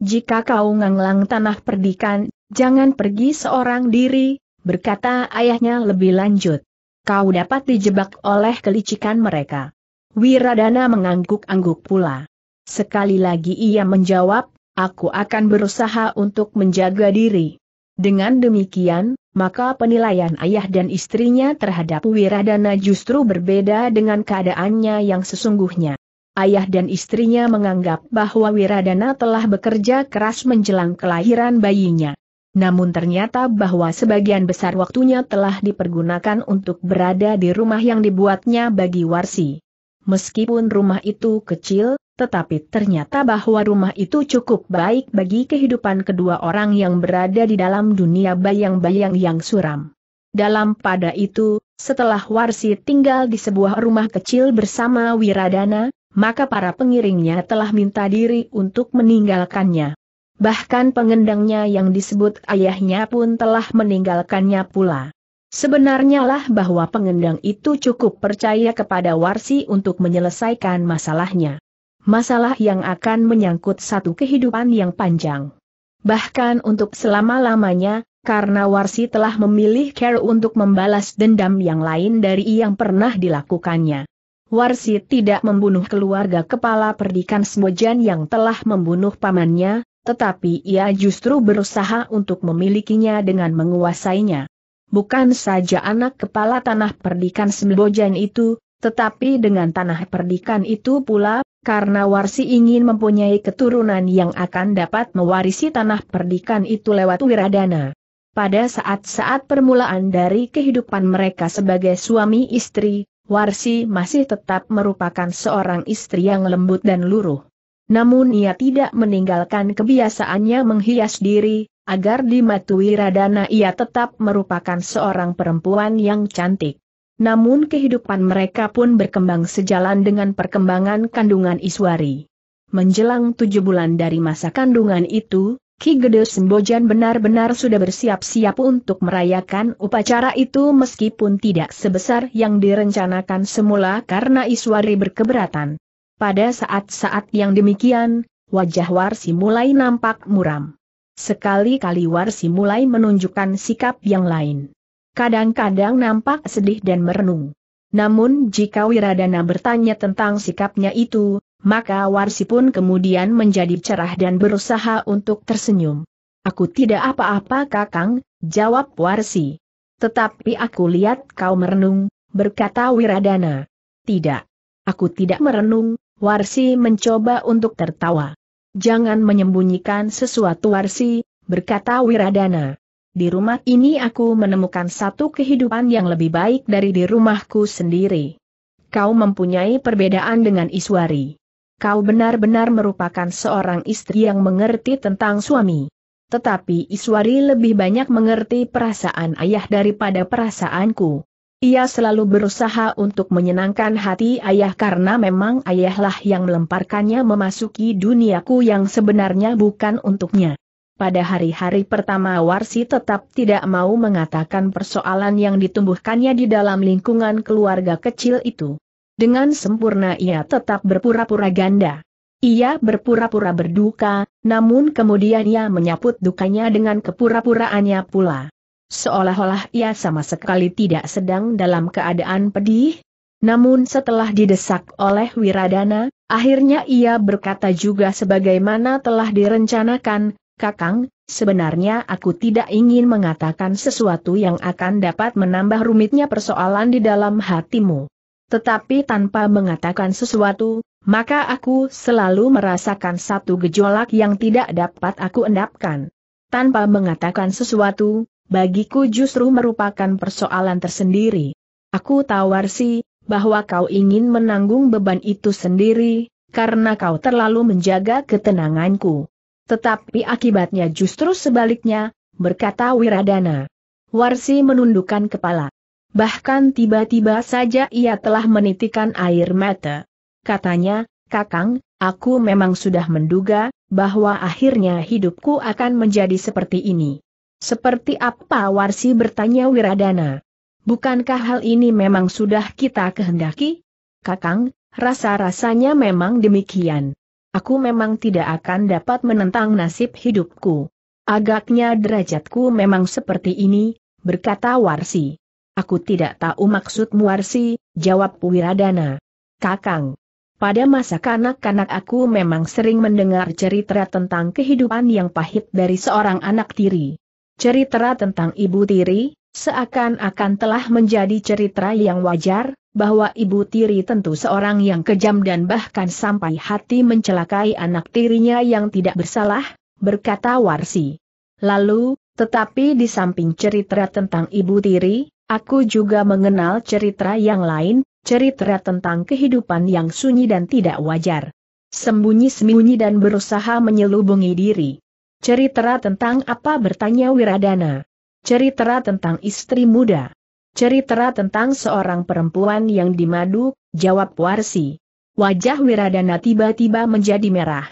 Jika kau nganglang tanah perdikan, jangan pergi seorang diri, berkata ayahnya lebih lanjut. Kau dapat dijebak oleh kelicikan mereka. Wiradana mengangguk-angguk pula. Sekali lagi ia menjawab, aku akan berusaha untuk menjaga diri. Dengan demikian, maka penilaian ayah dan istrinya terhadap Wiradana justru berbeda dengan keadaannya yang sesungguhnya. Ayah dan istrinya menganggap bahwa Wiradana telah bekerja keras menjelang kelahiran bayinya. Namun ternyata bahwa sebagian besar waktunya telah dipergunakan untuk berada di rumah yang dibuatnya bagi Warsi. Meskipun rumah itu kecil, tetapi ternyata bahwa rumah itu cukup baik bagi kehidupan kedua orang yang berada di dalam dunia bayang-bayang yang suram. Dalam pada itu, setelah Warsi tinggal di sebuah rumah kecil bersama Wiradana, maka para pengiringnya telah minta diri untuk meninggalkannya. bahkan pengendangnya yang disebut ayahnya pun telah meninggalkannya pula. Sebenarnya lah bahwa pengendang itu cukup percaya kepada Warsi untuk menyelesaikan masalahnya. Masalah yang akan menyangkut satu kehidupan yang panjang. Bahkan untuk selama-lamanya, karena Warsi telah memilih care untuk membalas dendam yang lain dari yang pernah dilakukannya. Warsi tidak membunuh keluarga kepala Perdikan Sembojan yang telah membunuh pamannya, tetapi ia justru berusaha untuk memilikinya dengan menguasainya. Bukan saja anak kepala Tanah Perdikan Sembojan itu, tetapi dengan Tanah Perdikan itu pula, karena Warsi ingin mempunyai keturunan yang akan dapat mewarisi Tanah Perdikan itu lewat Wiradana. Pada saat-saat permulaan dari kehidupan mereka sebagai suami istri, Warsi masih tetap merupakan seorang istri yang lembut dan luruh. Namun ia tidak meninggalkan kebiasaannya menghias diri, agar di mata Wiradana ia tetap merupakan seorang perempuan yang cantik. Namun kehidupan mereka pun berkembang sejalan dengan perkembangan kandungan Iswari. Menjelang tujuh bulan dari masa kandungan itu, Ki Gede Sembojan benar-benar sudah bersiap-siap untuk merayakan upacara itu meskipun tidak sebesar yang direncanakan semula karena Iswari berkeberatan. Pada saat-saat yang demikian, wajah Warsi mulai nampak muram. Sekali-kali Warsi mulai menunjukkan sikap yang lain. Kadang-kadang nampak sedih dan merenung. Namun jika Wiradana bertanya tentang sikapnya itu, maka Warsi pun kemudian menjadi cerah dan berusaha untuk tersenyum. "Aku tidak apa-apa, Kakang," jawab Warsi. "Tetapi aku lihat kau merenung," berkata Wiradana. "Tidak, aku tidak merenung." Warsi mencoba untuk tertawa. "Jangan menyembunyikan sesuatu, Warsi," berkata Wiradana. "Di rumah ini aku menemukan satu kehidupan yang lebih baik dari di rumahku sendiri. Kau mempunyai perbedaan dengan Iswari. Kau benar-benar merupakan seorang istri yang mengerti tentang suami. Tetapi Iswari lebih banyak mengerti perasaan ayah daripada perasaanku. Ia selalu berusaha untuk menyenangkan hati ayah karena memang ayahlah yang melemparkannya memasuki duniaku yang sebenarnya bukan untuknya." Pada hari-hari pertama Warsi tetap tidak mau mengatakan persoalan yang ditumbuhkannya di dalam lingkungan keluarga kecil itu. Dengan sempurna ia tetap berpura-pura ganda. Ia berpura-pura berduka, namun kemudian ia menyaput dukanya dengan kepura-puraannya pula. Seolah-olah ia sama sekali tidak sedang dalam keadaan pedih. Namun setelah didesak oleh Wiradana, akhirnya ia berkata juga sebagaimana telah direncanakan, "Kakang, sebenarnya aku tidak ingin mengatakan sesuatu yang akan dapat menambah rumitnya persoalan di dalam hatimu. Tetapi tanpa mengatakan sesuatu, maka aku selalu merasakan satu gejolak yang tidak dapat aku endapkan. Tanpa mengatakan sesuatu, bagiku justru merupakan persoalan tersendiri. Aku tahu, Warsi, bahwa kau ingin menanggung beban itu sendiri, karena kau terlalu menjaga ketenanganku. Tetapi akibatnya justru sebaliknya," berkata Wiradana. Warsi menundukkan kepala. Bahkan tiba-tiba saja ia telah menitikan air mata. Katanya, "Kakang, aku memang sudah menduga bahwa akhirnya hidupku akan menjadi seperti ini." "Seperti apa, Warsi?" bertanya Wiradana. "Bukankah hal ini memang sudah kita kehendaki? Kakang, rasa-rasanya memang demikian. Aku memang tidak akan dapat menentang nasib hidupku. Agaknya derajatku memang seperti ini," berkata Warsi. "Aku tidak tahu maksudmu, Warsi," jawab Wiradana. "Kakang, pada masa kanak-kanak aku memang sering mendengar cerita tentang kehidupan yang pahit dari seorang anak tiri. Cerita tentang ibu tiri, seakan-akan telah menjadi cerita yang wajar, bahwa ibu tiri tentu seorang yang kejam dan bahkan sampai hati mencelakai anak tirinya yang tidak bersalah," berkata Warsi. "Lalu, tetapi di samping cerita tentang ibu tiri, aku juga mengenal cerita yang lain, cerita tentang kehidupan yang sunyi dan tidak wajar. Sembunyi-sembunyi dan berusaha menyelubungi diri." "Cerita tentang apa?" bertanya Wiradana. "Cerita tentang istri muda. Cerita tentang seorang perempuan yang dimadu," jawab Warsi. Wajah Wiradana tiba-tiba menjadi merah.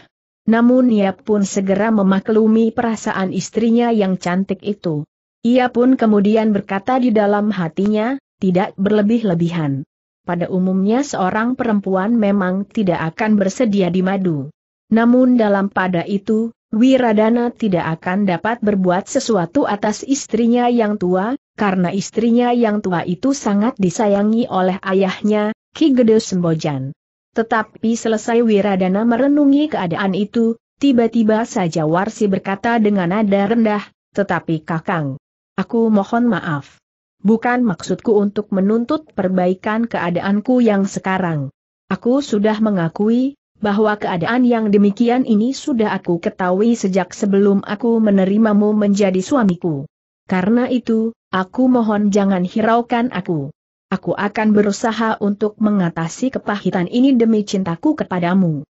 Namun ia pun segera memaklumi perasaan istrinya yang cantik itu. Ia pun kemudian berkata di dalam hatinya, tidak berlebih-lebihan. Pada umumnya seorang perempuan memang tidak akan bersedia dimadu. Namun dalam pada itu, Wiradana tidak akan dapat berbuat sesuatu atas istrinya yang tua, karena istrinya yang tua itu sangat disayangi oleh ayahnya, Ki Gede Sembojan. Tetapi selesai Wiradana merenungi keadaan itu, tiba-tiba saja Warsi berkata dengan nada rendah, "Tetapi Kakang, aku mohon maaf. Bukan maksudku untuk menuntut perbaikan keadaanku yang sekarang. Aku sudah mengakui bahwa keadaan yang demikian ini sudah aku ketahui sejak sebelum aku menerimamu menjadi suamiku. Karena itu, aku mohon jangan hiraukan aku. Aku akan berusaha untuk mengatasi kepahitan ini demi cintaku kepadamu."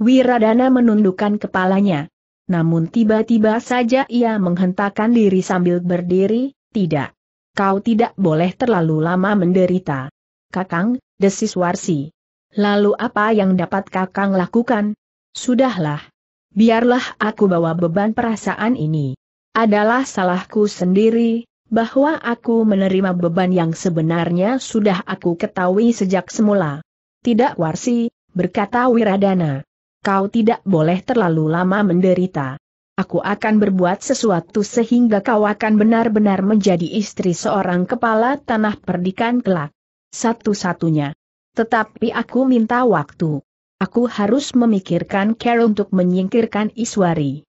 Wiradana menundukkan kepalanya. Namun tiba-tiba saja ia menghentakkan diri sambil berdiri, "Tidak. Kau tidak boleh terlalu lama menderita. Kakang," desis Warsi. "Lalu apa yang dapat Kakang lakukan? Sudahlah. Biarlah aku bawa beban perasaan ini. Adalah salahku sendiri, bahwa aku menerima beban yang sebenarnya sudah aku ketahui sejak semula." "Tidak Warsi," berkata Wiradana. "Kau tidak boleh terlalu lama menderita. Aku akan berbuat sesuatu sehingga kau akan benar-benar menjadi istri seorang kepala tanah perdikan kelak. Satu-satunya. Tetapi aku minta waktu. Aku harus memikirkan cara untuk menyingkirkan Iswari.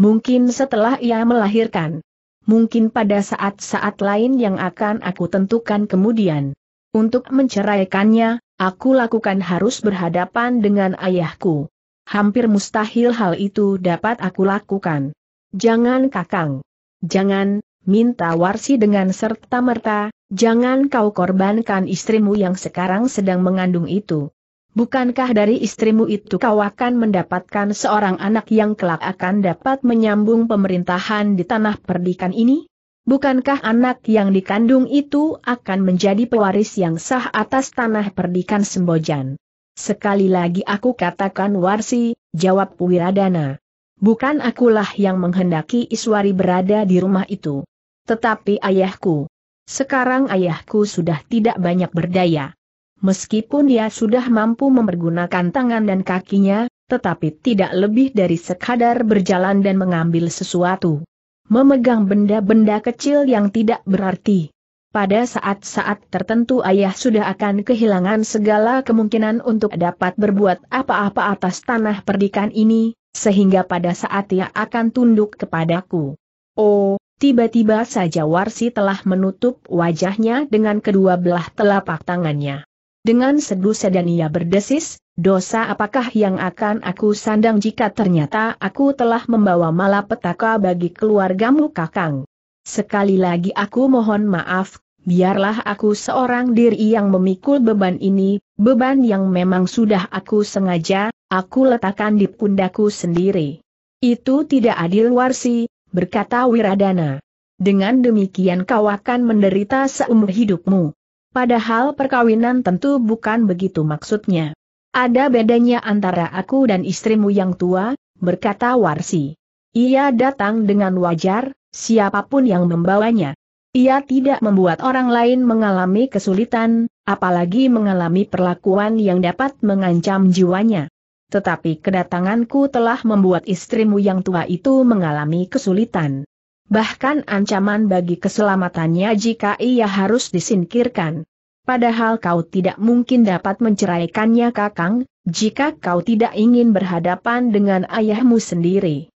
Mungkin setelah ia melahirkan. Mungkin pada saat-saat lain yang akan aku tentukan kemudian. Untuk menceraikannya, aku lakukan harus berhadapan dengan ayahku. Hampir mustahil hal itu dapat aku lakukan." "Jangan Kakang. Jangan," minta Warsi dengan serta-merta, "jangan kau korbankan istrimu yang sekarang sedang mengandung itu. Bukankah dari istrimu itu kau akan mendapatkan seorang anak yang kelak akan dapat menyambung pemerintahan di tanah perdikan ini? Bukankah anak yang dikandung itu akan menjadi pewaris yang sah atas tanah perdikan Sembojan?" "Sekali lagi aku katakan Warsi," jawab Wiradana. "Bukan akulah yang menghendaki Iswari berada di rumah itu. Tetapi ayahku. Sekarang ayahku sudah tidak banyak berdaya. Meskipun dia sudah mampu mempergunakan tangan dan kakinya, tetapi tidak lebih dari sekadar berjalan dan mengambil sesuatu. Memegang benda-benda kecil yang tidak berarti. Pada saat-saat tertentu ayah sudah akan kehilangan segala kemungkinan untuk dapat berbuat apa-apa atas tanah perdikan ini, sehingga pada saat ia akan tunduk kepadaku." Oh, tiba-tiba saja Warsi telah menutup wajahnya dengan kedua belah telapak tangannya. Dengan sedusa dan ia berdesis, "Dosa apakah yang akan aku sandang jika ternyata aku telah membawa malapetaka bagi keluargamu Kakang? Sekali lagi aku mohon maaf, biarlah aku seorang diri yang memikul beban ini, beban yang memang sudah aku sengaja, aku letakkan di pundakku sendiri." "Itu tidak adil Warsi," berkata Wiradana. "Dengan demikian kau akan menderita seumur hidupmu. Padahal perkawinan tentu bukan begitu maksudnya. Ada bedanya antara aku dan istrimu yang tua," berkata Warsi. "Ia datang dengan wajar, siapapun yang membawanya. Ia tidak membuat orang lain mengalami kesulitan, apalagi mengalami perlakuan yang dapat mengancam jiwanya. Tetapi kedatanganku telah membuat istrimu yang tua itu mengalami kesulitan. Bahkan ancaman bagi keselamatannya jika ia harus disingkirkan. Padahal kau tidak mungkin dapat menceraikannya Kakang, jika kau tidak ingin berhadapan dengan ayahmu sendiri.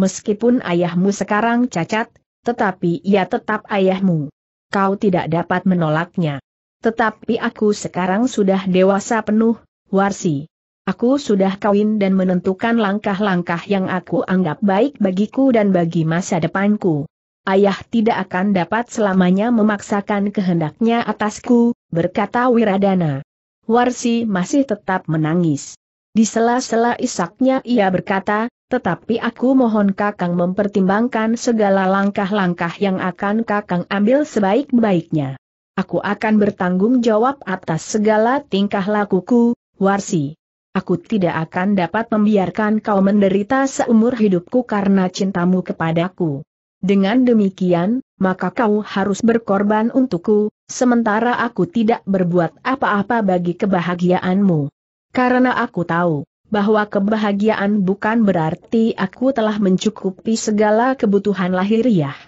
Meskipun ayahmu sekarang cacat, tetapi ia tetap ayahmu. Kau tidak dapat menolaknya. Tetapi aku sekarang sudah dewasa penuh, Warsi. Aku sudah kawin dan menentukan langkah-langkah yang aku anggap baik bagiku dan bagi masa depanku. Ayah tidak akan dapat selamanya memaksakan kehendaknya atasku," berkata Wiradana. Warsi masih tetap menangis. Di sela-sela isaknya ia berkata, "Tetapi aku mohon Kakang mempertimbangkan segala langkah-langkah yang akan Kakang ambil sebaik-baiknya. Aku akan bertanggung jawab atas segala tingkah lakuku, Warsi. Aku tidak akan dapat membiarkan kau menderita seumur hidupku karena cintamu kepadaku. Dengan demikian, maka kau harus berkorban untukku, sementara aku tidak berbuat apa-apa bagi kebahagiaanmu. Karena aku tahu bahwa kebahagiaan bukan berarti aku telah mencukupi segala kebutuhan lahiriah.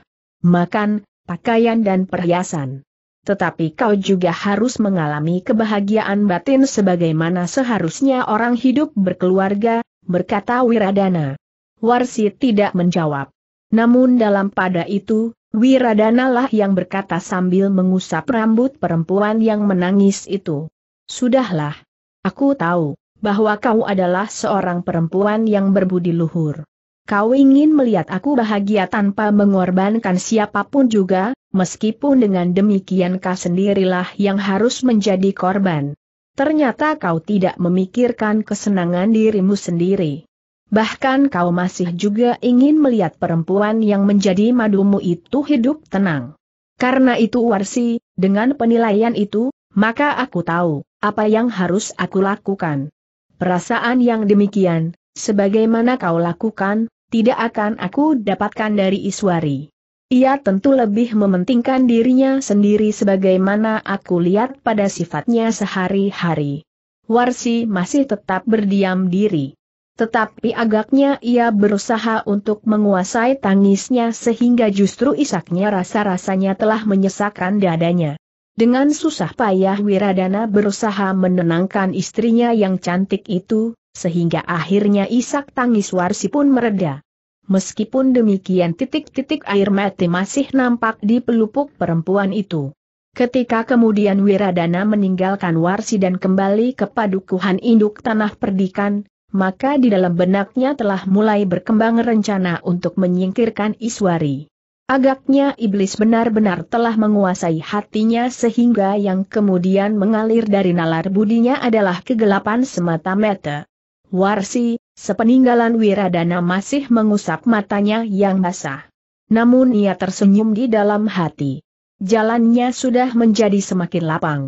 Makan, pakaian dan perhiasan. Tetapi kau juga harus mengalami kebahagiaan batin sebagaimana seharusnya orang hidup berkeluarga, berkata Wiradana. Warsi tidak menjawab. Namun dalam pada itu, Wiradana lah yang berkata sambil mengusap rambut perempuan yang menangis itu. Sudahlah. Aku tahu bahwa kau adalah seorang perempuan yang berbudi luhur. Kau ingin melihat aku bahagia tanpa mengorbankan siapapun juga, meskipun dengan demikian kau sendirilah yang harus menjadi korban. Ternyata kau tidak memikirkan kesenangan dirimu sendiri. Bahkan kau masih juga ingin melihat perempuan yang menjadi madumu itu hidup tenang. Karena itu Warsi, dengan penilaian itu, maka aku tahu apa yang harus aku lakukan. Perasaan yang demikian, sebagaimana kau lakukan, tidak akan aku dapatkan dari Iswari. Ia tentu lebih mementingkan dirinya sendiri sebagaimana aku lihat pada sifatnya sehari-hari. Warsi masih tetap berdiam diri. Tetapi agaknya ia berusaha untuk menguasai tangisnya sehingga justru isaknya rasa-rasanya telah menyesakkan dadanya. Dengan susah payah Wiradana berusaha menenangkan istrinya yang cantik itu, sehingga akhirnya isak tangis Warsi pun mereda. Meskipun demikian titik-titik air mata masih nampak di pelupuk perempuan itu. Ketika kemudian Wiradana meninggalkan Warsi dan kembali ke padukuhan induk Tanah Perdikan, maka di dalam benaknya telah mulai berkembang rencana untuk menyingkirkan Iswari. Agaknya iblis benar-benar telah menguasai hatinya sehingga yang kemudian mengalir dari nalar budinya adalah kegelapan semata-mata. Warsi, sepeninggalan Wiradana masih mengusap matanya yang basah. Namun ia tersenyum di dalam hati. Jalannya sudah menjadi semakin lapang.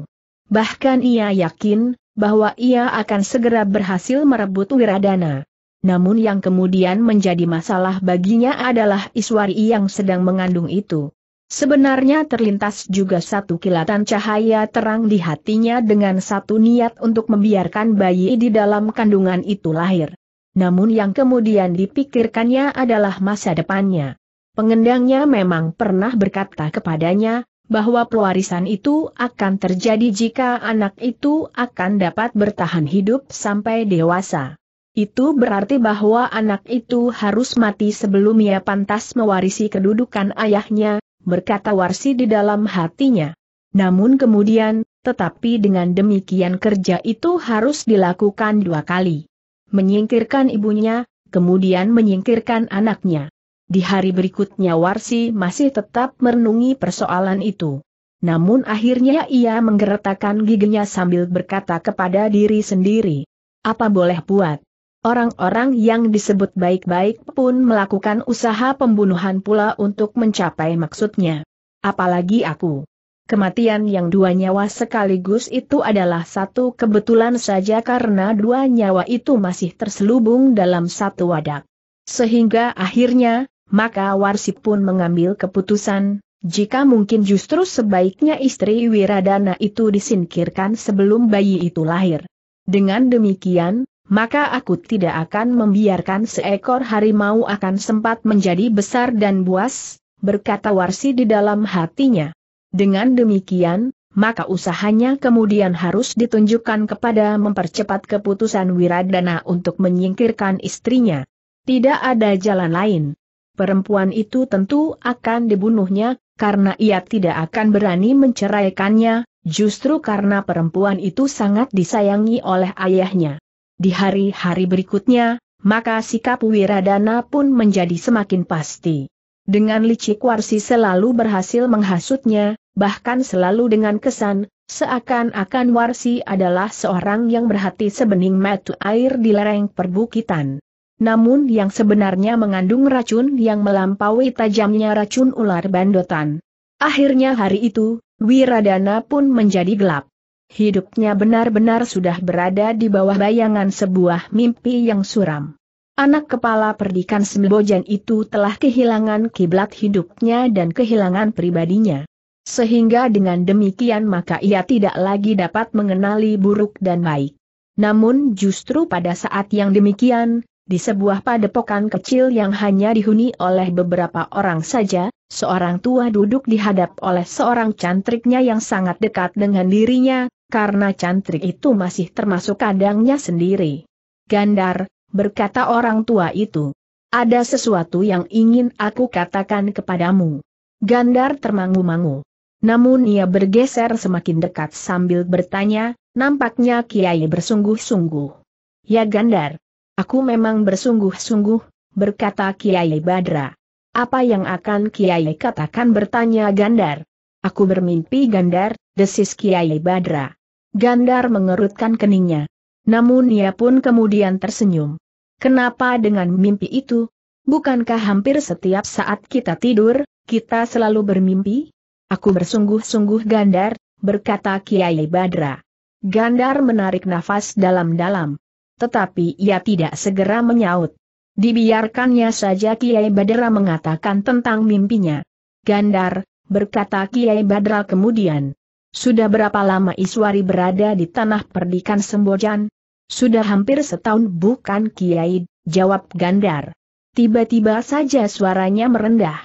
Bahkan ia yakin bahwa ia akan segera berhasil merebut Wiradana. Namun yang kemudian menjadi masalah baginya adalah Iswari yang sedang mengandung itu. Sebenarnya terlintas juga satu kilatan cahaya terang di hatinya dengan satu niat untuk membiarkan bayi di dalam kandungan itu lahir. Namun yang kemudian dipikirkannya adalah masa depannya. Pengendangnya memang pernah berkata kepadanya bahwa pewarisan itu akan terjadi jika anak itu akan dapat bertahan hidup sampai dewasa. Itu berarti bahwa anak itu harus mati sebelum ia pantas mewarisi kedudukan ayahnya, berkata Warsi di dalam hatinya. Namun kemudian, tetapi dengan demikian kerja itu harus dilakukan dua kali. Menyingkirkan ibunya, kemudian menyingkirkan anaknya. Di hari berikutnya Warsi masih tetap merenungi persoalan itu. Namun akhirnya ia menggeretakkan giginya sambil berkata kepada diri sendiri. Apa boleh buat? Orang-orang yang disebut baik-baik pun melakukan usaha pembunuhan pula untuk mencapai maksudnya. Apalagi aku. Kematian yang dua nyawa sekaligus itu adalah satu kebetulan saja karena dua nyawa itu masih terselubung dalam satu wadah. Sehingga akhirnya, maka Warsi pun mengambil keputusan, jika mungkin justru sebaiknya istri Wiradana itu disingkirkan sebelum bayi itu lahir. Dengan demikian, maka aku tidak akan membiarkan seekor harimau akan sempat menjadi besar dan buas, berkata Warsi di dalam hatinya. Dengan demikian, maka usahanya kemudian harus ditunjukkan kepada mempercepat keputusan Wiradana untuk menyingkirkan istrinya. Tidak ada jalan lain. Perempuan itu tentu akan dibunuhnya, karena ia tidak akan berani menceraikannya, justru karena perempuan itu sangat disayangi oleh ayahnya. Di hari-hari berikutnya, maka sikap Wiradana pun menjadi semakin pasti. Dengan licik Warsi selalu berhasil menghasutnya, bahkan selalu dengan kesan, seakan-akan Warsi adalah seorang yang berhati sebening mata air di lereng perbukitan. Namun yang sebenarnya mengandung racun yang melampaui tajamnya racun ular bandotan. Akhirnya hari itu, Wiradana pun menjadi gelap. Hidupnya benar-benar sudah berada di bawah bayangan sebuah mimpi yang suram. Anak kepala Perdikan Sembojan itu telah kehilangan kiblat hidupnya dan kehilangan pribadinya. Sehingga dengan demikian maka ia tidak lagi dapat mengenali buruk dan baik. Namun justru pada saat yang demikian, di sebuah padepokan kecil yang hanya dihuni oleh beberapa orang saja, seorang tua duduk dihadap oleh seorang cantriknya yang sangat dekat dengan dirinya, karena cantrik itu masih termasuk kandangnya sendiri. "Gandar," berkata orang tua itu, "ada sesuatu yang ingin aku katakan kepadamu." Gandar termangu-mangu. Namun ia bergeser semakin dekat sambil bertanya, nampaknya Kiai bersungguh-sungguh. "Ya Gandar. Aku memang bersungguh-sungguh," berkata Kiai Badra. "Apa yang akan Kiai katakan?" bertanya Gandar. "Aku bermimpi Gandar," desis Kiai Badra. Gandar mengerutkan keningnya. Namun ia pun kemudian tersenyum. "Kenapa dengan mimpi itu? Bukankah hampir setiap saat kita tidur, kita selalu bermimpi?" "Aku bersungguh-sungguh Gandar," berkata Kiai Badra. Gandar menarik nafas dalam-dalam. Tetapi ia tidak segera menyaut. Dibiarkannya saja Kiai Badra mengatakan tentang mimpinya. "Gandar," berkata Kiai Badra kemudian, "sudah berapa lama Iswari berada di Tanah Perdikan Sembojan?" "Sudah hampir setahun bukan Kiai," jawab Gandar. Tiba-tiba saja suaranya merendah.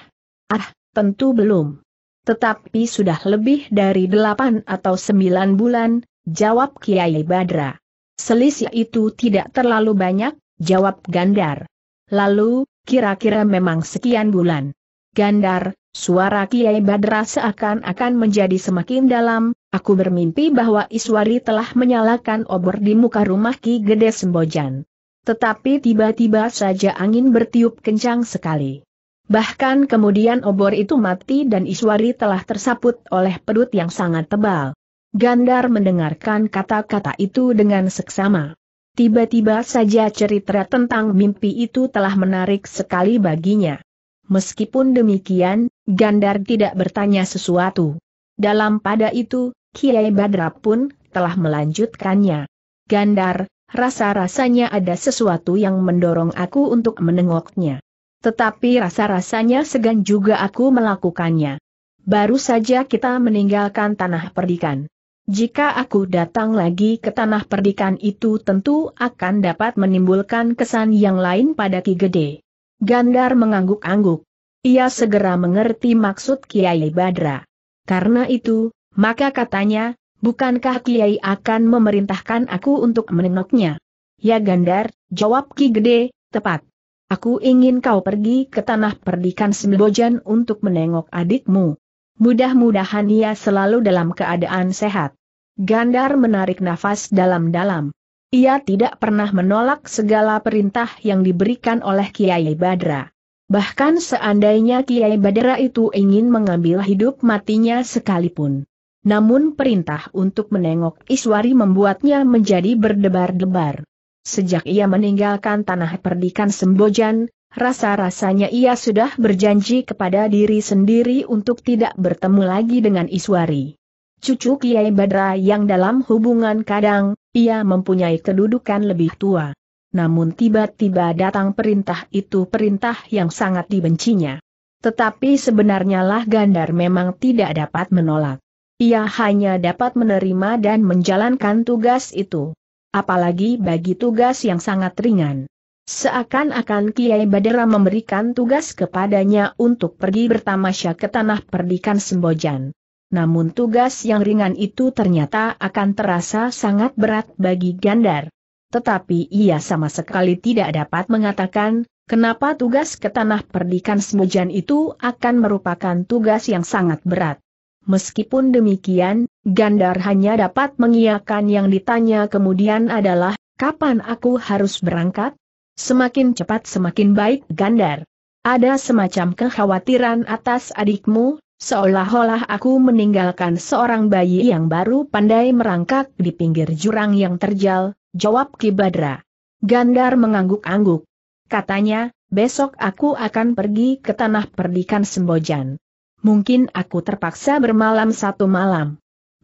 "Ah, tentu belum. Tetapi sudah lebih dari delapan atau sembilan bulan," jawab Kiai Badra. "Selisih itu tidak terlalu banyak," jawab Gandar. "Lalu, kira-kira memang sekian bulan." "Gandar," suara Kiai Badra seakan-akan menjadi semakin dalam, "aku bermimpi bahwa Iswari telah menyalakan obor di muka rumah Ki Gede Sembojan. Tetapi tiba-tiba saja angin bertiup kencang sekali. Bahkan kemudian obor itu mati dan Iswari telah tersaput oleh pedut yang sangat tebal." Gandar mendengarkan kata-kata itu dengan seksama. Tiba-tiba saja cerita tentang mimpi itu telah menarik sekali baginya. Meskipun demikian, Gandar tidak bertanya sesuatu. Dalam pada itu, Kiai Badra pun telah melanjutkannya. "Gandar, rasa-rasanya ada sesuatu yang mendorong aku untuk menengoknya. Tetapi rasa-rasanya segan juga aku melakukannya. Baru saja kita meninggalkan Tanah Perdikan. Jika aku datang lagi ke Tanah Perdikan itu tentu akan dapat menimbulkan kesan yang lain pada Ki Gede." Gandar mengangguk-angguk. Ia segera mengerti maksud Kiai Badra. "Karena itu, maka," katanya, "bukankah Kiai akan memerintahkan aku untuk menengoknya?" "Ya Gandar," jawab Ki Gede, "tepat. Aku ingin kau pergi ke Tanah Perdikan Sembojan untuk menengok adikmu. Mudah-mudahan ia selalu dalam keadaan sehat." Gandar menarik nafas dalam-dalam. Ia tidak pernah menolak segala perintah yang diberikan oleh Kiai Badra. Bahkan seandainya Kiai Badra itu ingin mengambil hidup matinya sekalipun. Namun perintah untuk menengok Iswari membuatnya menjadi berdebar-debar. Sejak ia meninggalkan Tanah Perdikan Sembojan, rasa-rasanya ia sudah berjanji kepada diri sendiri untuk tidak bertemu lagi dengan Iswari. Cucu Kiai Badra yang dalam hubungan kadang, ia mempunyai kedudukan lebih tua. Namun tiba-tiba datang perintah itu, perintah yang sangat dibencinya. Tetapi sebenarnya lah Gandar memang tidak dapat menolak. Ia hanya dapat menerima dan menjalankan tugas itu. Apalagi bagi tugas yang sangat ringan. Seakan-akan Kiai Badra memberikan tugas kepadanya untuk pergi bertamasya ke Tanah Perdikan Sembojan. Namun tugas yang ringan itu ternyata akan terasa sangat berat bagi Gandar. Tetapi ia sama sekali tidak dapat mengatakan, kenapa tugas ke Tanah Perdikan Sembojan itu akan merupakan tugas yang sangat berat. Meskipun demikian, Gandar hanya dapat mengiyakan. Yang ditanya kemudian adalah, "Kapan aku harus berangkat?" "Semakin cepat semakin baik Gandar. Ada semacam kekhawatiran atas adikmu, seolah-olah aku meninggalkan seorang bayi yang baru pandai merangkak di pinggir jurang yang terjal," jawab Ki Badra. Gandar mengangguk-angguk. Katanya, "Besok aku akan pergi ke Tanah Perdikan Sembojan. Mungkin aku terpaksa bermalam satu malam.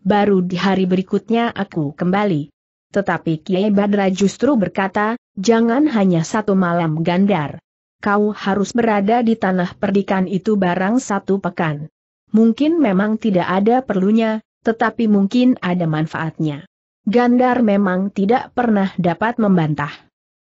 baru di hari berikutnya aku kembali. Tetapi Kiai Badra justru berkata, jangan hanya satu malam Gandar. Kau harus berada di tanah perdikan itu barang satu pekan. Mungkin memang tidak ada perlunya, tetapi mungkin ada manfaatnya. Gandar memang tidak pernah dapat membantah.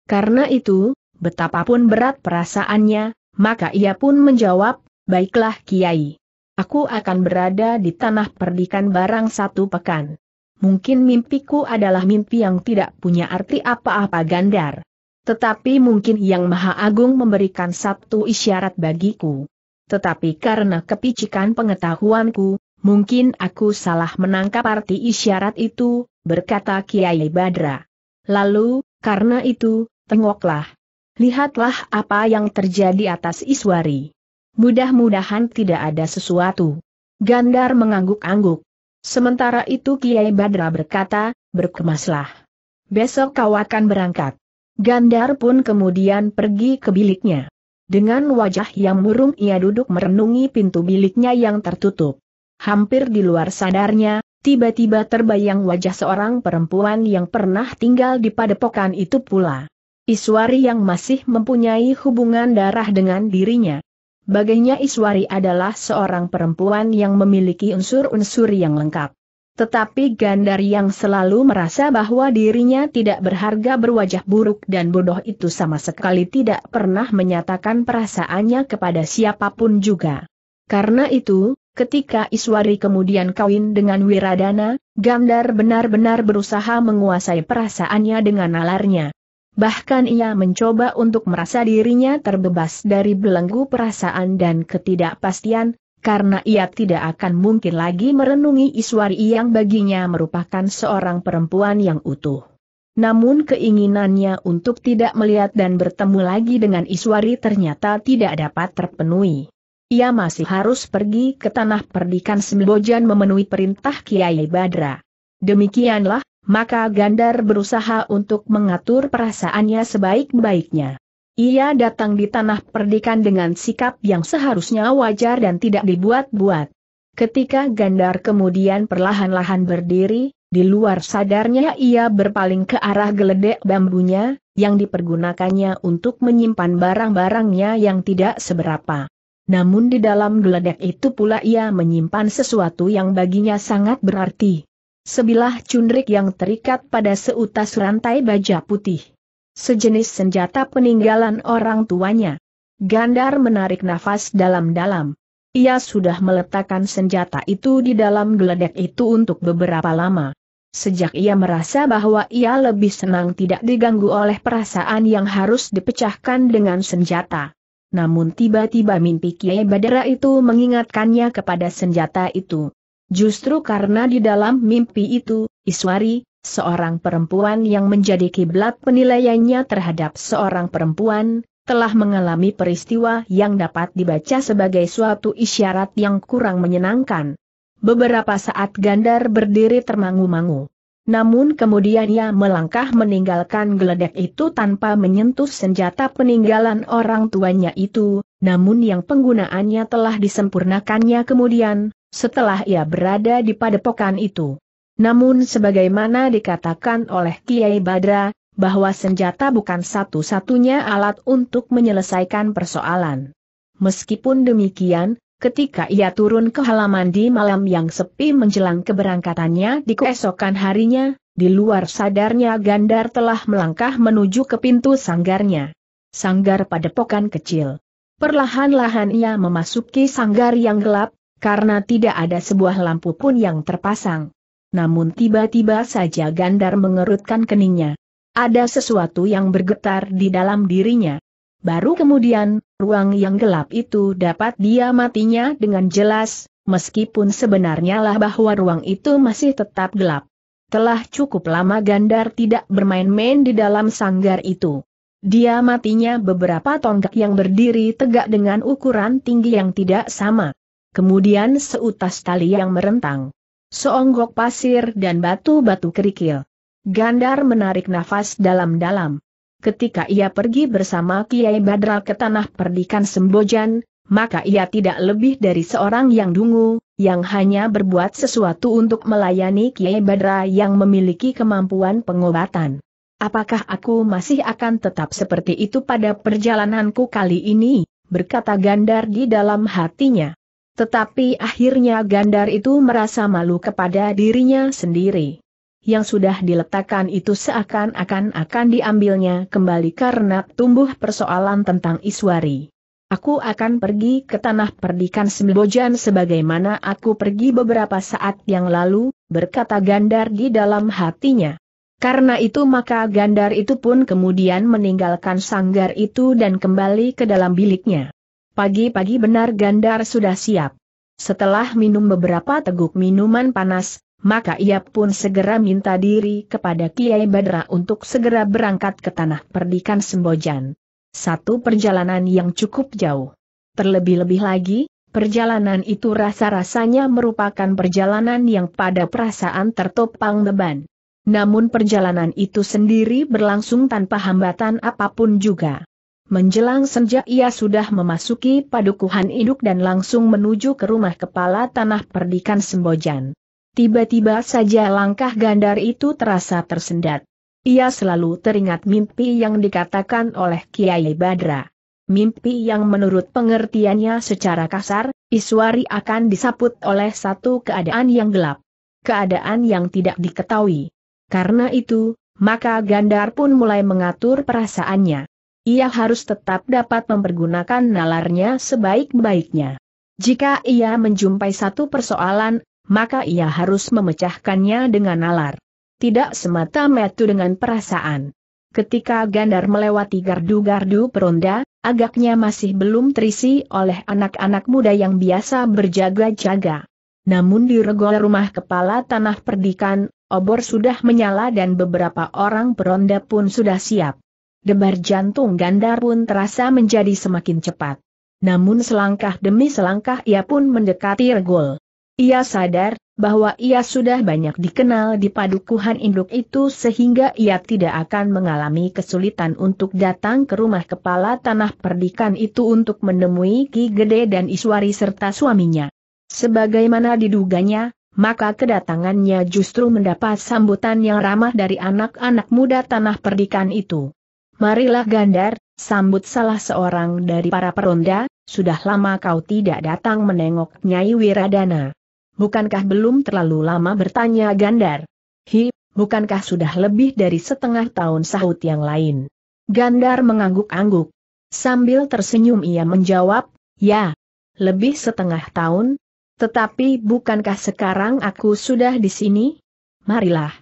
Karena itu, betapapun berat perasaannya, maka ia pun menjawab, baiklah Kiai. Aku akan berada di tanah perdikan barang satu pekan. Mungkin mimpiku adalah mimpi yang tidak punya arti apa-apa Gandar. Tetapi mungkin Yang Maha Agung memberikan satu isyarat bagiku. Tetapi karena kepicikan pengetahuanku, mungkin aku salah menangkap arti isyarat itu, berkata Kiai Badra. Lalu, karena itu, tengoklah. Lihatlah apa yang terjadi atas Iswari. Mudah-mudahan tidak ada sesuatu. Gandar mengangguk-angguk. Sementara itu Kiai Badra berkata, berkemaslah. Besok kau akan berangkat. Gandar pun kemudian pergi ke biliknya. Dengan wajah yang murung ia duduk merenungi pintu biliknya yang tertutup. Hampir di luar sadarnya, tiba-tiba terbayang wajah seorang perempuan yang pernah tinggal di padepokan itu pula. Iswari yang masih mempunyai hubungan darah dengan dirinya. Bagainya Iswari adalah seorang perempuan yang memiliki unsur-unsur yang lengkap. Tetapi Gandar yang selalu merasa bahwa dirinya tidak berharga berwajah buruk dan bodoh itu sama sekali tidak pernah menyatakan perasaannya kepada siapapun juga. Karena itu, ketika Iswari kemudian kawin dengan Wiradana, Gandar benar-benar berusaha menguasai perasaannya dengan nalarnya. Bahkan ia mencoba untuk merasa dirinya terbebas dari belenggu perasaan dan ketidakpastian, karena ia tidak akan mungkin lagi merenungi Iswari yang baginya merupakan seorang perempuan yang utuh. Namun keinginannya untuk tidak melihat dan bertemu lagi dengan Iswari ternyata tidak dapat terpenuhi. Ia masih harus pergi ke tanah perdikan Sembojan memenuhi perintah Kiai Badra. Demikianlah. Maka Gandar berusaha untuk mengatur perasaannya sebaik-baiknya. Ia datang di tanah perdikan dengan sikap yang seharusnya wajar dan tidak dibuat-buat. Ketika Gandar kemudian perlahan-lahan berdiri, di luar sadarnya ia berpaling ke arah geledek bambunya, yang dipergunakannya untuk menyimpan barang-barangnya yang tidak seberapa. Namun di dalam geledek itu pula ia menyimpan sesuatu yang baginya sangat berarti. Sebilah cundrik yang terikat pada seutas rantai baja putih. Sejenis senjata peninggalan orang tuanya. Gandar menarik nafas dalam-dalam. Ia sudah meletakkan senjata itu di dalam geledek itu untuk beberapa lama. Sejak ia merasa bahwa ia lebih senang tidak diganggu oleh perasaan yang harus dipecahkan dengan senjata. Namun tiba-tiba mimpi Kiai Badra itu mengingatkannya kepada senjata itu. Justru karena di dalam mimpi itu, Iswari, seorang perempuan yang menjadi kiblat penilaiannya terhadap seorang perempuan, telah mengalami peristiwa yang dapat dibaca sebagai suatu isyarat yang kurang menyenangkan. Beberapa saat Gandar berdiri termangu-mangu. Namun kemudian ia melangkah meninggalkan geledek itu tanpa menyentuh senjata peninggalan orang tuanya itu, namun yang penggunaannya telah disempurnakannya kemudian. Setelah ia berada di padepokan itu. Namun sebagaimana dikatakan oleh Kiai Badra, bahwa senjata bukan satu-satunya alat untuk menyelesaikan persoalan. Meskipun demikian, ketika ia turun ke halaman di malam yang sepi menjelang keberangkatannya di keesokan harinya, di luar sadarnya Gandar telah melangkah menuju ke pintu sanggarnya. Sanggar padepokan kecil. Perlahan-lahan ia memasuki sanggar yang gelap, karena tidak ada sebuah lampu pun yang terpasang. Namun tiba-tiba saja Gandar mengerutkan keningnya. Ada sesuatu yang bergetar di dalam dirinya. Baru kemudian, ruang yang gelap itu dapat dia matinya dengan jelas, meskipun sebenarnya lah bahwa ruang itu masih tetap gelap. Telah cukup lama Gandar tidak bermain-main di dalam sanggar itu. Dia matinya beberapa tonggak yang berdiri tegak dengan ukuran tinggi yang tidak sama. Kemudian seutas tali yang merentang, seonggok pasir dan batu-batu kerikil. Gandar menarik nafas dalam-dalam. Ketika ia pergi bersama Kiai Badra ke tanah perdikan Sembojan, maka ia tidak lebih dari seorang yang dungu, yang hanya berbuat sesuatu untuk melayani Kiai Badra yang memiliki kemampuan pengobatan. Apakah aku masih akan tetap seperti itu pada perjalananku kali ini? Berkata Gandar di dalam hatinya. Tetapi akhirnya Gandar itu merasa malu kepada dirinya sendiri. Yang sudah diletakkan itu seakan-akan akan diambilnya kembali karena tumbuh persoalan tentang Iswari. Aku akan pergi ke Tanah Perdikan Sembojan sebagaimana aku pergi beberapa saat yang lalu, berkata Gandar di dalam hatinya. Karena itu maka Gandar itu pun kemudian meninggalkan sanggar itu dan kembali ke dalam biliknya. Pagi-pagi benar Gandar sudah siap. Setelah minum beberapa teguk minuman panas, maka ia pun segera minta diri kepada Kiai Badra untuk segera berangkat ke Tanah Perdikan Sembojan. Satu perjalanan yang cukup jauh. Terlebih-lebih lagi, perjalanan itu rasa-rasanya merupakan perjalanan yang pada perasaan tertopang beban. Namun perjalanan itu sendiri berlangsung tanpa hambatan apapun juga. Menjelang senja ia sudah memasuki padukuhan induk dan langsung menuju ke rumah kepala Tanah Perdikan Sembojan. Tiba-tiba saja langkah Gandar itu terasa tersendat. Ia selalu teringat mimpi yang dikatakan oleh Kiai Badra. Mimpi yang menurut pengertiannya secara kasar, Iswari akan disaput oleh satu keadaan yang gelap. Keadaan yang tidak diketahui. Karena itu, maka Gandar pun mulai mengatur perasaannya. Ia harus tetap dapat mempergunakan nalarnya sebaik-baiknya. Jika ia menjumpai satu persoalan, maka ia harus memecahkannya dengan nalar. Tidak semata-mata dengan perasaan. Ketika Gandar melewati gardu-gardu peronda, agaknya masih belum terisi oleh anak-anak muda yang biasa berjaga-jaga. Namun di regol rumah kepala Tanah Perdikan, obor sudah menyala dan beberapa orang peronda pun sudah siap. Debar jantung Gandar pun terasa menjadi semakin cepat. Namun selangkah demi selangkah ia pun mendekati regol. Ia sadar bahwa ia sudah banyak dikenal di padukuhan induk itu sehingga ia tidak akan mengalami kesulitan untuk datang ke rumah kepala Tanah Perdikan itu untuk menemui Ki Gede dan Iswari serta suaminya. Sebagaimana diduganya, maka kedatangannya justru mendapat sambutan yang ramah dari anak-anak muda Tanah Perdikan itu. Marilah Gandar, sambut salah seorang dari para peronda. Sudah lama kau tidak datang menengok Nyai Wiradana. Bukankah belum terlalu lama, bertanya Gandar. Hi, bukankah sudah lebih dari setengah tahun, sahut yang lain. Gandar mengangguk-angguk. Sambil tersenyum ia menjawab, ya, lebih setengah tahun. Tetapi bukankah sekarang aku sudah di sini? Marilah.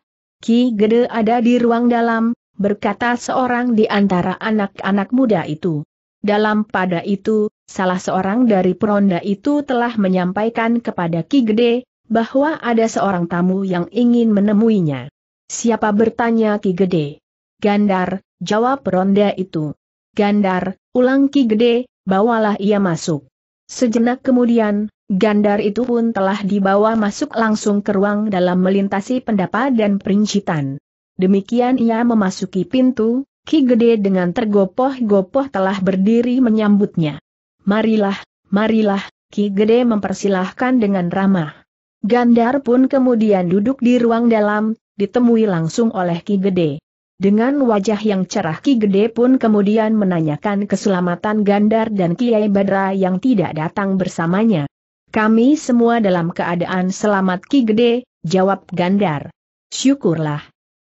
Ki Gede ada di ruang dalam, berkata seorang di antara anak-anak muda itu. Dalam pada itu, salah seorang dari peronda itu telah menyampaikan kepada Ki Gede bahwa ada seorang tamu yang ingin menemuinya. Siapa, bertanya Ki Gede? Gandar, jawab peronda itu. Gandar, ulang Ki Gede, bawalah ia masuk. Sejenak kemudian, Gandar itu pun telah dibawa masuk langsung ke ruang dalam melintasi pendapat dan perincitan. Demikian ia memasuki pintu. Ki Gede dengan tergopoh-gopoh telah berdiri menyambutnya. Marilah, marilah, Ki Gede mempersilahkan dengan ramah. Gandar pun kemudian duduk di ruang dalam, ditemui langsung oleh Ki Gede. Dengan wajah yang cerah Ki Gede pun kemudian menanyakan keselamatan Gandar dan Kiai Badra yang tidak datang bersamanya. Kami semua dalam keadaan selamat Ki Gede, jawab Gandar. Syukurlah.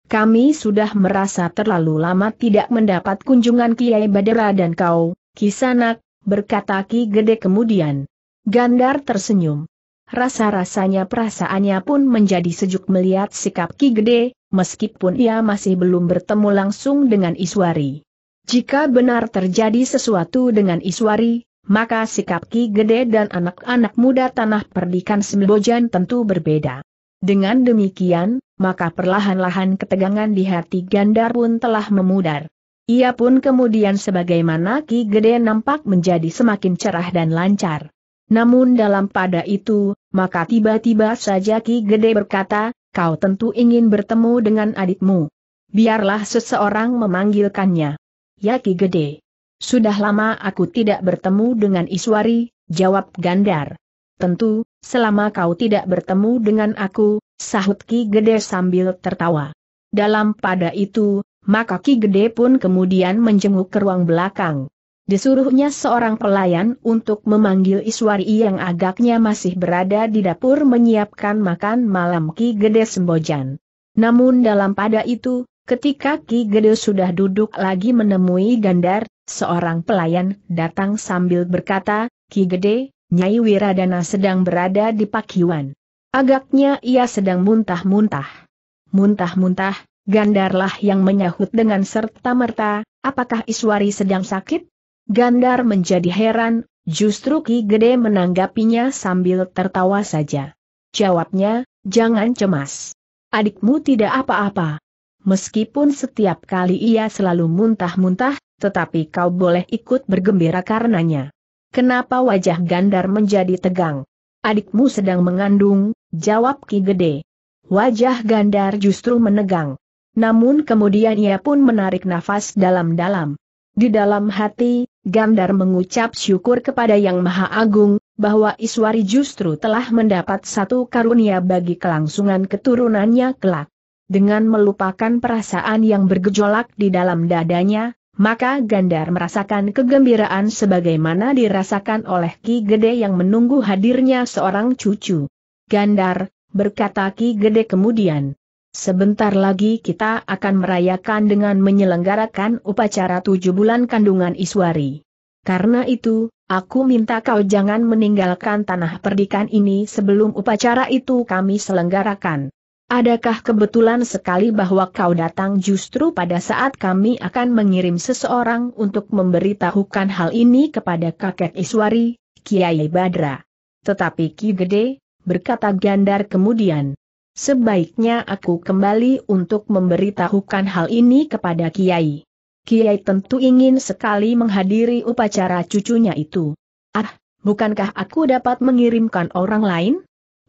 Kami sudah merasa terlalu lama tidak mendapat kunjungan Kiai Badra dan kau, Kisanak, berkata Ki Gede kemudian. Gandar tersenyum. Rasa-rasanya perasaannya pun menjadi sejuk melihat sikap Ki Gede, meskipun ia masih belum bertemu langsung dengan Iswari. Jika benar terjadi sesuatu dengan Iswari, maka sikap Ki Gede dan anak-anak muda Tanah Perdikan Sembojan tentu berbeda. Dengan demikian, maka perlahan-lahan ketegangan di hati Gandar pun telah memudar. Ia pun kemudian sebagaimana Ki Gede nampak menjadi semakin cerah dan lancar. Namun dalam pada itu, maka tiba-tiba saja Ki Gede berkata, kau tentu ingin bertemu dengan adikmu. Biarlah seseorang memanggilkannya. Ya Ki Gede. Sudah lama aku tidak bertemu dengan Iswari, jawab Gandar. Tentu, selama kau tidak bertemu dengan aku, sahut Ki Gede sambil tertawa. Dalam pada itu, maka Ki Gede pun kemudian menjenguk ke ruang belakang. Disuruhnya seorang pelayan untuk memanggil Iswari yang agaknya masih berada di dapur menyiapkan makan malam Ki Gede Sembojan. Namun dalam pada itu, ketika Ki Gede sudah duduk lagi menemui Gandar, seorang pelayan datang sambil berkata, Ki Gede, Nyai Wiradana sedang berada di pakiwan. Agaknya ia sedang muntah-muntah. Muntah-muntah, Gandarlah yang menyahut dengan serta-merta, apakah Iswari sedang sakit? Gandar menjadi heran, justru Ki Gede menanggapinya sambil tertawa saja. Jawabnya, jangan cemas. Adikmu tidak apa-apa. Meskipun setiap kali ia selalu muntah-muntah, tetapi kau boleh ikut bergembira karenanya. Kenapa wajah Gandar menjadi tegang? Adikmu sedang mengandung, jawab Ki Gede. Wajah Gandar justru menegang. Namun kemudian ia pun menarik nafas dalam-dalam. Di dalam hati, Gandar mengucap syukur kepada Yang Maha Agung, bahwa Iswari justru telah mendapat satu karunia bagi kelangsungan keturunannya kelak. Dengan melupakan perasaan yang bergejolak di dalam dadanya, maka Gandar merasakan kegembiraan sebagaimana dirasakan oleh Ki Gede yang menunggu hadirnya seorang cucu. Gandar, berkata Ki Gede kemudian. Sebentar lagi kita akan merayakan dengan menyelenggarakan upacara tujuh bulan kandungan Iswari. Karena itu, aku minta kau jangan meninggalkan tanah perdikan ini sebelum upacara itu kami selenggarakan. Adakah kebetulan sekali bahwa kau datang justru pada saat kami akan mengirim seseorang untuk memberitahukan hal ini kepada kakek Iswari, Kiai Badra. Tetapi Ki Gede, berkata Gandar kemudian. Sebaiknya aku kembali untuk memberitahukan hal ini kepada Kiai. Kiai tentu ingin sekali menghadiri upacara cucunya itu. Ah, bukankah aku dapat mengirimkan orang lain?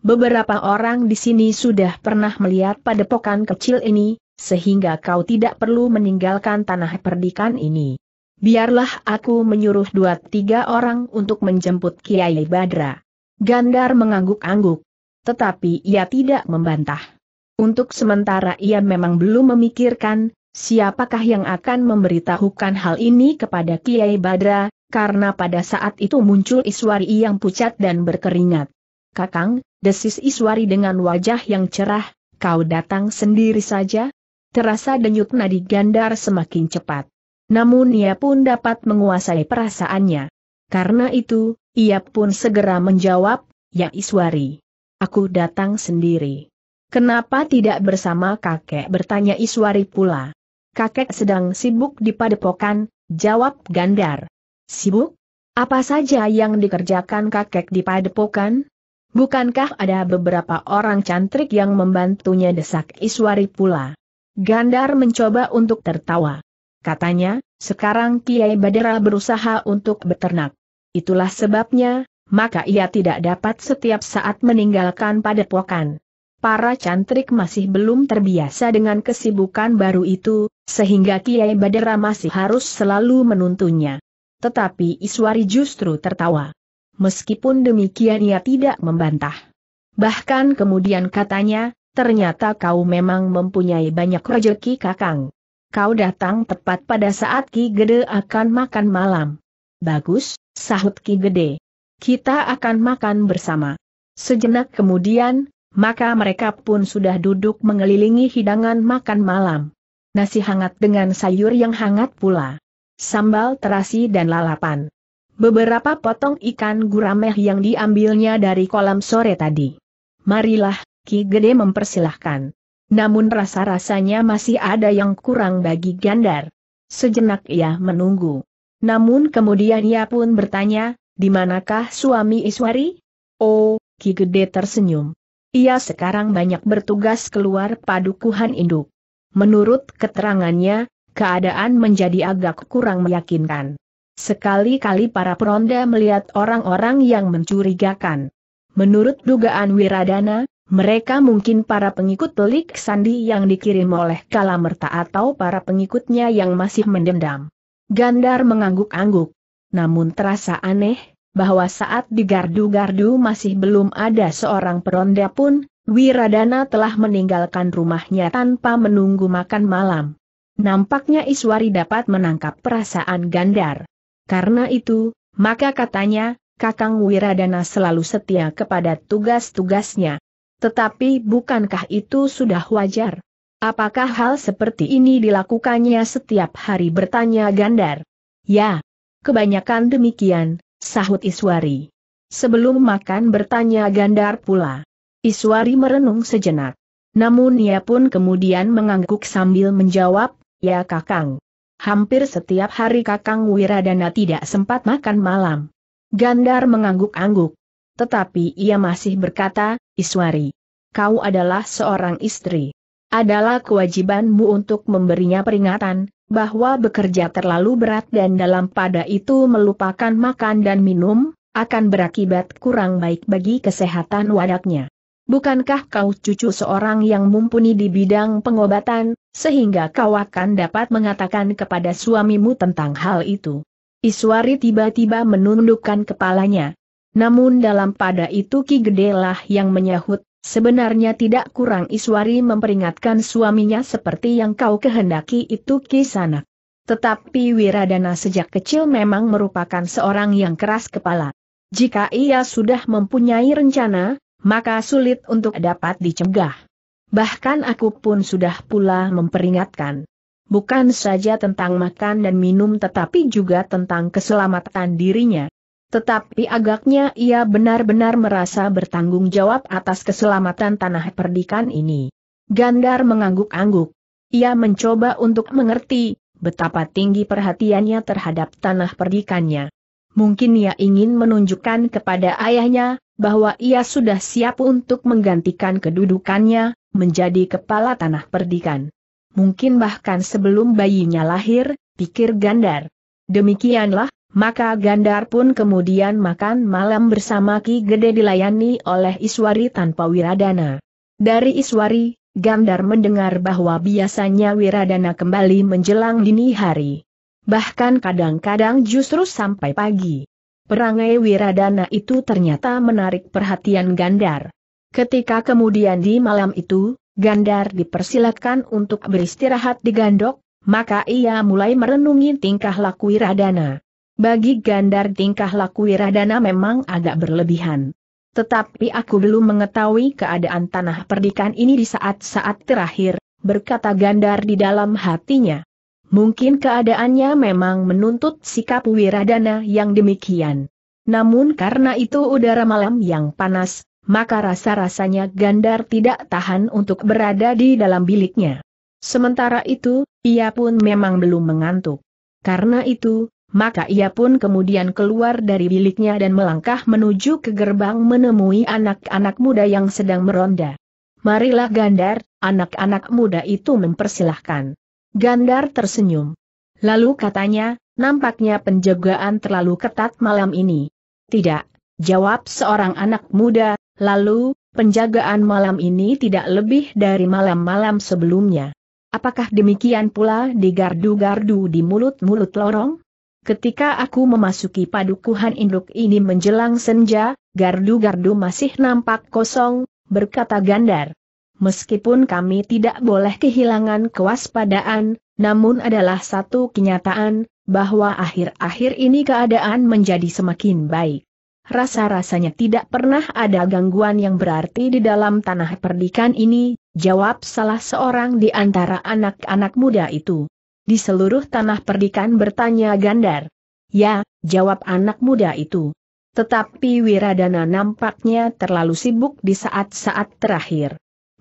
Beberapa orang di sini sudah pernah melihat padepokan kecil ini, sehingga kau tidak perlu meninggalkan tanah perdikan ini. Biarlah aku menyuruh dua tiga orang untuk menjemput Kiai Badra. Gandar mengangguk-angguk. Tetapi ia tidak membantah. Untuk sementara ia memang belum memikirkan, siapakah yang akan memberitahukan hal ini kepada Kiai Badra, karena pada saat itu muncul Iswari yang pucat dan berkeringat. Kakang, desis Iswari dengan wajah yang cerah, kau datang sendiri saja? Terasa denyut nadi Gandar semakin cepat. Namun ia pun dapat menguasai perasaannya. Karena itu, ia pun segera menjawab, ya Iswari. Aku datang sendiri. Kenapa tidak bersama kakek? Bertanya Iswari pula. Kakek sedang sibuk di padepokan, jawab Gandar. Sibuk? Apa saja yang dikerjakan kakek di padepokan? Bukankah ada beberapa orang cantrik yang membantunya? Desak Iswari pula. Gandar mencoba untuk tertawa. Katanya, sekarang Kiai Badra berusaha untuk beternak. Itulah sebabnya. Maka ia tidak dapat setiap saat meninggalkan padepokan. Para cantrik masih belum terbiasa dengan kesibukan baru itu, sehingga Kiai Badra masih harus selalu menuntunnya. Tetapi Iswari justru tertawa. Meskipun demikian ia tidak membantah. Bahkan kemudian katanya, ternyata kau memang mempunyai banyak rejeki kakang. Kau datang tepat pada saat Ki Gede akan makan malam. Bagus, sahut Ki Gede. Kita akan makan bersama. Sejenak kemudian, maka mereka pun sudah duduk mengelilingi hidangan makan malam. Nasi hangat dengan sayur yang hangat pula. Sambal terasi dan lalapan. Beberapa potong ikan gurame yang diambilnya dari kolam sore tadi. Marilah, Ki Gede mempersilahkan. Namun rasa-rasanya masih ada yang kurang bagi Gandar. Sejenak ia menunggu. Namun kemudian ia pun bertanya, di manakah suami Iswari? Oh, Ki Gede tersenyum. Ia sekarang banyak bertugas keluar padukuhan induk. Menurut keterangannya, keadaan menjadi agak kurang meyakinkan. Sekali-kali para peronda melihat orang-orang yang mencurigakan. Menurut dugaan Wiradana, mereka mungkin para pengikut pelik sandi yang dikirim oleh Kalamerta atau para pengikutnya yang masih mendendam. Gandar mengangguk-angguk. Namun terasa aneh, bahwa saat di gardu-gardu masih belum ada seorang peronda pun, Wiradana telah meninggalkan rumahnya tanpa menunggu makan malam. Nampaknya Iswari dapat menangkap perasaan Gandar. Karena itu, maka katanya, Kakang Wiradana selalu setia kepada tugas-tugasnya. Tetapi bukankah itu sudah wajar? Apakah hal seperti ini dilakukannya setiap hari, bertanya Gandar? Ya, kebanyakan demikian, sahut Iswari. Sebelum makan, bertanya Gandar pula. Iswari merenung sejenak. Namun ia pun kemudian mengangguk sambil menjawab, "Ya Kakang. Hampir setiap hari Kakang Wiradana tidak sempat makan malam." Gandar mengangguk-angguk. Tetapi ia masih berkata, "Iswari, kau adalah seorang istri. Adalah kewajibanmu untuk memberinya peringatan bahwa bekerja terlalu berat dan dalam pada itu melupakan makan dan minum akan berakibat kurang baik bagi kesehatan wadaknya. Bukankah kau cucu seorang yang mumpuni di bidang pengobatan, sehingga kau akan dapat mengatakan kepada suamimu tentang hal itu?" Iswari tiba-tiba menundukkan kepalanya. Namun dalam pada itu Ki Gede lah yang menyahut, "Sebenarnya tidak kurang Iswari memperingatkan suaminya seperti yang kau kehendaki itu, Ki Sanak. Tetapi Wiradana sejak kecil memang merupakan seorang yang keras kepala. Jika ia sudah mempunyai rencana, maka sulit untuk dapat dicegah. Bahkan aku pun sudah pula memperingatkan. Bukan saja tentang makan dan minum tetapi juga tentang keselamatan dirinya. Tetapi agaknya ia benar-benar merasa bertanggung jawab atas keselamatan tanah perdikan ini." Gandar mengangguk-angguk. Ia mencoba untuk mengerti betapa tinggi perhatiannya terhadap tanah perdikannya. Mungkin ia ingin menunjukkan kepada ayahnya bahwa ia sudah siap untuk menggantikan kedudukannya menjadi kepala tanah perdikan. Mungkin bahkan sebelum bayinya lahir, pikir Gandar. Demikianlah, maka Gandar pun kemudian makan malam bersama Ki Gede, dilayani oleh Iswari tanpa Wiradana. Dari Iswari, Gandar mendengar bahwa biasanya Wiradana kembali menjelang dini hari. Bahkan kadang-kadang justru sampai pagi. Perangai Wiradana itu ternyata menarik perhatian Gandar. Ketika kemudian di malam itu, Gandar dipersilakan untuk beristirahat di gandok, maka ia mulai merenungi tingkah laku Wiradana. Bagi Gandar tingkah laku Wiradana memang agak berlebihan. "Tetapi aku belum mengetahui keadaan tanah perdikan ini di saat-saat terakhir," berkata Gandar di dalam hatinya. Mungkin keadaannya memang menuntut sikap Wiradana yang demikian. Namun karena itu udara malam yang panas, maka rasa-rasanya Gandar tidak tahan untuk berada di dalam biliknya. Sementara itu, ia pun memang belum mengantuk. Karena itu, maka ia pun kemudian keluar dari biliknya dan melangkah menuju ke gerbang menemui anak-anak muda yang sedang meronda. "Marilah Gandar," anak-anak muda itu mempersilahkan. Gandar tersenyum. Lalu katanya, "Nampaknya penjagaan terlalu ketat malam ini." "Tidak," jawab seorang anak muda, "lalu, penjagaan malam ini tidak lebih dari malam-malam sebelumnya." "Apakah demikian pula di gardu-gardu di mulut-mulut lorong? Ketika aku memasuki padukuhan induk ini menjelang senja, gardu-gardu masih nampak kosong," berkata Gandar. "Meskipun kami tidak boleh kehilangan kewaspadaan, namun adalah satu kenyataan, bahwa akhir-akhir ini keadaan menjadi semakin baik. Rasa-rasanya tidak pernah ada gangguan yang berarti di dalam tanah perdikan ini," jawab salah seorang di antara anak-anak muda itu. "Di seluruh tanah perdikan?" bertanya Gandar. "Ya," jawab anak muda itu. "Tetapi Wiradana nampaknya terlalu sibuk di saat-saat terakhir.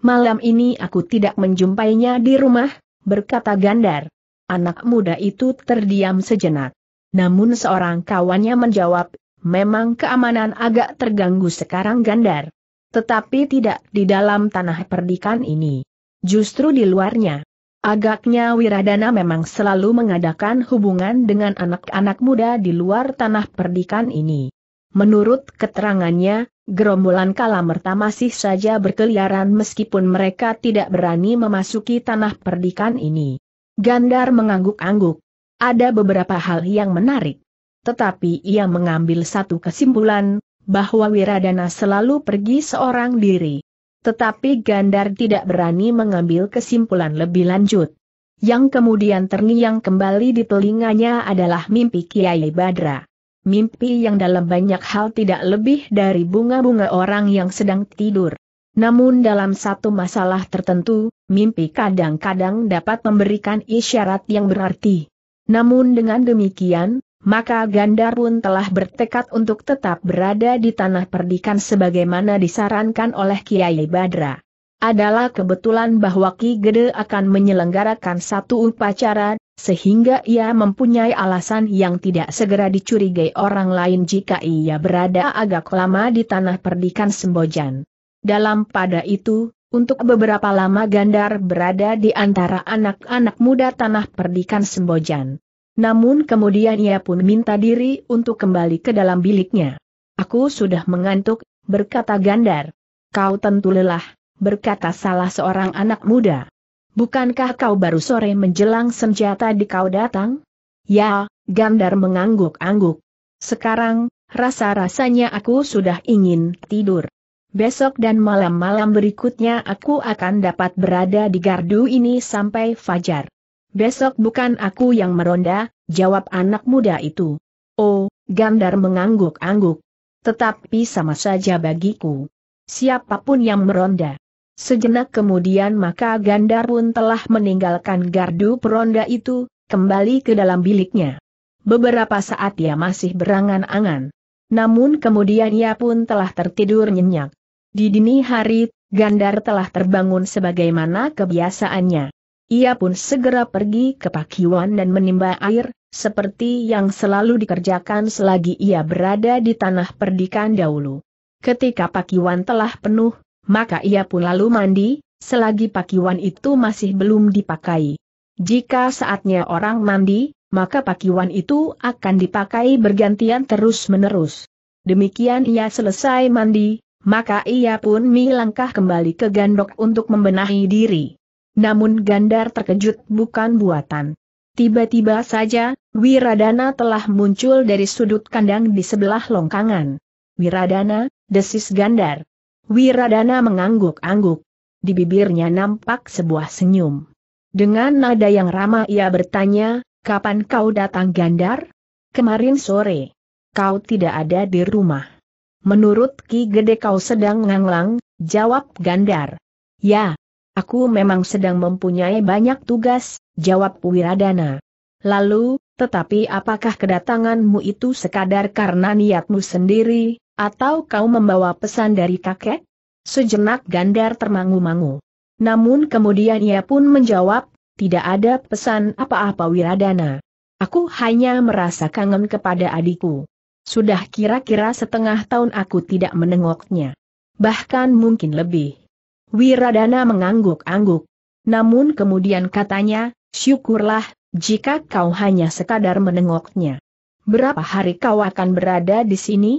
Malam ini aku tidak menjumpainya di rumah," berkata Gandar. Anak muda itu terdiam sejenak. Namun seorang kawannya menjawab, "Memang keamanan agak terganggu sekarang Gandar. Tetapi tidak di dalam tanah perdikan ini. Justru di luarnya. Agaknya Wiradana memang selalu mengadakan hubungan dengan anak-anak muda di luar tanah perdikan ini." Menurut keterangannya, gerombolan Kalamerta masih saja berkeliaran meskipun mereka tidak berani memasuki tanah perdikan ini. Gandar mengangguk-angguk. Ada beberapa hal yang menarik. Tetapi ia mengambil satu kesimpulan, bahwa Wiradana selalu pergi seorang diri. Tetapi Gandar tidak berani mengambil kesimpulan lebih lanjut. Yang kemudian terngiang kembali di telinganya adalah mimpi Kiai Badra. Mimpi yang dalam banyak hal tidak lebih dari bunga-bunga orang yang sedang tidur. Namun dalam satu masalah tertentu, mimpi kadang-kadang dapat memberikan isyarat yang berarti. Namun dengan demikian, maka Gandar pun telah bertekad untuk tetap berada di Tanah Perdikan sebagaimana disarankan oleh Kiai Badra. Adalah kebetulan bahwa Ki Gede akan menyelenggarakan satu upacara, sehingga ia mempunyai alasan yang tidak segera dicurigai orang lain jika ia berada agak lama di Tanah Perdikan Sembojan. Dalam pada itu, untuk beberapa lama Gandar berada di antara anak-anak muda Tanah Perdikan Sembojan. Namun kemudian ia pun minta diri untuk kembali ke dalam biliknya. "Aku sudah mengantuk," berkata Gandar. "Kau tentu lelah," berkata salah seorang anak muda. "Bukankah kau baru sore menjelang senja tadi kau datang?" "Ya," Gandar mengangguk-angguk. "Sekarang, rasa-rasanya aku sudah ingin tidur. Besok dan malam-malam berikutnya aku akan dapat berada di gardu ini sampai fajar." "Besok bukan aku yang meronda," jawab anak muda itu. "Oh," Gandar mengangguk-angguk. "Tetapi sama saja bagiku. Siapapun yang meronda." Sejenak kemudian maka Gandar pun telah meninggalkan gardu peronda itu, kembali ke dalam biliknya. Beberapa saat ia masih berangan-angan. Namun kemudian ia pun telah tertidur nyenyak. Di dini hari, Gandar telah terbangun sebagaimana kebiasaannya. Ia pun segera pergi ke pakiwan dan menimba air, seperti yang selalu dikerjakan selagi ia berada di Tanah Perdikan dahulu. Ketika pakiwan telah penuh, maka ia pun lalu mandi, selagi pakiwan itu masih belum dipakai. Jika saatnya orang mandi, maka pakiwan itu akan dipakai bergantian terus-menerus. Demikian ia selesai mandi, maka ia pun melangkah kembali ke gandok untuk membenahi diri. Namun Gandar terkejut bukan buatan. Tiba-tiba saja, Wiradana telah muncul dari sudut kandang di sebelah longkangan. "Wiradana," desis Gandar. Wiradana mengangguk-angguk. Di bibirnya nampak sebuah senyum. Dengan nada yang ramah ia bertanya, "Kapan kau datang Gandar?" "Kemarin sore. Kau tidak ada di rumah. Menurut Ki Gede kau sedang nganglang," jawab Gandar. "Ya, aku memang sedang mempunyai banyak tugas," jawab Wiradana. "Lalu, tetapi apakah kedatanganmu itu sekadar karena niatmu sendiri? Atau kau membawa pesan dari kakek?" Sejenak Gandar termangu-mangu. Namun kemudian ia pun menjawab, "Tidak ada pesan apa-apa Wiradana. Aku hanya merasa kangen kepada adikku. Sudah kira-kira setengah tahun aku tidak menengoknya. Bahkan mungkin lebih." Wiradana mengangguk-angguk. Namun kemudian katanya, "Syukurlah, jika kau hanya sekadar menengoknya. Berapa hari kau akan berada di sini?"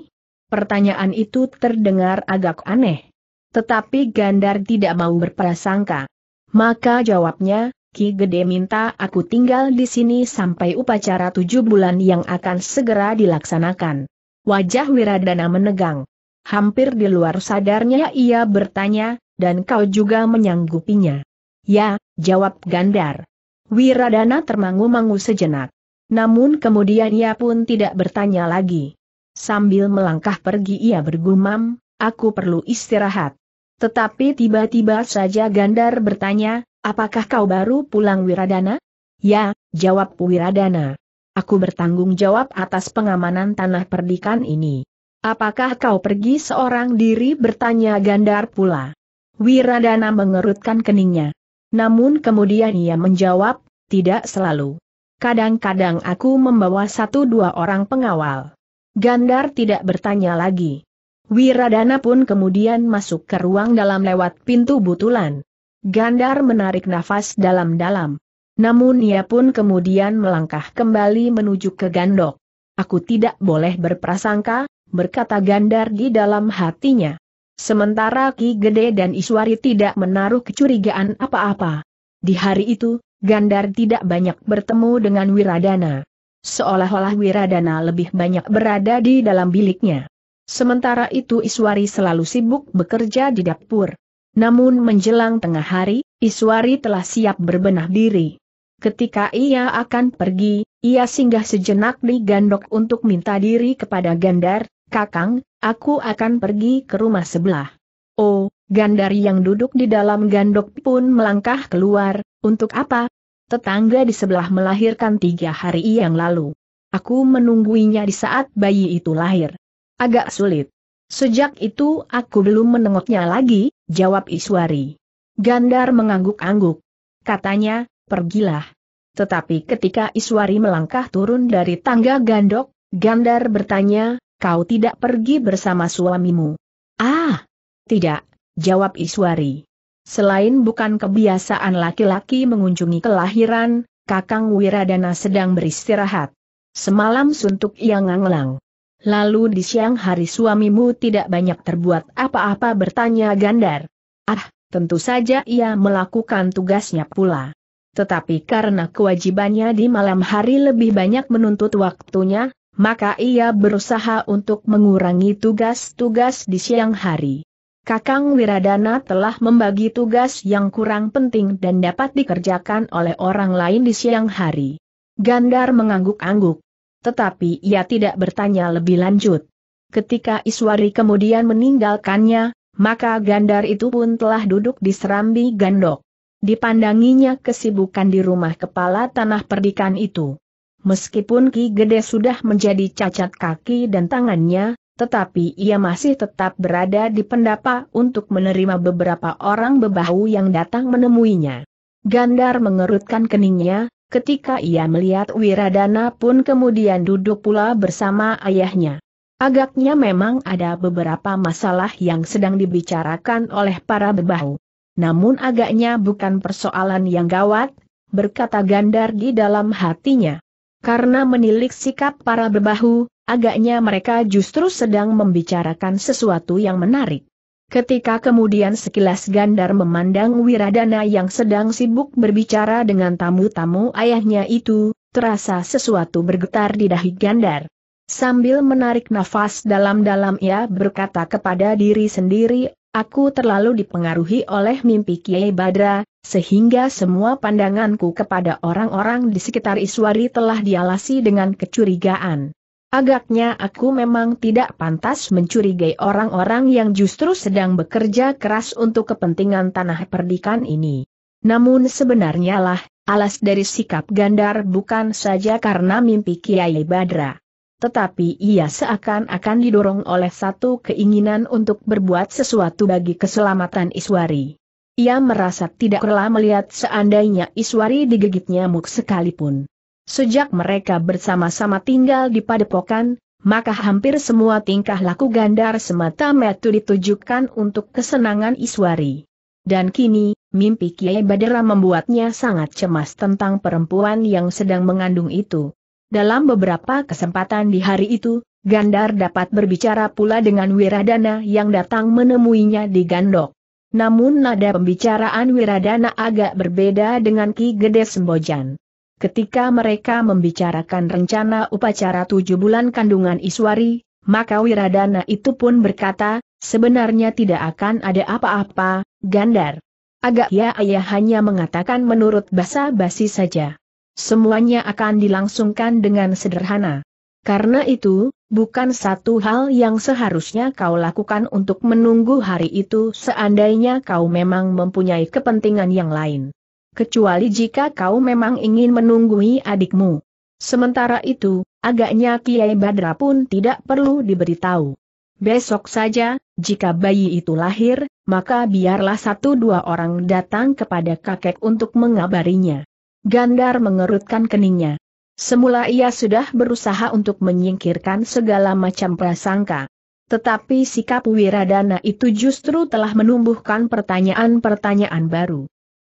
Pertanyaan itu terdengar agak aneh. Tetapi Gandar tidak mau berprasangka. Maka jawabnya, "Ki Gede minta aku tinggal di sini sampai upacara tujuh bulan yang akan segera dilaksanakan." Wajah Wiradana menegang. Hampir di luar sadarnya ia bertanya, "Dan kau juga menyanggupinya?" "Ya," jawab Gandar. Wiradana termangu-mangu sejenak. Namun kemudian ia pun tidak bertanya lagi. Sambil melangkah pergi ia bergumam, "Aku perlu istirahat." Tetapi tiba-tiba saja Gandar bertanya, "Apakah kau baru pulang Wiradana?" "Ya," jawab Wiradana. "Aku bertanggung jawab atas pengamanan Tanah Perdikan ini." "Apakah kau pergi seorang diri?" bertanya Gandar pula. Wiradana mengerutkan keningnya. Namun kemudian ia menjawab, "Tidak selalu. Kadang-kadang aku membawa satu dua orang pengawal." Gandar tidak bertanya lagi. Wiradana pun kemudian masuk ke ruang dalam lewat pintu butulan. Gandar menarik nafas dalam-dalam. Namun ia pun kemudian melangkah kembali menuju ke gandok. "Aku tidak boleh berprasangka," berkata Gandar di dalam hatinya. Sementara Ki Gede dan Iswari tidak menaruh kecurigaan apa-apa. Di hari itu, Gandar tidak banyak bertemu dengan Wiradana. Seolah-olah Wiradana lebih banyak berada di dalam biliknya. Sementara itu Iswari selalu sibuk bekerja di dapur. Namun menjelang tengah hari, Iswari telah siap berbenah diri. Ketika ia akan pergi, ia singgah sejenak di Gandok untuk minta diri kepada Gandar, "Kakang, aku akan pergi ke rumah sebelah." Oh, Gandar yang duduk di dalam Gandok pun melangkah keluar, "Untuk apa? Tetangga di sebelah melahirkan tiga hari yang lalu. Aku menungguinya di saat bayi itu lahir. Agak sulit. Sejak itu aku belum menengoknya lagi," jawab Iswari. Gandar mengangguk-angguk. Katanya, "Pergilah." Tetapi ketika Iswari melangkah turun dari tangga Gandok, Gandar bertanya, "Kau tidak pergi bersama suamimu?" "Ah, tidak," jawab Iswari. "Selain bukan kebiasaan laki-laki mengunjungi kelahiran, Kakang Wiradana sedang beristirahat. Semalam suntuk ia ngangelang." "Lalu di siang hari suamimu tidak banyak terbuat apa-apa?" bertanya Gandar. "Ah, tentu saja ia melakukan tugasnya pula. Tetapi karena kewajibannya di malam hari lebih banyak menuntut waktunya, maka ia berusaha untuk mengurangi tugas-tugas di siang hari. Kakang Wiradana telah membagi tugas yang kurang penting dan dapat dikerjakan oleh orang lain di siang hari." Gandar mengangguk-angguk. Tetapi ia tidak bertanya lebih lanjut. Ketika Iswari kemudian meninggalkannya, maka Gandar itu pun telah duduk di serambi Gandok. Dipandanginya kesibukan di rumah kepala tanah perdikan itu. Meskipun Ki Gede sudah menjadi cacat kaki dan tangannya, tetapi ia masih tetap berada di pendapa untuk menerima beberapa orang bebahu yang datang menemuinya. Gandar mengerutkan keningnya, ketika ia melihat Wiradana pun kemudian duduk pula bersama ayahnya. Agaknya memang ada beberapa masalah yang sedang dibicarakan oleh para bebahu. Namun agaknya bukan persoalan yang gawat, berkata Gandar di dalam hatinya. Karena menilik sikap para bebahu, agaknya mereka justru sedang membicarakan sesuatu yang menarik. Ketika kemudian sekilas Gandar memandang Wiradana yang sedang sibuk berbicara dengan tamu-tamu ayahnya itu, terasa sesuatu bergetar di dahi Gandar. Sambil menarik nafas dalam-dalam ia berkata kepada diri sendiri, "Aku terlalu dipengaruhi oleh mimpi Kiai Badra, sehingga semua pandanganku kepada orang-orang di sekitar Iswari telah dialasi dengan kecurigaan. Agaknya aku memang tidak pantas mencurigai orang-orang yang justru sedang bekerja keras untuk kepentingan tanah perdikan ini." Namun sebenarnya lah, alas dari sikap Gandar bukan saja karena mimpi Kiai Badra. Tetapi ia seakan-akan didorong oleh satu keinginan untuk berbuat sesuatu bagi keselamatan Iswari. Ia merasa tidak rela melihat seandainya Iswari digigit nyamuk sekalipun. Sejak mereka bersama-sama tinggal di padepokan, maka hampir semua tingkah laku Gandar semata-mata ditujukan untuk kesenangan Iswari. Dan kini, mimpi Kiai Badra membuatnya sangat cemas tentang perempuan yang sedang mengandung itu. Dalam beberapa kesempatan di hari itu, Gandar dapat berbicara pula dengan Wiradana yang datang menemuinya di Gandok. Namun nada pembicaraan Wiradana agak berbeda dengan Ki Gede Sembojan. Ketika mereka membicarakan rencana upacara tujuh bulan kandungan Iswari, maka Wiradana itu pun berkata, "Sebenarnya tidak akan ada apa-apa, Gandar. Agak ya ayah hanya mengatakan menurut basa-basi saja. Semuanya akan dilangsungkan dengan sederhana. Karena itu, bukan satu hal yang seharusnya kau lakukan untuk menunggu hari itu seandainya kau memang mempunyai kepentingan yang lain. Kecuali jika kau memang ingin menunggui adikmu. Sementara itu, agaknya Kiai Badra pun tidak perlu diberitahu. Besok saja, jika bayi itu lahir, maka biarlah satu dua orang datang kepada kakek untuk mengabarinya." Gandar mengerutkan keningnya. Semula ia sudah berusaha untuk menyingkirkan segala macam prasangka. Tetapi sikap Wiradana itu justru telah menumbuhkan pertanyaan-pertanyaan baru.